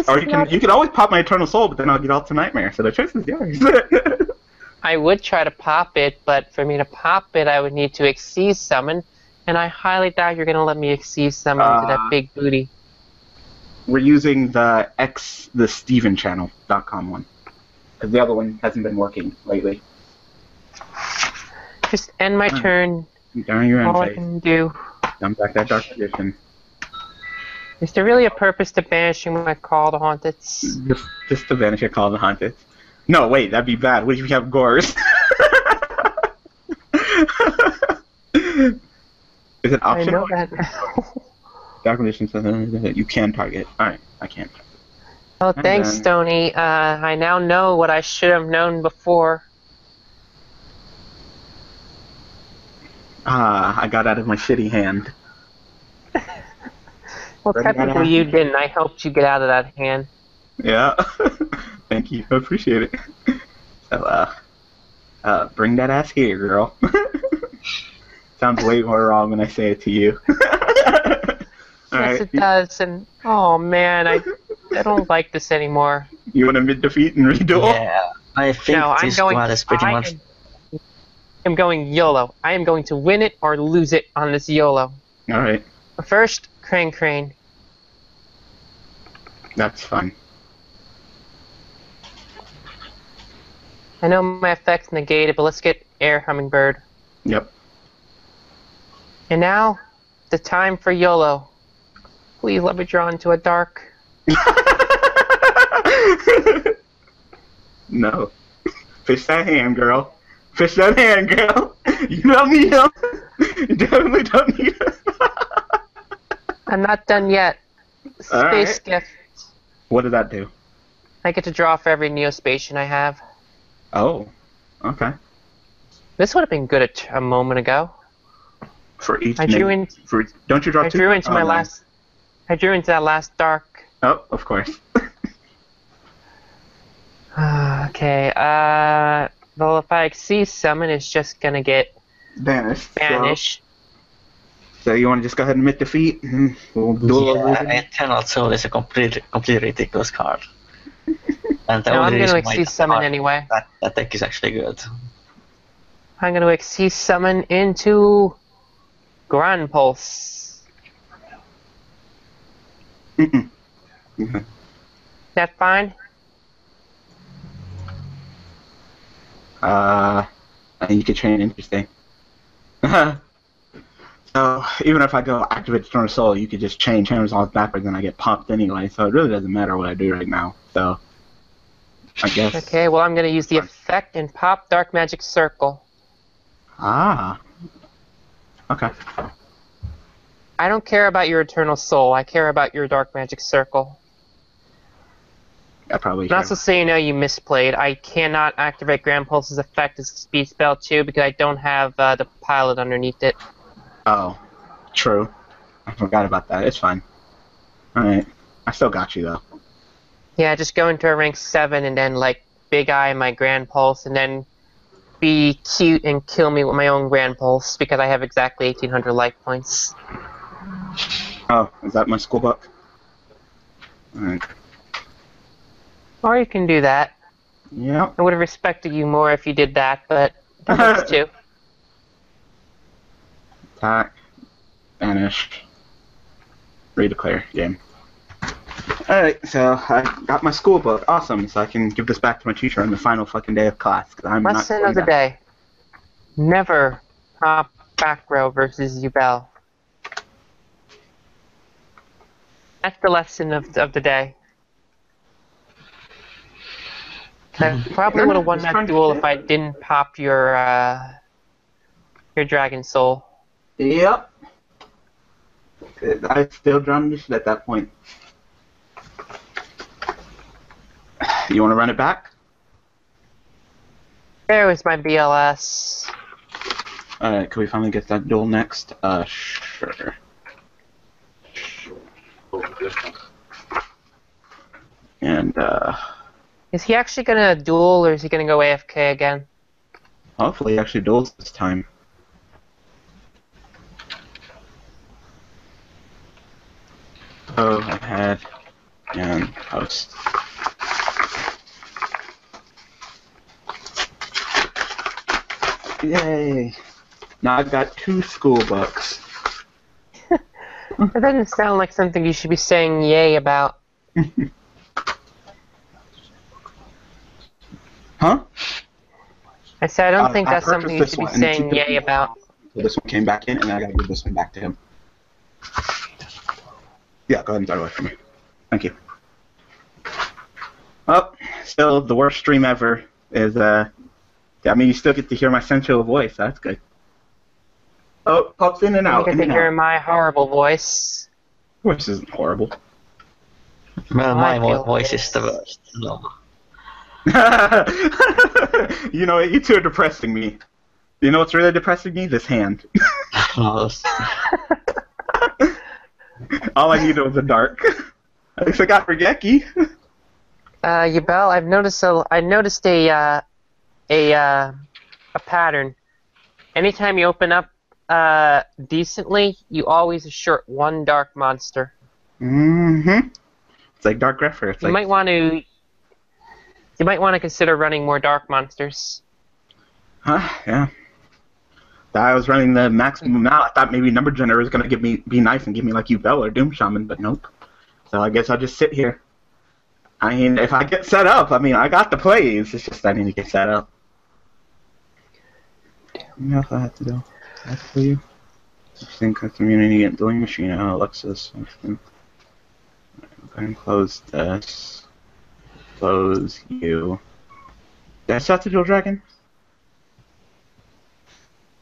Or you can, you can always pop my Eternal Soul, but then I'll get all to Nightmare, so the choice is yours. I would try to pop it, but for me to pop it, I would need to Xyz Summon, and I highly doubt you're going to let me Xyz Summon uh, to that big booty. We're using the X, the Steven Channel dot com one, because the other one hasn't been working lately. Just end my right. turn. Down your end All phase. I can do. Dump back that Dark Magician. Is there really a purpose to banishing my Call to Haunted? Just, just to banish your Call to Haunted. No, wait, that'd be bad. What if we have Gores? Is it optional? I know that now. Dark Magician that you can target. Alright, I can't. Well, and thanks, then... Stoney. Uh, I now know what I should have known before. Ah, I got out of my shitty hand. Well, Ready technically you didn't. I helped you get out of that hand. Yeah. Thank you. I appreciate it. So, uh, uh, bring that ass here, girl. Sounds way more wrong when I say it to you. Yes, right. It does. And oh man, I, I don't like this anymore. You want to mid defeat and redo? Yeah, I think no, this I'm going, squad is pretty I much. Am, am going YOLO. I am going to win it or lose it on this YOLO. All right. First, Crane Crane. That's fun. I know my effect's negated, but let's get Air Hummingbird. Yep. And now, the time for YOLO. Please let me draw into a dark. No. Fish that hand, girl. Fish that hand, girl. You don't need him. You definitely don't need him. I'm not done yet. Space right. Gift. What did that do? I get to draw for every Neospatian I have. Oh. Okay. This would have been good at a moment ago. For each I drew in, for, don't you draw I two? Drew into oh, my no. last I drew into that last dark. Oh, of course. Okay, uh well if I exceed summon it's just gonna get banished. Banished. So, so you wanna just go ahead and admit defeat? We'll do yeah, it. I cannot, so it's a complete completely ridiculous card. And no, I'm gonna exceed summon anyway. That attack is actually good. I'm gonna exceed summon into Grand Pulse. Mm-mm. Mm-hmm. That fine? Uh, you could train interesting. So even if I go activate Storm Soul, you could just change Hammersongs backwards and I get popped anyway, so it really doesn't matter what I do right now, so I guess. Okay, well I'm gonna use the effect and pop Dark Magic Circle. Ah. Okay. I don't care about your Eternal Soul, I care about your Dark Magic Circle. I probably should. Not so say you know you misplayed. I cannot activate Grand Pulse's effect as a speed spell too because I don't have uh, the pilot underneath it. Oh, true. I forgot about that. It's fine. All right, I still got you though. Yeah, just go into a rank seven and then like Big Eye my Grand Pulse and then be cute and kill me with my own Grand Pulse because I have exactly eighteen hundred life points. Oh, is that my school book? All right. Or you can do that. Yeah. I would have respected you more if you did that, but that works too. Attack. Banish. Redeclare. Game. Alright, so I got my school book. Awesome. So I can give this back to my teacher on the final fucking day of class. Cause I'm Lesson not of the that. day. Never top back row versus Yubel. That's the lesson of, of the day. I probably would have won that duel if I didn't pop your uh, your Dragon Soul. Yep. I still drawn this at that point. You want to run it back? There was my B L S. Alright, can we finally get that duel next? Uh, sure. And, uh... is he actually going to duel, or is he going to go A F K again? Hopefully he actually duels this time. Oh, I had... and post. Yay! Now I've got two school books. That doesn't sound like something you should be saying yay about. Huh? I said I don't uh, think that's something you should be saying yay about. This one came back in, and I gotta give this one back to him. Yeah, go ahead and throw it away from me. Thank you. Well, still the worst stream ever is, uh... I mean, you still get to hear my sensual voice, so that's good. Oh, pops in and out. You get to hear my horrible voice. Which isn't horrible. Well, my voice is the worst. No. You know, you two are depressing me. You know what's really depressing me? This hand. All I needed was a dark. At least I got Regeki. Uh, Yubel, I've noticed a, I noticed a, uh, a, uh, a pattern. Anytime you open up, uh, decently, you always assert one dark monster. Mm-hmm. It's like Dark Greffer. It's you like might want to... You might want to consider running more dark monsters. Huh? Yeah. I was running the maximum amount. I thought maybe number generator was going to give me be nice and give me like Ubel or Doom Shaman, but nope. So I guess I'll just sit here. I mean, if I get set up, I mean, I got the plays. It's just I need to get set up. What else I have to do? That's for you. I think a community and doing machine. Oh, Alexis. I'm going to close this. Close you. Did I set the dual dragon?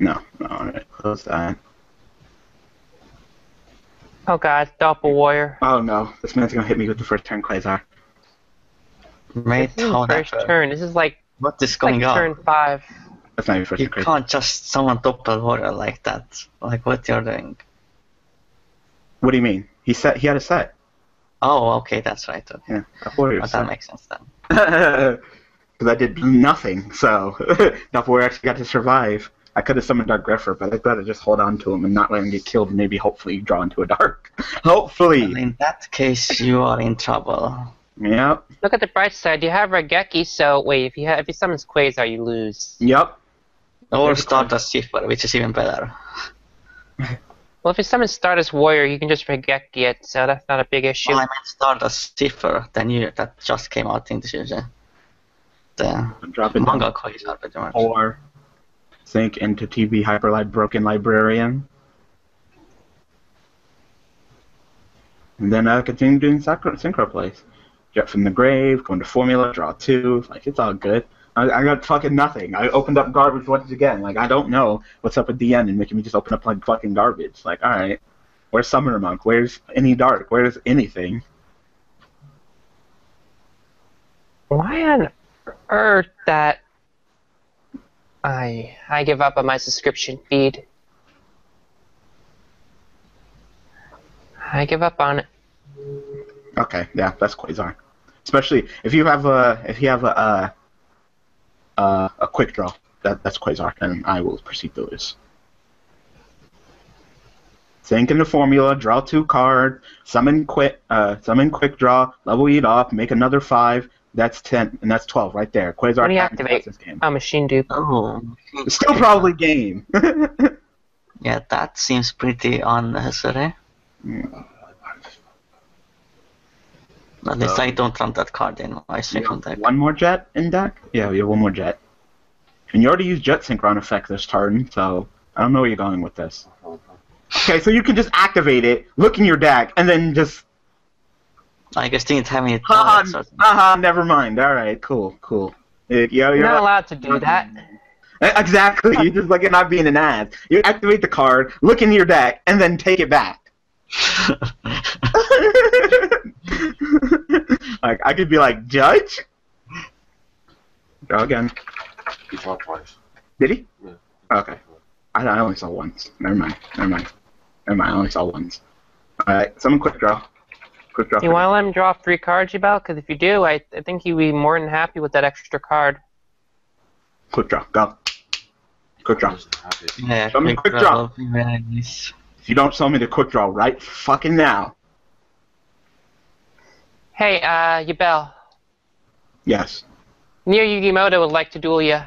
No, no, alright, close that. Oh god, Doppel Warrior. Oh no, this man's gonna hit me with the first turn Quasar. Right, first turn, this is like, what is going on? Turn five. That's not your first turn. You can't just summon Doppel Warrior like that. Like, what you're doing? What do you mean? He set, he had a set. Oh, okay, that's right. Okay. Yeah, a warrior set. That makes sense then. Because I did nothing, so Doppel Warrior actually got to survive. I could have summoned Dark Greffer, but I'd rather just hold on to him and not let him get killed and maybe hopefully draw into a Dark. Hopefully! And in that case, you are in trouble. Yep. Look at the bright side. You have Rageki, so wait, if you have, if he summons Quasar, you lose. Yep. Or Stardust Shifter, which is even better. Well, if he summons Stardust Warrior, you can just Rageki it, so that's not a big issue. Well, I meant Stardust Shifter, the new that just came out in the season. The manga Quasar, pretty much. Or... Sync into T V Hyperlight Broken Librarian. And then uh, continue doing synchro plays. Jet from the Grave, going to Formula, draw two. Like, it's all good. I, I got fucking nothing. I opened up garbage once again. Like, I don't know what's up with D N and making me just open up like fucking garbage. Like, alright. Where's Summoner Monk? Where's any Dark? Where's anything? Why on earth that... I I give up on my subscription feed. I give up on it. Okay, yeah, that's Quasar. Especially if you have a if you have a a, a quick draw, that that's Quasar, and I will proceed to lose. Sink in the formula, draw two cards, summon quick uh summon quick draw, level eat off, make another five. That's ten, and that's twelve right there. Quasar. What do you activate? Game. Oh, machine dupe. Oh, it's still probably game. Yeah, that seems pretty unnecessary. Mm. At least so, I don't run that card in my synchron deck. One more jet in deck? Yeah, we have one more jet. And you already used jet synchron effect this turn, so I don't know where you're going with this. Okay, so you can just activate it, look in your deck, and then just... I guess didn't have any thoughts. Haha, uh-huh, never mind. Alright, cool, cool. Yo, you're, you're not like, allowed to do that. Exactly, you're just like not being an ass. You activate the card, look into your deck, and then take it back. Like, I could be like, Judge? Draw again. He saw twice. Did he? Yeah. Okay. I, I only saw once. Never mind, never mind. Never mind, I only saw once. Alright, someone quick draw. Do you want to let him draw three cards, Ubel? Because if you do, I, I think he'd be more than happy with that extra card. Quick draw, go. Quick draw. Yeah, show me quick draw. draw. If you don't show me the quick draw right fucking now. Hey, uh, Ubel. Yes. Neo Yugi Moto would like to duel you.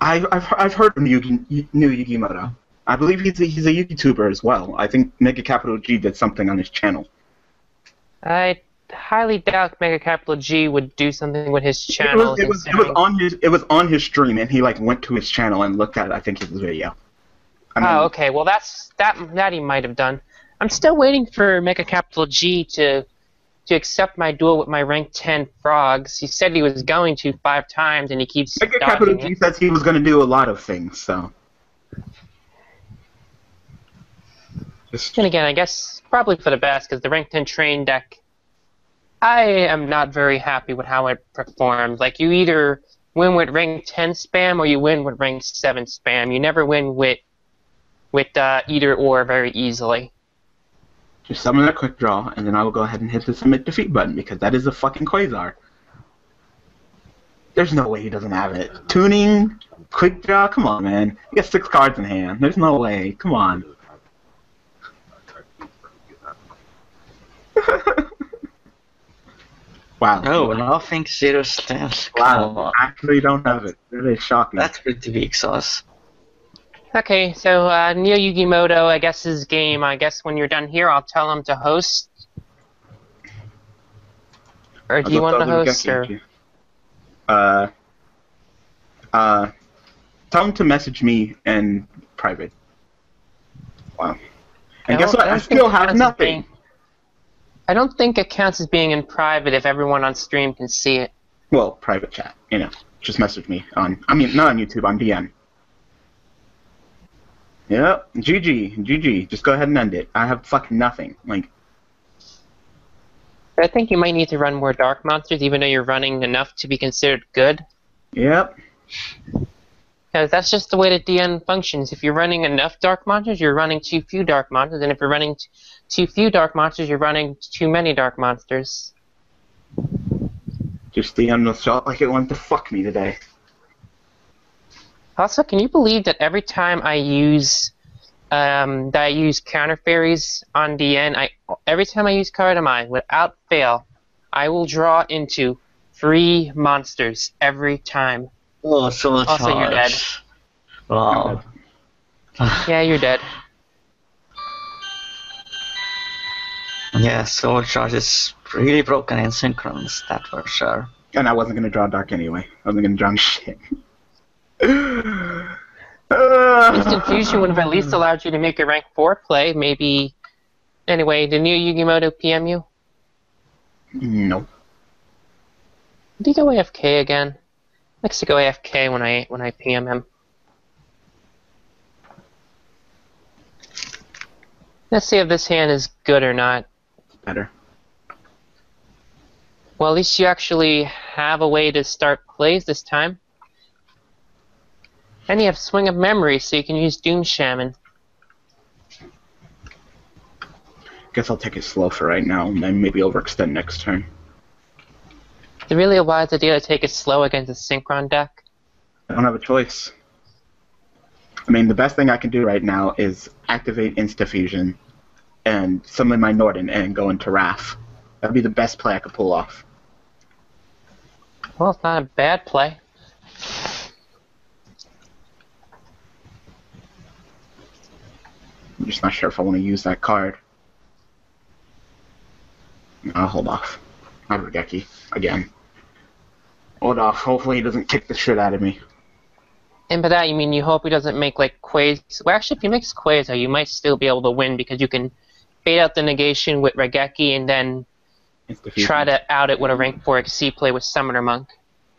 I've, I've, I've heard of Neo Yugi Moto. I believe he's a, he's a YouTuber as well. I think Mega Capital G did something on his channel. I highly doubt Mega Capital G would do something with his channel. It was, it was, it was on his it was on his stream, and he like went to his channel and looked at I think his video. I mean, oh, okay. Well, that's that that he might have done. I'm still waiting for Mega Capital G to to accept my duel with my rank ten frogs. He said he was going to five times, and he keeps. Mega Capital G it. says he was going to do a lot of things, so. And again, I guess probably for the best, because the rank ten train deck, I am not very happy with how it performed. Like, you either win with rank ten spam or you win with rank seven spam. You never win with with uh, either or very easily. Just summon a quick draw, and then I will go ahead and hit the submit defeat button, because that is a fucking Quasar. There's no way he doesn't have it. Tuning, quick draw, come on, man. You got six cards in hand. There's no way. Come on. Wow. Oh, nothing zero stamps. Wow. I actually don't have it. Really shocking. That's pretty weak sauce. Okay, so uh, Neo Yugi Moto, I guess, is game. I guess when you're done here, I'll tell him to host. Or do you want to host? Or... Uh, uh, tell him to message me in private. Wow. And guess what? I still have nothing. I don't think it counts as being in private if everyone on stream can see it. Well, private chat, you know. Just message me on, I mean, not on YouTube, on D M. Yep, G G, G G, just go ahead and end it. I have fucking nothing, like... I think you might need to run more Dark Monsters, even though you're running enough to be considered good. Yep. Because that's just the way that D M functions. If you're running enough Dark Monsters, you're running too few Dark Monsters, and if you're running too few Dark Monsters, you're running too many Dark Monsters. Just D M the shot like it wanted to fuck me today. Also, can you believe that every time I use um, that I use counter fairies on D N, I every time I use card of mine, without fail, I will draw into three monsters every time. Oh, so much. Also, you're dead. Wow. Yeah, you're dead. Yeah, soul charge is really broken in synchronous, that for sure. And I wasn't gonna draw dark anyway. I wasn't gonna draw shit. Just Infusion would have at least allowed you to make a rank four play, maybe. Anyway, did Neo Yugi Moto P M you? No. Did he go A F K again? He likes to go A F K when I when I P M him. Let's see if this hand is good or not. Better. Well, at least you actually have a way to start plays this time. And you have Swing of Memory, so you can use Doom Shaman. Guess I'll take it slow for right now, and then maybe overextend next turn. Is it really a wise idea to take it slow against a Synchron deck? I don't have a choice. I mean, the best thing I can do right now is activate Instafusion and summon my Norden and go into Wrath. That'd be the best play I could pull off. Well, it's not a bad play. I'm just not sure if I want to use that card. I'll hold off. I'll Regeki again. Hold off. Hopefully he doesn't kick the shit out of me. And by that you mean you hope he doesn't make like Quasar. Well, actually, if he makes Quasar, you might still be able to win because you can bait out the negation with Regeki and then try to out it with a rank four X C play with Summoner Monk.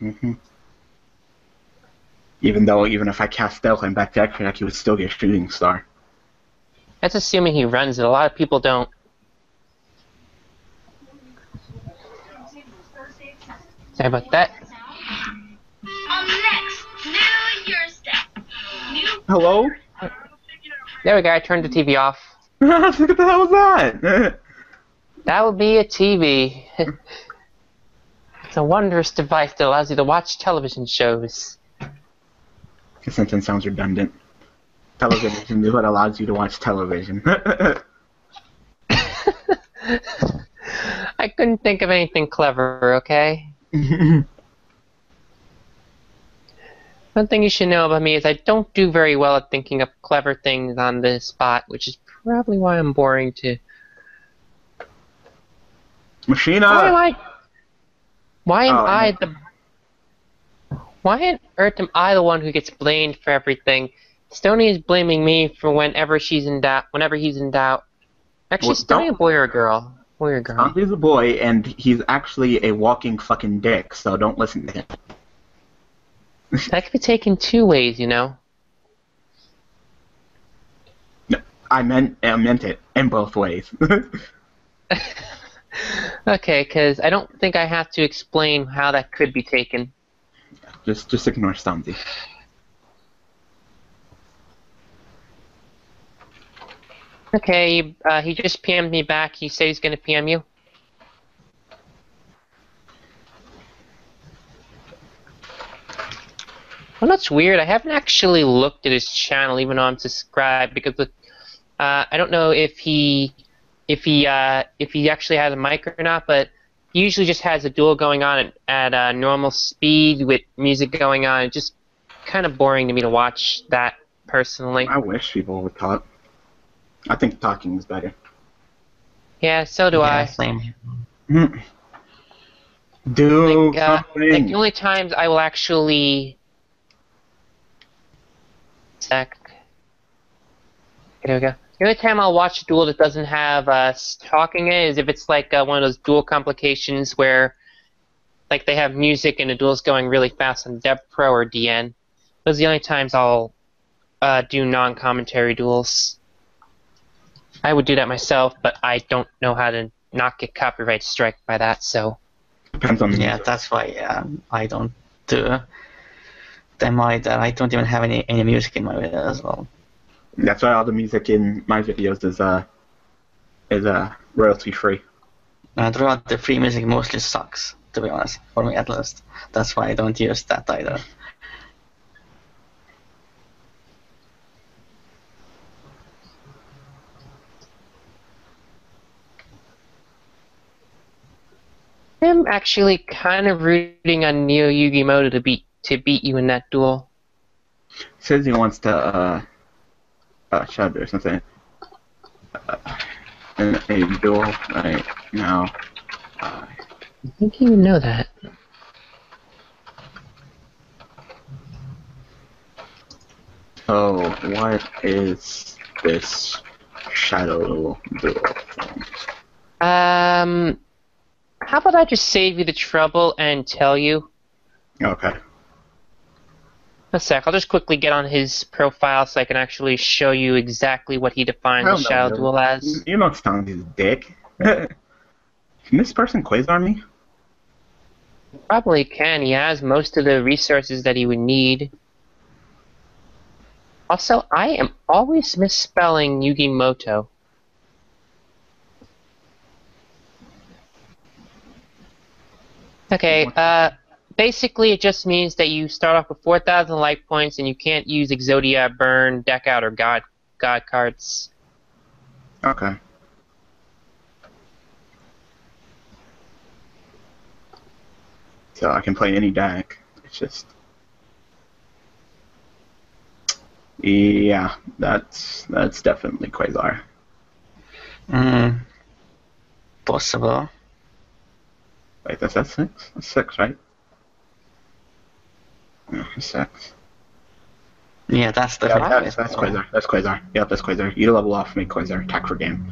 Mm-hmm. Even though, even if I cast Stealth and back deck Regeki would still get Shooting Star. That's assuming he runs it. A lot of people don't. Sorry about that. Hello? There we go. I turned the T V off. What the hell was that? That would be a T V. It's a wondrous device that allows you to watch television shows. The sentence sounds redundant. Television is what allows you to watch television. I couldn't think of anything clever, okay? One thing you should know about me is I don't do very well at thinking up clever things on the spot, which is probably why I'm boring to... Machina! Why am I... Why am oh, I no. the... Why on earth am I the one who gets blamed for everything? Stoney is blaming me for whenever she's in doubt. Whenever he's in doubt, actually, well, Stoney a boy or a girl? Boy or girl? Stoney's a boy, and he's actually a walking fucking dick. So don't listen to him. That could be taken two ways, you know. No, I meant I meant it in both ways. Okay, because I don't think I have to explain how that could be taken. Just just ignore Stoney. Okay, uh, he just P M'd me back. He said he's going to P M you. Well, that's weird. I haven't actually looked at his channel, even though I'm subscribed, because uh, I don't know if he, if he, uh, if he actually has a mic or not. But he usually just has a duel going on at, at uh, normal speed with music going on. It's just kind of boring to me to watch that personally. I wish people would talk. I think talking is better. Yeah, so do yeah, I. Same. Do like, uh, like the only times I will actually sec. There we go. The only time I'll watch a duel that doesn't have us uh, talking in it is if it's like uh, one of those duel complications where, like, they have music and the duel's going really fast on Dev Pro or D N. Those are the only times I'll uh, do non-commentary duels. I would do that myself, but I don't know how to not get copyright strike by that, so. Depends on the yeah, music. That's why yeah, I don't do them like that. I don't even have any, any music in my video as well. That's why all the music in my videos is uh is uh royalty free. Uh, the free music mostly sucks, to be honest, for me at least. That's why I don't use that either. I'm actually kind of rooting on Neo Yugi Moto to beat to beat you in that duel. Says he wants to. Uh... Uh, Shadow or something. Uh, in a duel right now. Uh, I think you know that. Oh, what is this Shadow duel thing? Um, how about I just save you the trouble and tell you? Okay. A sec, I'll just quickly get on his profile so I can actually show you exactly what he defines the Shadow Duel as. You're not telling his dick. Can this person quasar me? Probably can. He has most of the resources that he would need. Also, I am always misspelling Yugi Moto. Okay, uh... basically, it just means that you start off with four thousand life points and you can't use Exodia, Burn, Deck Out, or God God cards. Okay. So I can play any deck. It's just... Yeah, that's, that's definitely Quasar. Mm. Possible. Wait, that's that six? That's six, right? Six. Yeah, that's the yeah, that's, that's Quasar. That's Quasar. Yep, that's Quasar. You level off, make Quasar. Attack for game.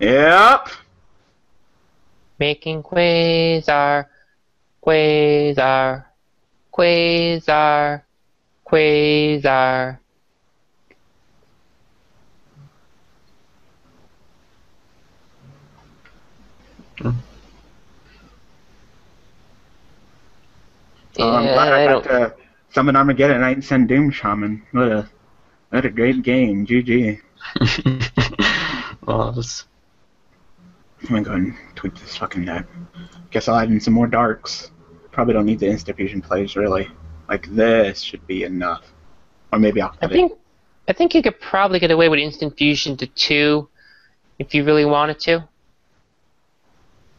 Yep. Making Quasar. Quasar. Quasar. Quasar. Hmm. So yeah, I'm glad I, I got to summon Armageddon Knight and send Doom Shaman. What a, what a great game. G G. Well, that's... I'm going to go and tweak this fucking deck. Guess I'll add in some more darks. Probably don't need the Insta-Fusion plays, really. Like, this should be enough. Or maybe I'll cut I think, it. I think you could probably get away with Instant Fusion to two if you really wanted to.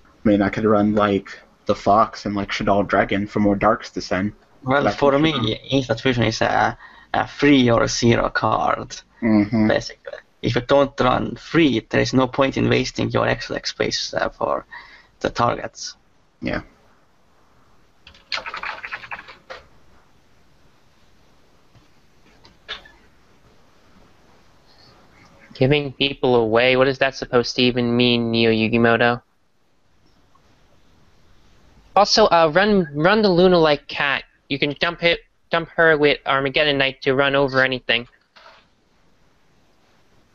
I mean, I could run, like... the Fox and like Shadow Dragon for more darks to send. Well, like, for me, Instant Fusion is a, a free or a zero card, mm-hmm. basically. If you don't run free, there is no point in wasting your X L X space uh, for the targets. Yeah. Giving people away, what is that supposed to even mean, Neo Yugi Moto? Also, uh, run run the Luna like cat. You can dump it, dump her with Armageddon Knight to run over anything.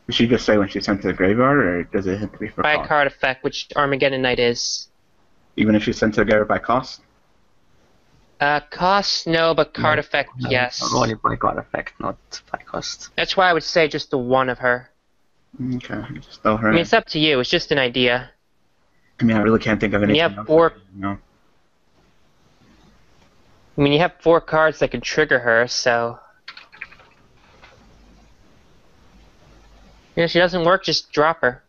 Does she just say when she's sent to the graveyard, or does it have to be for by cost? By card effect, which Armageddon Knight is. Even if she's sent to the graveyard by cost? Uh, cost, no, but card no, effect, no, yes. Only by card effect, not by cost. That's why I would say just the one of her. Okay, just throw her I mean, in. It's up to you. It's just an idea. I mean, I really can't think of anything else. Yeah, four... No. I mean, you have four cards that can trigger her, so... Yeah, if she doesn't work, just drop her.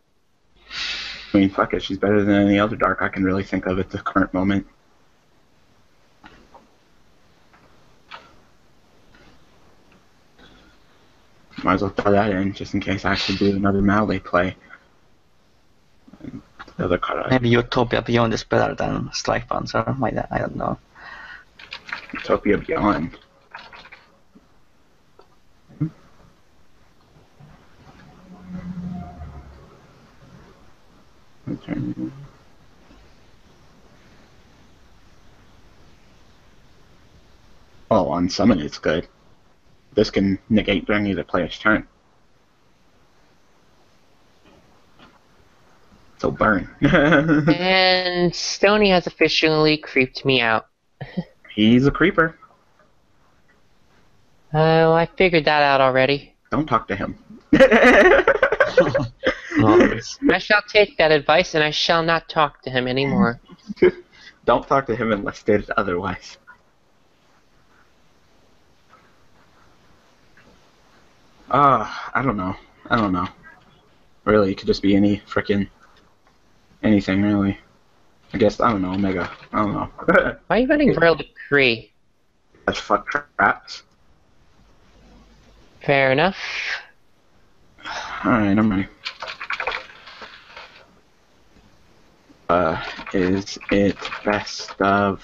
I mean, fuck it, she's better than any other dark I can really think of at the current moment. might as well throw that in just in case I actually do another melee play. And the other card I... Maybe Utopia Beyond is better than Strike Panzer, I don't know. Utopia Beyond? Hmm? Oh, on summon it's good. This can negate during either player's turn. So burn. And Stoney has officially creeped me out. He's a creeper. Oh, I figured that out already. Don't talk to him. I shall take that advice and I shall not talk to him anymore. Don't talk to him unless stated otherwise. Uh, I don't know. I don't know. Really, it could just be any frickin' anything, really. I guess, I don't know, Omega. I don't know. Why are you running Royal Decree? That's fuck traps. Fair enough. Alright, I'm ready. Uh, is it best of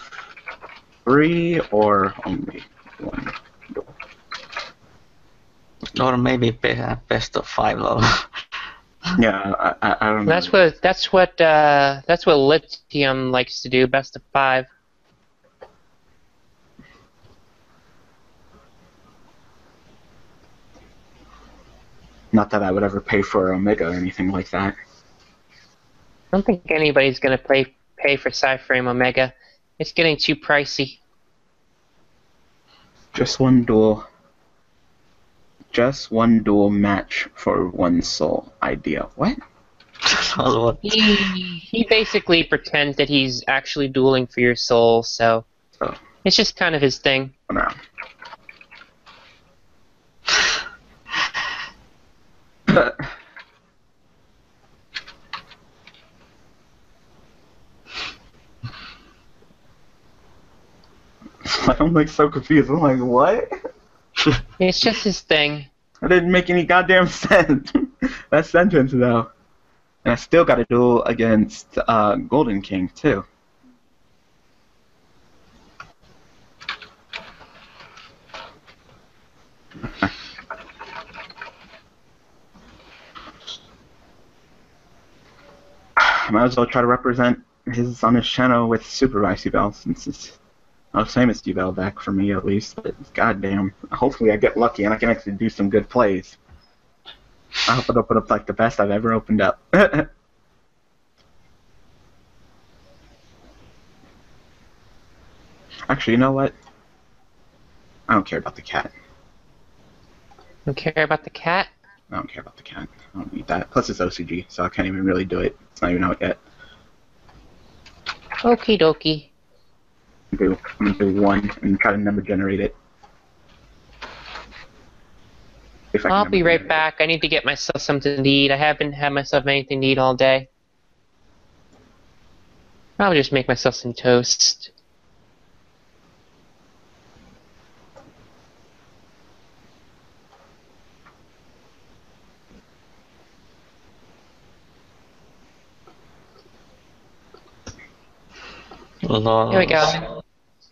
three or only one? Or maybe best of five level. Yeah, I, I, I don't that's know. What, that's what uh, that's what Lithium likes to do. Best of five. Not that I would ever pay for Omega or anything like that. I don't think anybody's gonna pay pay for Cyframe Omega. It's getting too pricey. Just one duel. Just one dual match for one soul idea. What? he, he basically pretends that he's actually dueling for your soul, so oh. It's just kind of his thing. No. I'm like so confused. I'm like, what? It's just his thing. That didn't make any goddamn sense. That sentence, though. And I still got a duel against uh, Golden King, too. Might as well try to represent his on his channel with Super Icy Bell, since it's... I'll same as D-Bell back for me at least, but goddamn. Hopefully I get lucky and I can actually do some good plays. I hope it opened up like the best I've ever opened up. Actually, you know what? I don't care about the cat. Don't care about the cat? I don't care about the cat. I don't need that. Plus it's O C G, so I can't even really do it. It's not even out yet. Okie dokie. Do. I'm going to do one and try to number generate it. If I I'll be right back. It. I need to get myself something to eat. I haven't had myself anything to eat all day. I'll just make myself some toast. Here we go.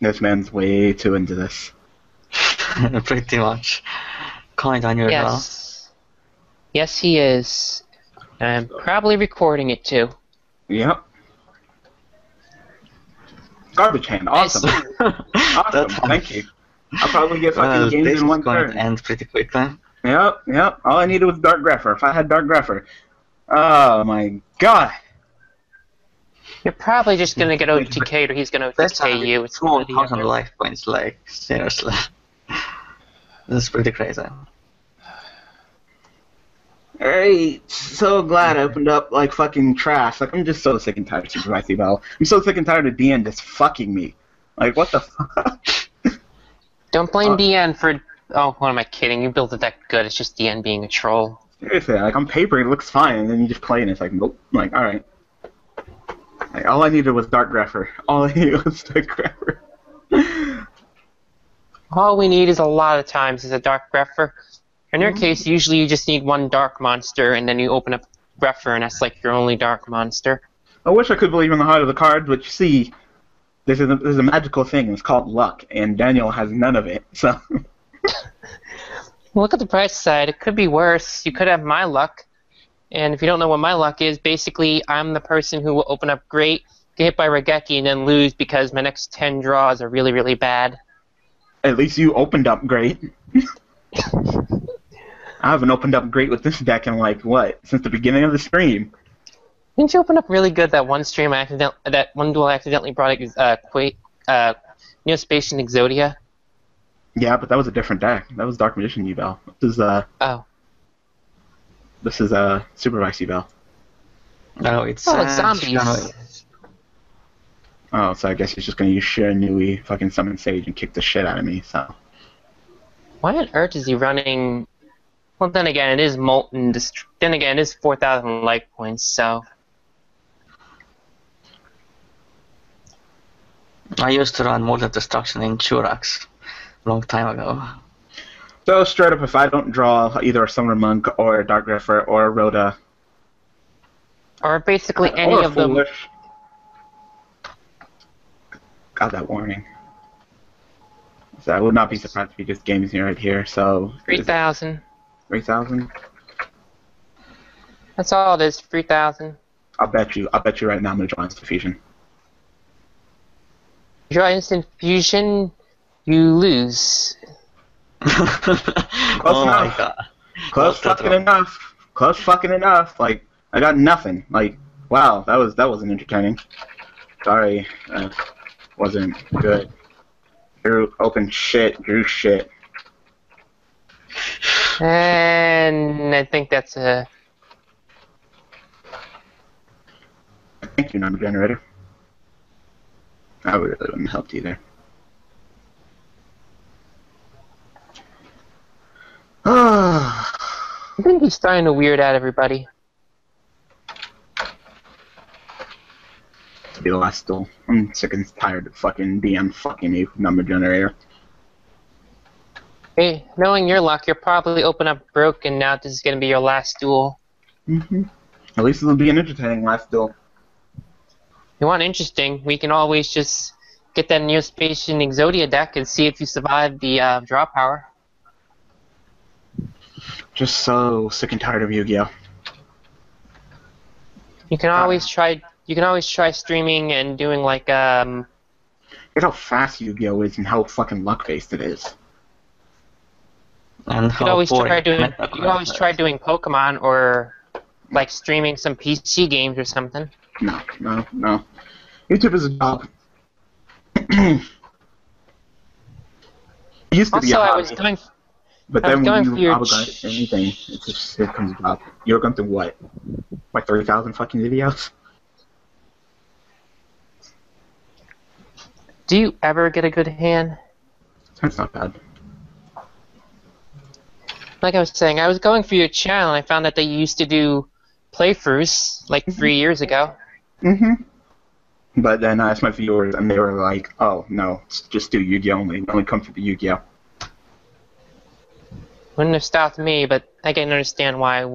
This man's way too into this. Pretty much. Kind on your yes. Yes, he is. I'm probably recording it too. Yep. Garbage hand. Awesome. Awesome. Thank you. I'll probably get fucking well, games in one turn. This is going to end pretty quick then. Yep. Yep. All I needed was Dark Grapher. If I had Dark Grapher. Oh my god. You're probably just gonna get O T K'd or he's gonna O T K you. It's more on life points, like seriously. This is pretty crazy. Alright, so glad I opened up like fucking trash. Like I'm just so sick and tired of Super Icy Bell. I'm so sick and tired of D N just fucking me. Like what the fuck? Don't blame uh, D N for. Oh, what am I kidding? You built it that good. It's just D N being a troll. Seriously, like on paper it looks fine, and then you just play and it's like nope. I'm like all right. Like, all I needed was Dark Grapher. All I needed was Dark Grapher. All we need is a lot of times is a Dark Grapher. In your case, usually you just need one dark monster, and then you open up Refer, and that's like your only dark monster. I wish I could believe in the heart of the cards, but you see, this is a, this is a magical thing. It's called luck, and Daniel has none of it. So, well, look at the price side. It could be worse. You could have my luck, and if you don't know what my luck is, basically I'm the person who will open up great, get hit by Regeki, and then lose because my next ten draws are really, really bad. At least you opened up great. I haven't opened up great with this deck in, like, what? Since the beginning of the stream. Didn't you open up really good that one stream I accident that one duel I accidentally brought uh, Quake, uh, Neospatian Exodia? Yeah, but that was a different deck. That was Dark Magician Evel. This is, uh... Oh. This is, uh, Supervised Evel. No, it's, oh, it's uh, zombies. Oh, so I guess he's just gonna use Shiranui, fucking Summon Sage, and kick the shit out of me, so... Why on earth is he running... Well, then again, it is Molten. Then again, it is four thousand life points, so... I used to run Molten Destruction in Churax a long time ago. So, straight up, if I don't draw either a Summoner Monk or a Dark Reaper or a Rhoda... Or basically uh, any or of Foolish. Them... God, that warning. So, I would not be surprised if he just games me right here, so... three thousand. three thousand? That's all it is, three thousand. I'll bet you, I'll bet you right now I'm going to draw Instant Fusion. Draw Instant Fusion, you lose. Close oh enough. My God. Close fucking enough. Close fucking enough. Like, I got nothing. Like, wow, that, was, that wasn't entertaining. Sorry, that wasn't good. Drew open shit, drew shit. And I think that's a... Thank you, number generator. I really wouldn't have helped either. I think he's starting to weird out everybody. It'll be the last duel. I'm sick and tired of fucking being fucking a number generator. Hey, knowing your luck, you'll probably open up broken now. This is going to be your last duel. Mm-hmm. At least it'll be an entertaining last duel. If you want interesting, we can always just get that Neospatian Exodia deck and see if you survive the uh, draw power. Just so sick and tired of Yu-Gi-Oh. You can always try. You can always try streaming and doing like um. Look how fast Yu-Gi-Oh is and how fucking luck-based it is. And you could always try doing. You could always try doing Pokemon or like streaming some P C games or something. No, no, no. YouTube is a job. Used to also, be a hobby, I was going. But then going when you obligate anything, it just it comes up. You're going to what? Like thirty thousand fucking videos. Do you ever get a good hand? That's not bad. Like I was saying, I was going through your channel and I found that they used to do playthroughs like mm-hmm. three years ago. Mm-hmm. But then I asked my viewers and they were like, oh, no, just do Yu-Gi-Oh! Only. Only come for the Yu-Gi-Oh! Wouldn't have stopped me, but I can understand why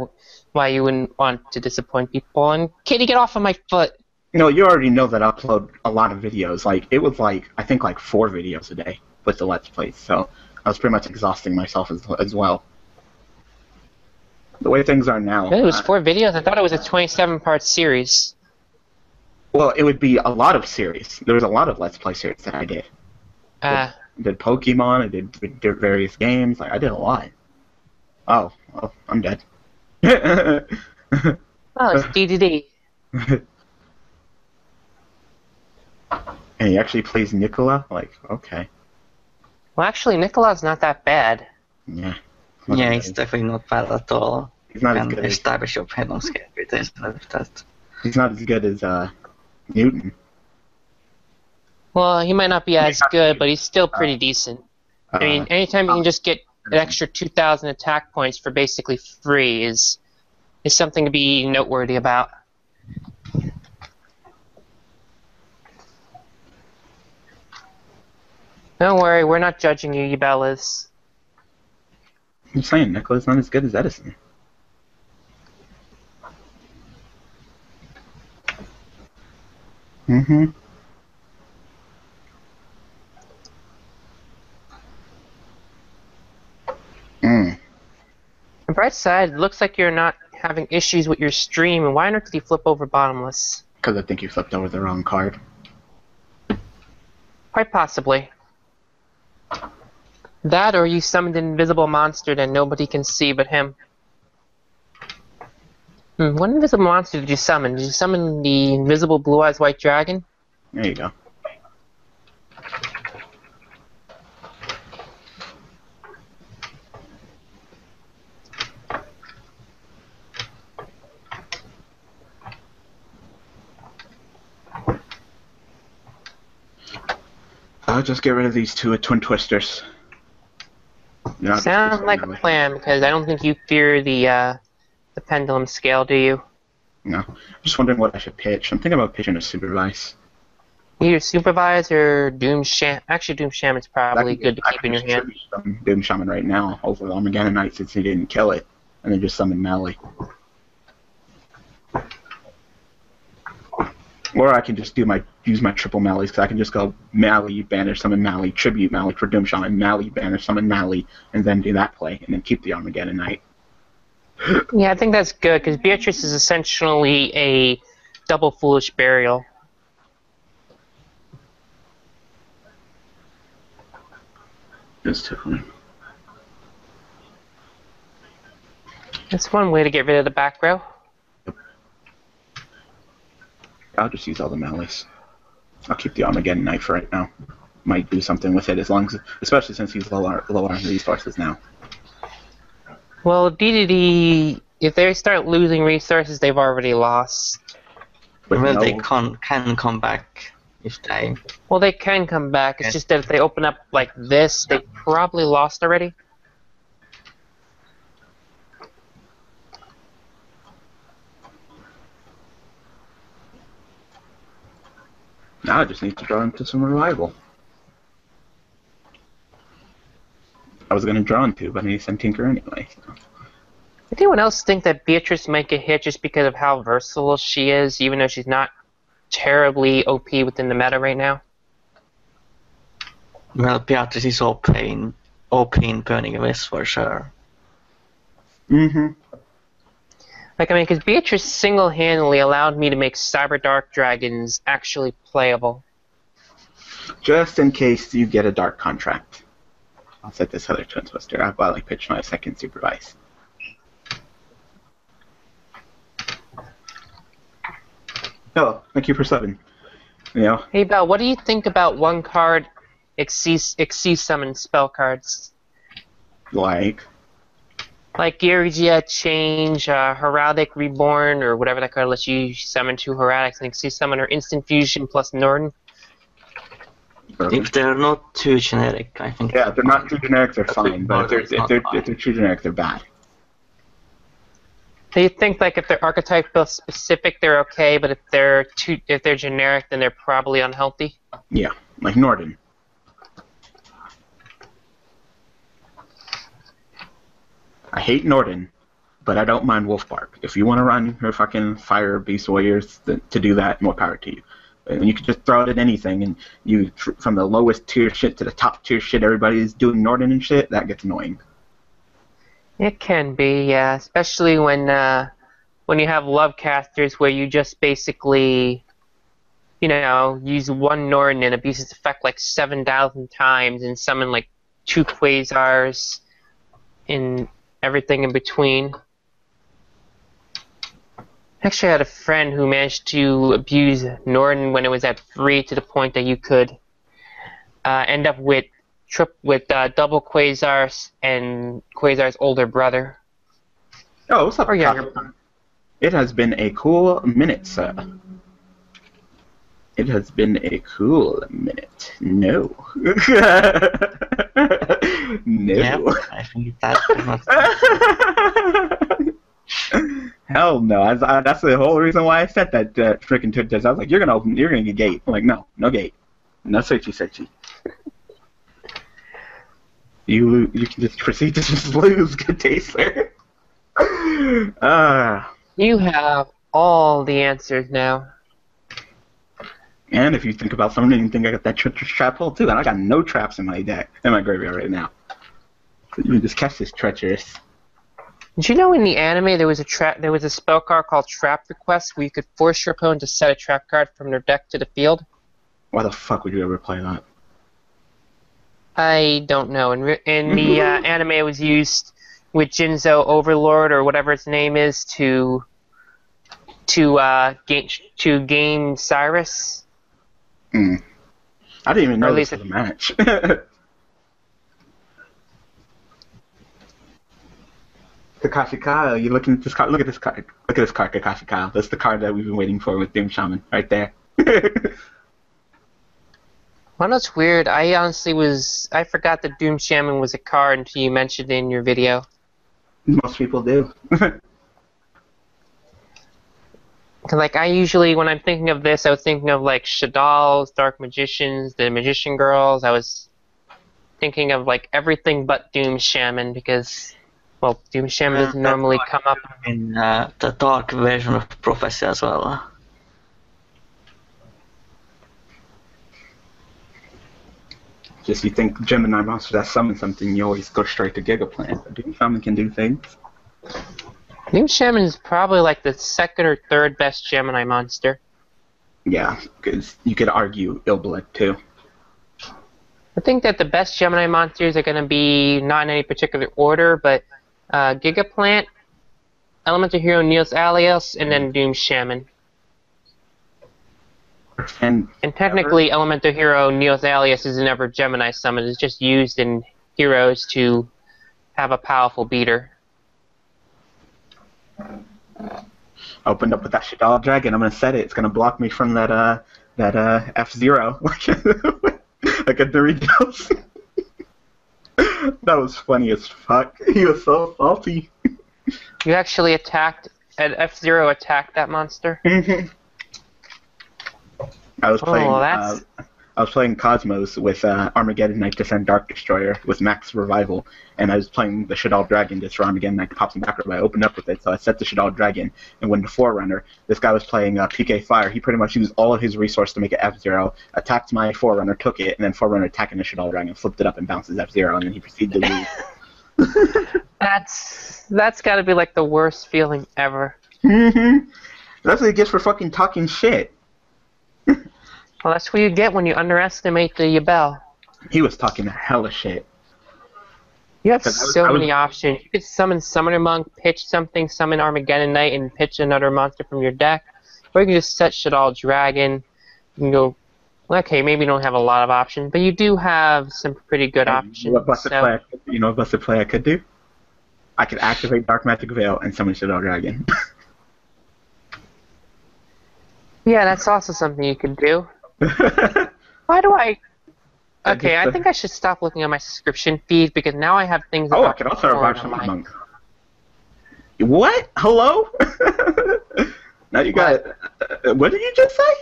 why you wouldn't want to disappoint people. And Katie, get off of my foot! No, you already know that I upload a lot of videos. Like, it was like, I think like four videos a day with the Let's Plays, so I was pretty much exhausting myself as, as well. The way things are now. It was four videos? I thought it was a twenty-seven part series. Well, it would be a lot of series. There was a lot of Let's Play series that I did. Uh, I did Pokemon, I did, did various games. Like, I did a lot. Oh, oh I'm dead. Oh, it's D D D. And he actually plays Nicola? Like, okay. Well, actually, Nicola's not that bad. Yeah. Yeah, he's definitely not bad at all. He's not and as good as establish your panel scale with that. He's not as good as uh, Newton. Well, he might not be as good, but he's still pretty uh, decent. I mean, anytime you can just get an extra two thousand attack points for basically free is is something to be noteworthy about. Don't worry, we're not judging you, you bellas. I'm saying Nicola's not as good as Edison. Mm-hmm. Mm. The bright side, it looks like you're not having issues with your stream, and why on earth did you flip over Bottomless? Because I think you flipped over the wrong card. Quite possibly. That, or you summoned an invisible monster that nobody can see but him. Hmm, what invisible monster did you summon? Did you summon the invisible blue-eyes white dragon? There you go. I'll just get rid of these two twin twisters. No, sounds like a plan, because I don't think you fear the uh, the pendulum scale, do you? No. I'm just wondering what I should pitch. I'm thinking about pitching a supervise. Either supervise or Doom Shaman. Actually, Doom Shaman's probably good to keep in your hand. I can just Doom Shaman right now over Armageddon Knight since he didn't kill it, and then just summon Mally. Or I can just do my use my triple Mallies, because I can just go Mally, banish, summon Mally, tribute Mally for Doom Shaman, Mally, banish, summon Mally, and then do that play, and then keep the Armageddon Knight. Yeah, I think that's good, because Beatrice is essentially a double Foolish Burial. That's different. That's one way to get rid of the back row. I'll just use all the Mallies. I'll keep the Armageddon Knight for right now. Might do something with it, as long as, especially since he's low on low on resources now. Well, D D D, if they start losing resources, they've already lost. But well, no. they can can come back if they. Well, they can come back. It's yes. just that if they open up like this, they probably lost already. Now I just need to draw into some revival. I was going to draw into, but I need to send Tinker anyway. So. Did anyone else think that Beatrice might get hit just because of how versatile she is, even though she's not terribly O P within the meta right now? Well, Beatrice is O P in, O P in Burning Abyss for sure. Mm-hmm. Like, I mean, because Beatrice single-handedly allowed me to make Cyber Dark Dragons actually playable. Just in case you get a Dark Contract. I'll set this other Twin Twister up while I pitch my second Supervise. Hello, thank you for subbing. You know. Hey, Bell, what do you think about one card Exceed Summon spell cards? Like? Like Gyaragia, Change, uh, Heraldic Reborn, or whatever that card lets you summon two Heraldics, and Exceed Summon or Instant Fusion plus Norton. If they're not too generic, I think. Yeah, if they're not too generic, they're fine. But if they're, if, they're, if they're too generic, they're bad. They think like if they're archetypal specific, they're okay, but if they're too if they're generic, then they're probably unhealthy. Yeah, like Norton. I hate Norton, but I don't mind Wolfbark. If you want to run your fucking Fire Beast Warriors th to do that, more power to you. And you can just throw it at anything, and you from the lowest tier shit to the top tier shit, everybody's doing Norton and shit, that gets annoying. It can be, yeah, especially when uh, when you have love casters where you just basically, you know, use one Norton and abuse its effect like seven thousand times and summon like two Quasars in... everything in between. Actually, I had a friend who managed to abuse Norton when it was at three to the point that you could uh, end up with trip with uh, double Quasars and Quasar's older brother. Oh, what's up? Or younger. It has been a cool minute, sir. It has been a cool minute. No. No. Yep, I think that's hell no. I, I, that's the whole reason why I said that uh, freaking Twitch test. I was like, you're gonna open, you're gonna get gate. I'm like, no, no gate, no searchy searchy. You you can just proceed to just lose, good day, sir. Ah. Uh, you have all the answers now. And if you think about something, you think I got that trap, trap hole too. And I got no traps in my deck, in my graveyard right now. So you can just catch this treacherous. Did you know in the anime there was a trap? There was a spell card called Trap Request where you could force your opponent to set a trap card from their deck to the field. Why the fuck would you ever play that? I don't know. In, in the uh, anime, it was used with Jinzo Overlord or whatever its name is to to uh, gain to gain Cyrus. Mm. I didn't even know this was a match. Kakashi Kyle, you looking at this card? Look at this card. Look at this card, Kakashi Kyle. That's the card that we've been waiting for with Doom Shaman, right there. Well, that's weird. I honestly was... I forgot that Doom Shaman was a card until you mentioned it in your video. Most people do. Like, I usually, when I'm thinking of this, I was thinking of, like, Shadal's, Dark Magicians, the Magician Girls. I was thinking of, like, everything but Doom Shaman because, well, Doom Shaman yeah, doesn't normally dark, come up in uh, the dark version of Prophecy as well. Huh? Just you think Gemini monster that summons something, you always go straight to Gigaplant. But Doom Shaman can do things. Doom Shaman is probably like the second or third best Gemini monster. Yeah, because you could argue Illblood too. I think that the best Gemini monsters are going to be not in any particular order, but uh, Gigaplant, Elemental Hero Neos Alias, and then Doom Shaman. And, and technically, ever? Elemental Hero Neos Alias is never Gemini Summon. It's just used in Heroes to have a powerful beater. Opened up with that Shadal Dragon. I'm gonna set it. It's gonna block me from that uh that uh F Zero like like a Doritos. That was funny as fuck. He was so salty. You actually attacked an F Zero attacked that monster. Mm-hmm. I was playing. Oh, uh, I was playing Cosmos with uh, Armageddon Knight Descend Dark Destroyer with Max Revival, and I was playing the Shadal Dragon just for Armageddon Knight pops in back. I opened up with it, so I set the Shadal Dragon and went to Forerunner. This guy was playing uh, P K Fire. He pretty much used all of his resource to make it F Zero. Attacked my Forerunner, took it, and then Forerunner attacking the Shadal Dragon flipped it up and bounces F Zero, and then he proceeded to lose. that's that's got to be like the worst feeling ever. Mm-hmm. That's what he gets for fucking talking shit. Well, that's what you get when you underestimate the Yabel. He was talking a hell of shit. You have was, so was, many options. You could summon Summoner Monk, pitch something, summon Armageddon Knight, and pitch another monster from your deck. Or you can just set Shadal Dragon. You can go, okay, maybe you don't have a lot of options, but you do have some pretty good and options. What busted so. play I could, you know what busted play I could do? I could activate Dark Magic Veil and summon Shadal Dragon. Yeah, that's also something you could do. Why do I... Okay, I think I should stop looking at my subscription feed because now I have things... Oh, I could also revive Shamanic Monk. What? Hello? Now you got... What? What did you just say?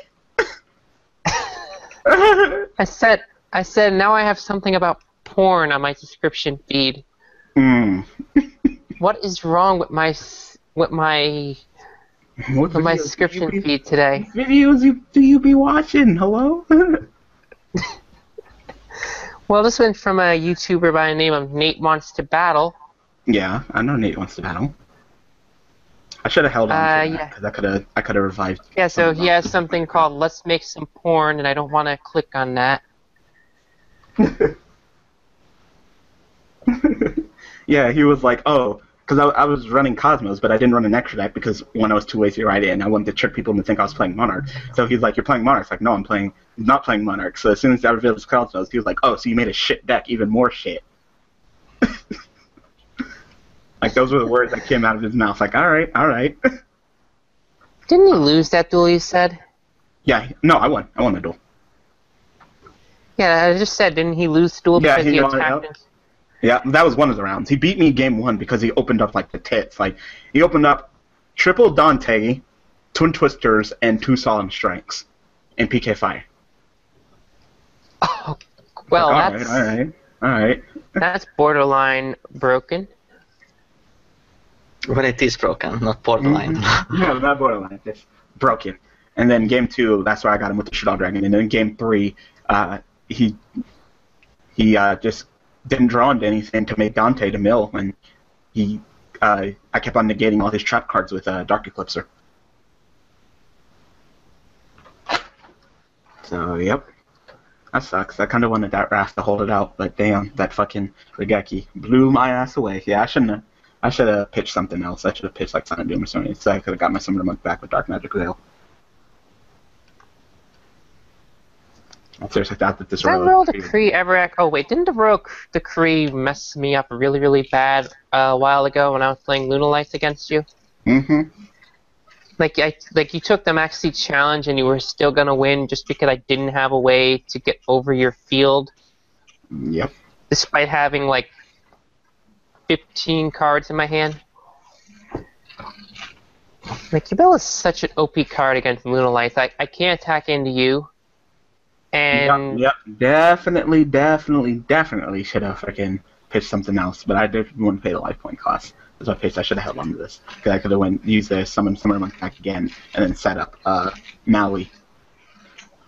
I said... I said now I have something about porn on my subscription feed. Mm. What is wrong with my... With my... What my subscription be, feed today. What videos you, do you be watching? Hello? Well, this went from a YouTuber by the name of Nate Wants to Battle. Yeah, I know Nate Wants to Battle. I should have held on uh, to that because yeah. I could have I could have revived. Yeah, so he has something called Let's Make Some Porn, and I don't want to click on that. Yeah, he was like, oh... Because I, I was running Cosmos, but I didn't run an extra deck because, one, I was too lazy to write it, and I wanted to trick people into think I was playing Monarch. So he's like, you're playing Monarch. Like, no, I'm playing not playing Monarch. So as soon as I revealed his Cosmos, he was like, oh, so you made a shit deck, even more shit. Like, those were the words that came out of his mouth. Like, all right, all right. Didn't you lose that duel you said? Yeah. No, I won. I won the duel. Yeah, I just said, didn't he lose the duel yeah, because he, he attacked him? Yeah, that was one of the rounds. He beat me game one because he opened up, like, the tits. Like, he opened up triple Dante, twin twisters, and two solemn strikes in P K Fire. Oh, well, like, all that's... Right, all right. Alright. That's borderline broken. But it is broken, not borderline. Mm-hmm. No, not borderline. It's broken. And then game two, that's why I got him with the Shadow Dragon. And then game three, uh, he he uh, just didn't draw into anything to make Dante to mill, and he uh, I kept on negating all his trap cards with uh, Dark Eclipser. So yep, that sucks. I kind of wanted that Wrath to hold it out, but damn, that fucking Regeki blew my ass away. Yeah, I shouldn't have. I should have pitched something else. I should have pitched like Sun of Doom or something, so I could have got my Summoner Monk back with Dark Magic Veil. I'm serious, I thought that this royal roll decree ever act. Oh wait, didn't the royal decree mess me up really, really bad uh, a while ago when I was playing Lunalites against you? Mm-hmm. Like I, like you took the Maxi challenge and you were still gonna win just because I didn't have a way to get over your field. Yep. Despite having like fifteen cards in my hand. Like Yubel is such an O P card against Lunalites. I I can't attack into you. And yep, yep, definitely, definitely, definitely should have freaking pitched something else, but I didn't want to pay the life point cost. That's my face. I should have held on to this because I could have went used the summon summoner monk back again and then set up uh, Maui.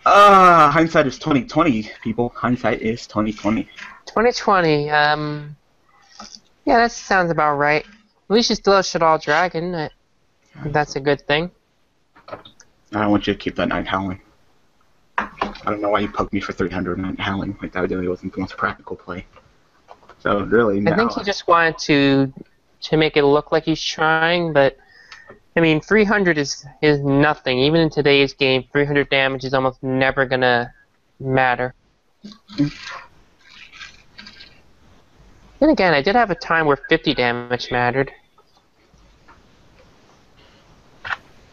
Ah, uh, hindsight is twenty twenty, people. Hindsight is twenty twenty. Twenty twenty. Um, yeah, that sounds about right. At least you still have Shadow Dragon. I, that's a good thing. I want you to keep that night howling. I don't know why you poked me for three hundred and howling. Like, that really wasn't the most practical play. So, really, no. I think he just wanted to to make it look like he's trying, but, I mean, three hundred is, is nothing. Even in today's game, three hundred damage is almost never going to matter. Then again, I did have a time where fifty damage mattered.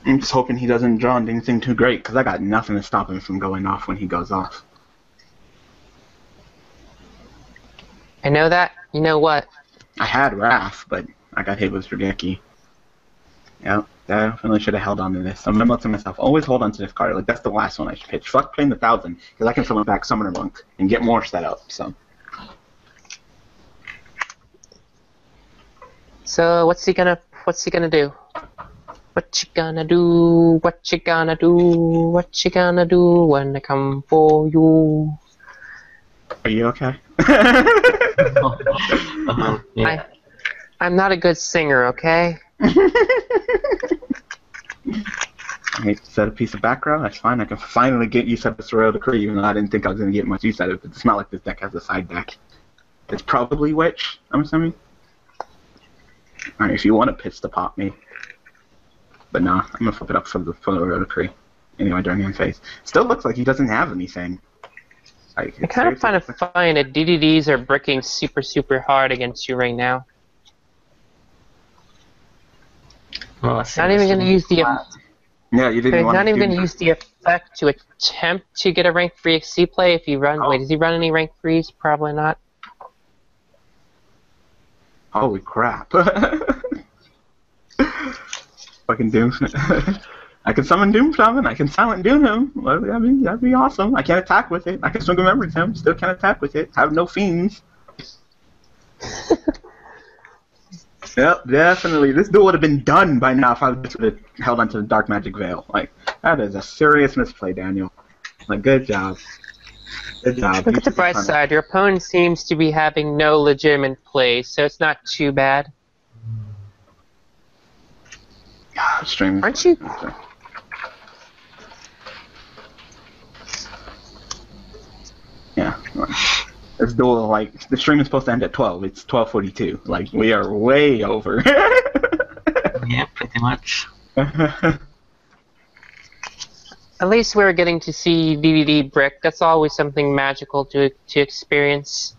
I'm just hoping he doesn't draw into anything too great, because I got nothing to stop him from going off when he goes off. I know that. You know what? I had Wrath, but I got hit with Drageki. Yeah, definitely should have held on to this. I'm going to to myself, always hold on to this card. Like, that's the last one I should pitch. Fuck playing the thousand, because I can summon back Summoner Monk and get more set up, so. So, what's he gonna, what's he gonna do? What you gonna do, what you gonna do, what you gonna do when I come for you? Are you okay? uh-huh. Yeah. I, I'm not a good singer, okay? I said a piece of background, that's fine. I can finally get use of this Royal Decree, even though I didn't think I was going to get much use out of it. But it's not like this deck has a side deck. It's probably Witch, I'm assuming. Alright, if you want to pitch to pop me. But nah, I'm gonna flip it up for the for the Royal Decree. Anyway, during his phase, still looks like he doesn't have anything. Like, I kind of find it funny that D D Ds are bricking super super hard against you right now. Well, not even gonna use the. Yeah, you didn't. Not even gonna use the effect to attempt to get a rank three X C play if he runs. Oh. Wait, does he run any rank threes? Probably not. Holy crap! Fucking Doom. I can summon Doom Shaman. I can silent Doom him. Well, I mean, that'd be awesome. I can't attack with it. I can still remember him. Still can't attack with it. I have no fiends. Yep, definitely. This duel would have been done by now if I just would have held onto the Dark Magic Veil. Like, that is a serious misplay, Daniel. Like, good job. Good job. Look at the bright side. Your opponent seems to be having no legitimate plays, so it's not too bad. Stream. Aren't you? Okay. Yeah. This duel, like, the stream is supposed to end at twelve. It's twelve forty-two. Like, we are way over. Yeah, pretty much. At least we're getting to see D D D brick. That's always something magical to to experience.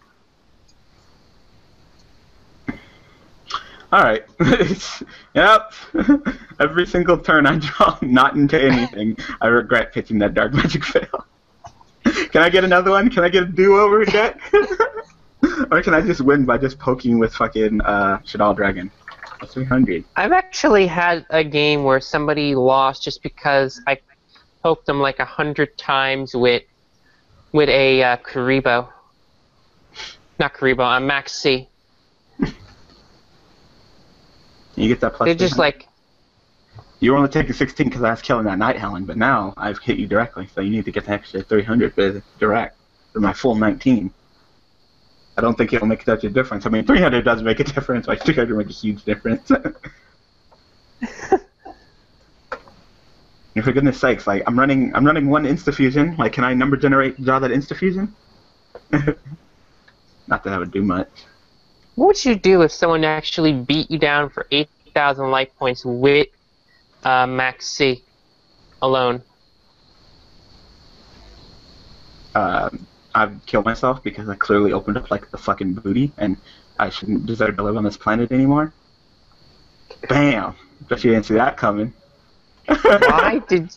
Alright. Yep. Every single turn I draw not into anything. I regret pitching that Dark Magic Veil. Can I get another one? Can I get a do-over deck? Or can I just win by just poking with fucking uh, Shadow Dragon? three hundred. I've actually had a game where somebody lost just because I poked them like a hundred times with with a uh, Kuribo. Not Karibo, I'm Max C. You get that plus. They're just thing. Like... You were only taking sixteen because I was killing that night, Helen, but now I've hit you directly, so you need to get the extra three hundred for direct, for my full nineteen. I don't think it'll make such a difference. I mean, three hundred does make a difference, but two hundred make a huge difference. And for goodness sakes, like, I'm running I'm running one Instafusion. Like, can I number generate, draw that Instafusion? Not that I would do much. What would you do if someone actually beat you down for eight thousand life points with uh, Max C alone? Uh, I'd kill myself because I clearly opened up, like, the fucking booty, and I shouldn't deserve to live on this planet anymore. Bam! Bet you didn't see that coming. Why did...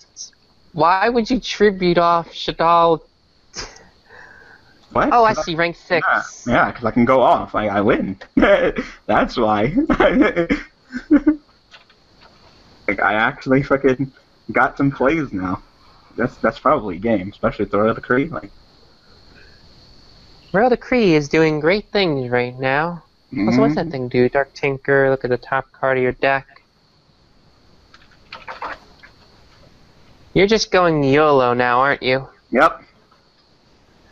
Why would you tribute off Shadal? What? Oh, I see, rank six. Yeah, because yeah, I can go off. I, I win. That's why. Like, I actually fucking got some plays now. That's that's probably a game, especially with Royal Decree. Like, Royal Decree is doing great things right now. Mm-hmm. Also, what's that thing, dude? Dark Tinker, look at the top card of your deck. You're just going YOLO now, aren't you? Yep.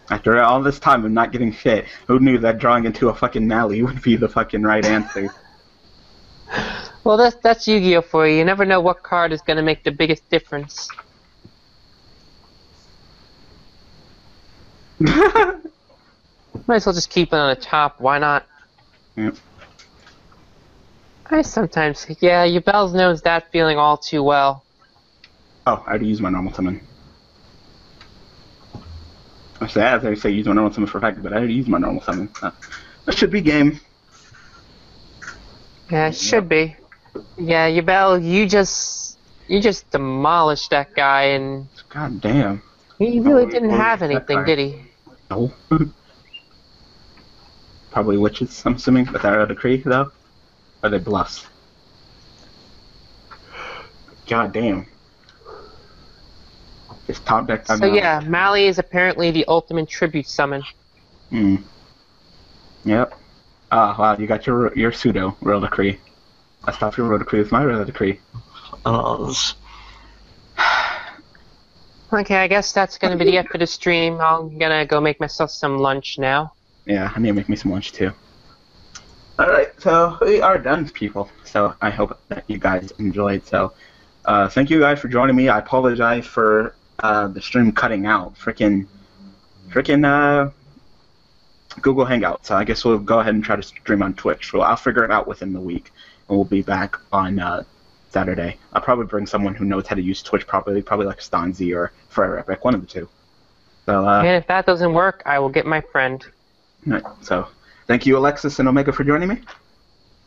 After all this time of not getting shit, who knew that drawing into a fucking alley would be the fucking right answer? Well, that's, that's Yu-Gi-Oh for you. You never know what card is going to make the biggest difference. Might as well just keep it on the top. Why not? Yep. I sometimes... Yeah, Yubel's knows that feeling all too well. Oh, I already used my normal summon. I say I already say use my normal summon for a fact, but I already used my normal summon. Uh, that should be game. Yeah, it should be. Yeah, Yubel, you just you just demolished that guy, and God damn. He really probably didn't have anything, did he? No. Probably witches, I'm assuming, with Arrow Decree though. Or they bluffs. God damn. It's top deck. So not. Yeah, Mally is apparently the ultimate tribute summon. Hmm. Yep. Ah, uh, wow, you got your your pseudo Royal Decree. I stopped your Royal Decree with my Royal Decree. Oh. Okay, I guess that's gonna be the end of the stream. I'm gonna go make myself some lunch now. Yeah, I need to make me some lunch too. All right, so we are done, people. So I hope that you guys enjoyed. So, uh, thank you guys for joining me. I apologize for. Uh, the stream cutting out. Freaking, freaking uh, Google Hangouts. So I guess we'll go ahead and try to stream on Twitch. Well, I'll figure it out within the week, and we'll be back on uh, Saturday. I'll probably bring someone who knows how to use Twitch properly, probably like Stanzi or Forever Epic, one of the two. So, uh, and if that doesn't work, I will get my friend. All right, so thank you, Alexis and Omega, for joining me.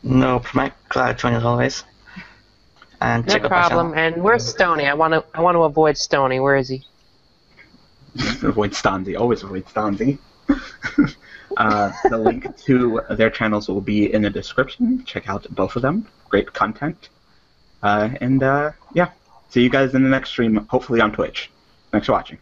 No problem. Glad to join as always. And no problem. And where's Stoney? I want to. I want to avoid Stoney. Where is he? Avoid Stanzi. Always avoid Stanzi. uh, the link to their channels will be in the description. Check out both of them. Great content. Uh, and uh, yeah, see you guys in the next stream. Hopefully on Twitch. Thanks for watching.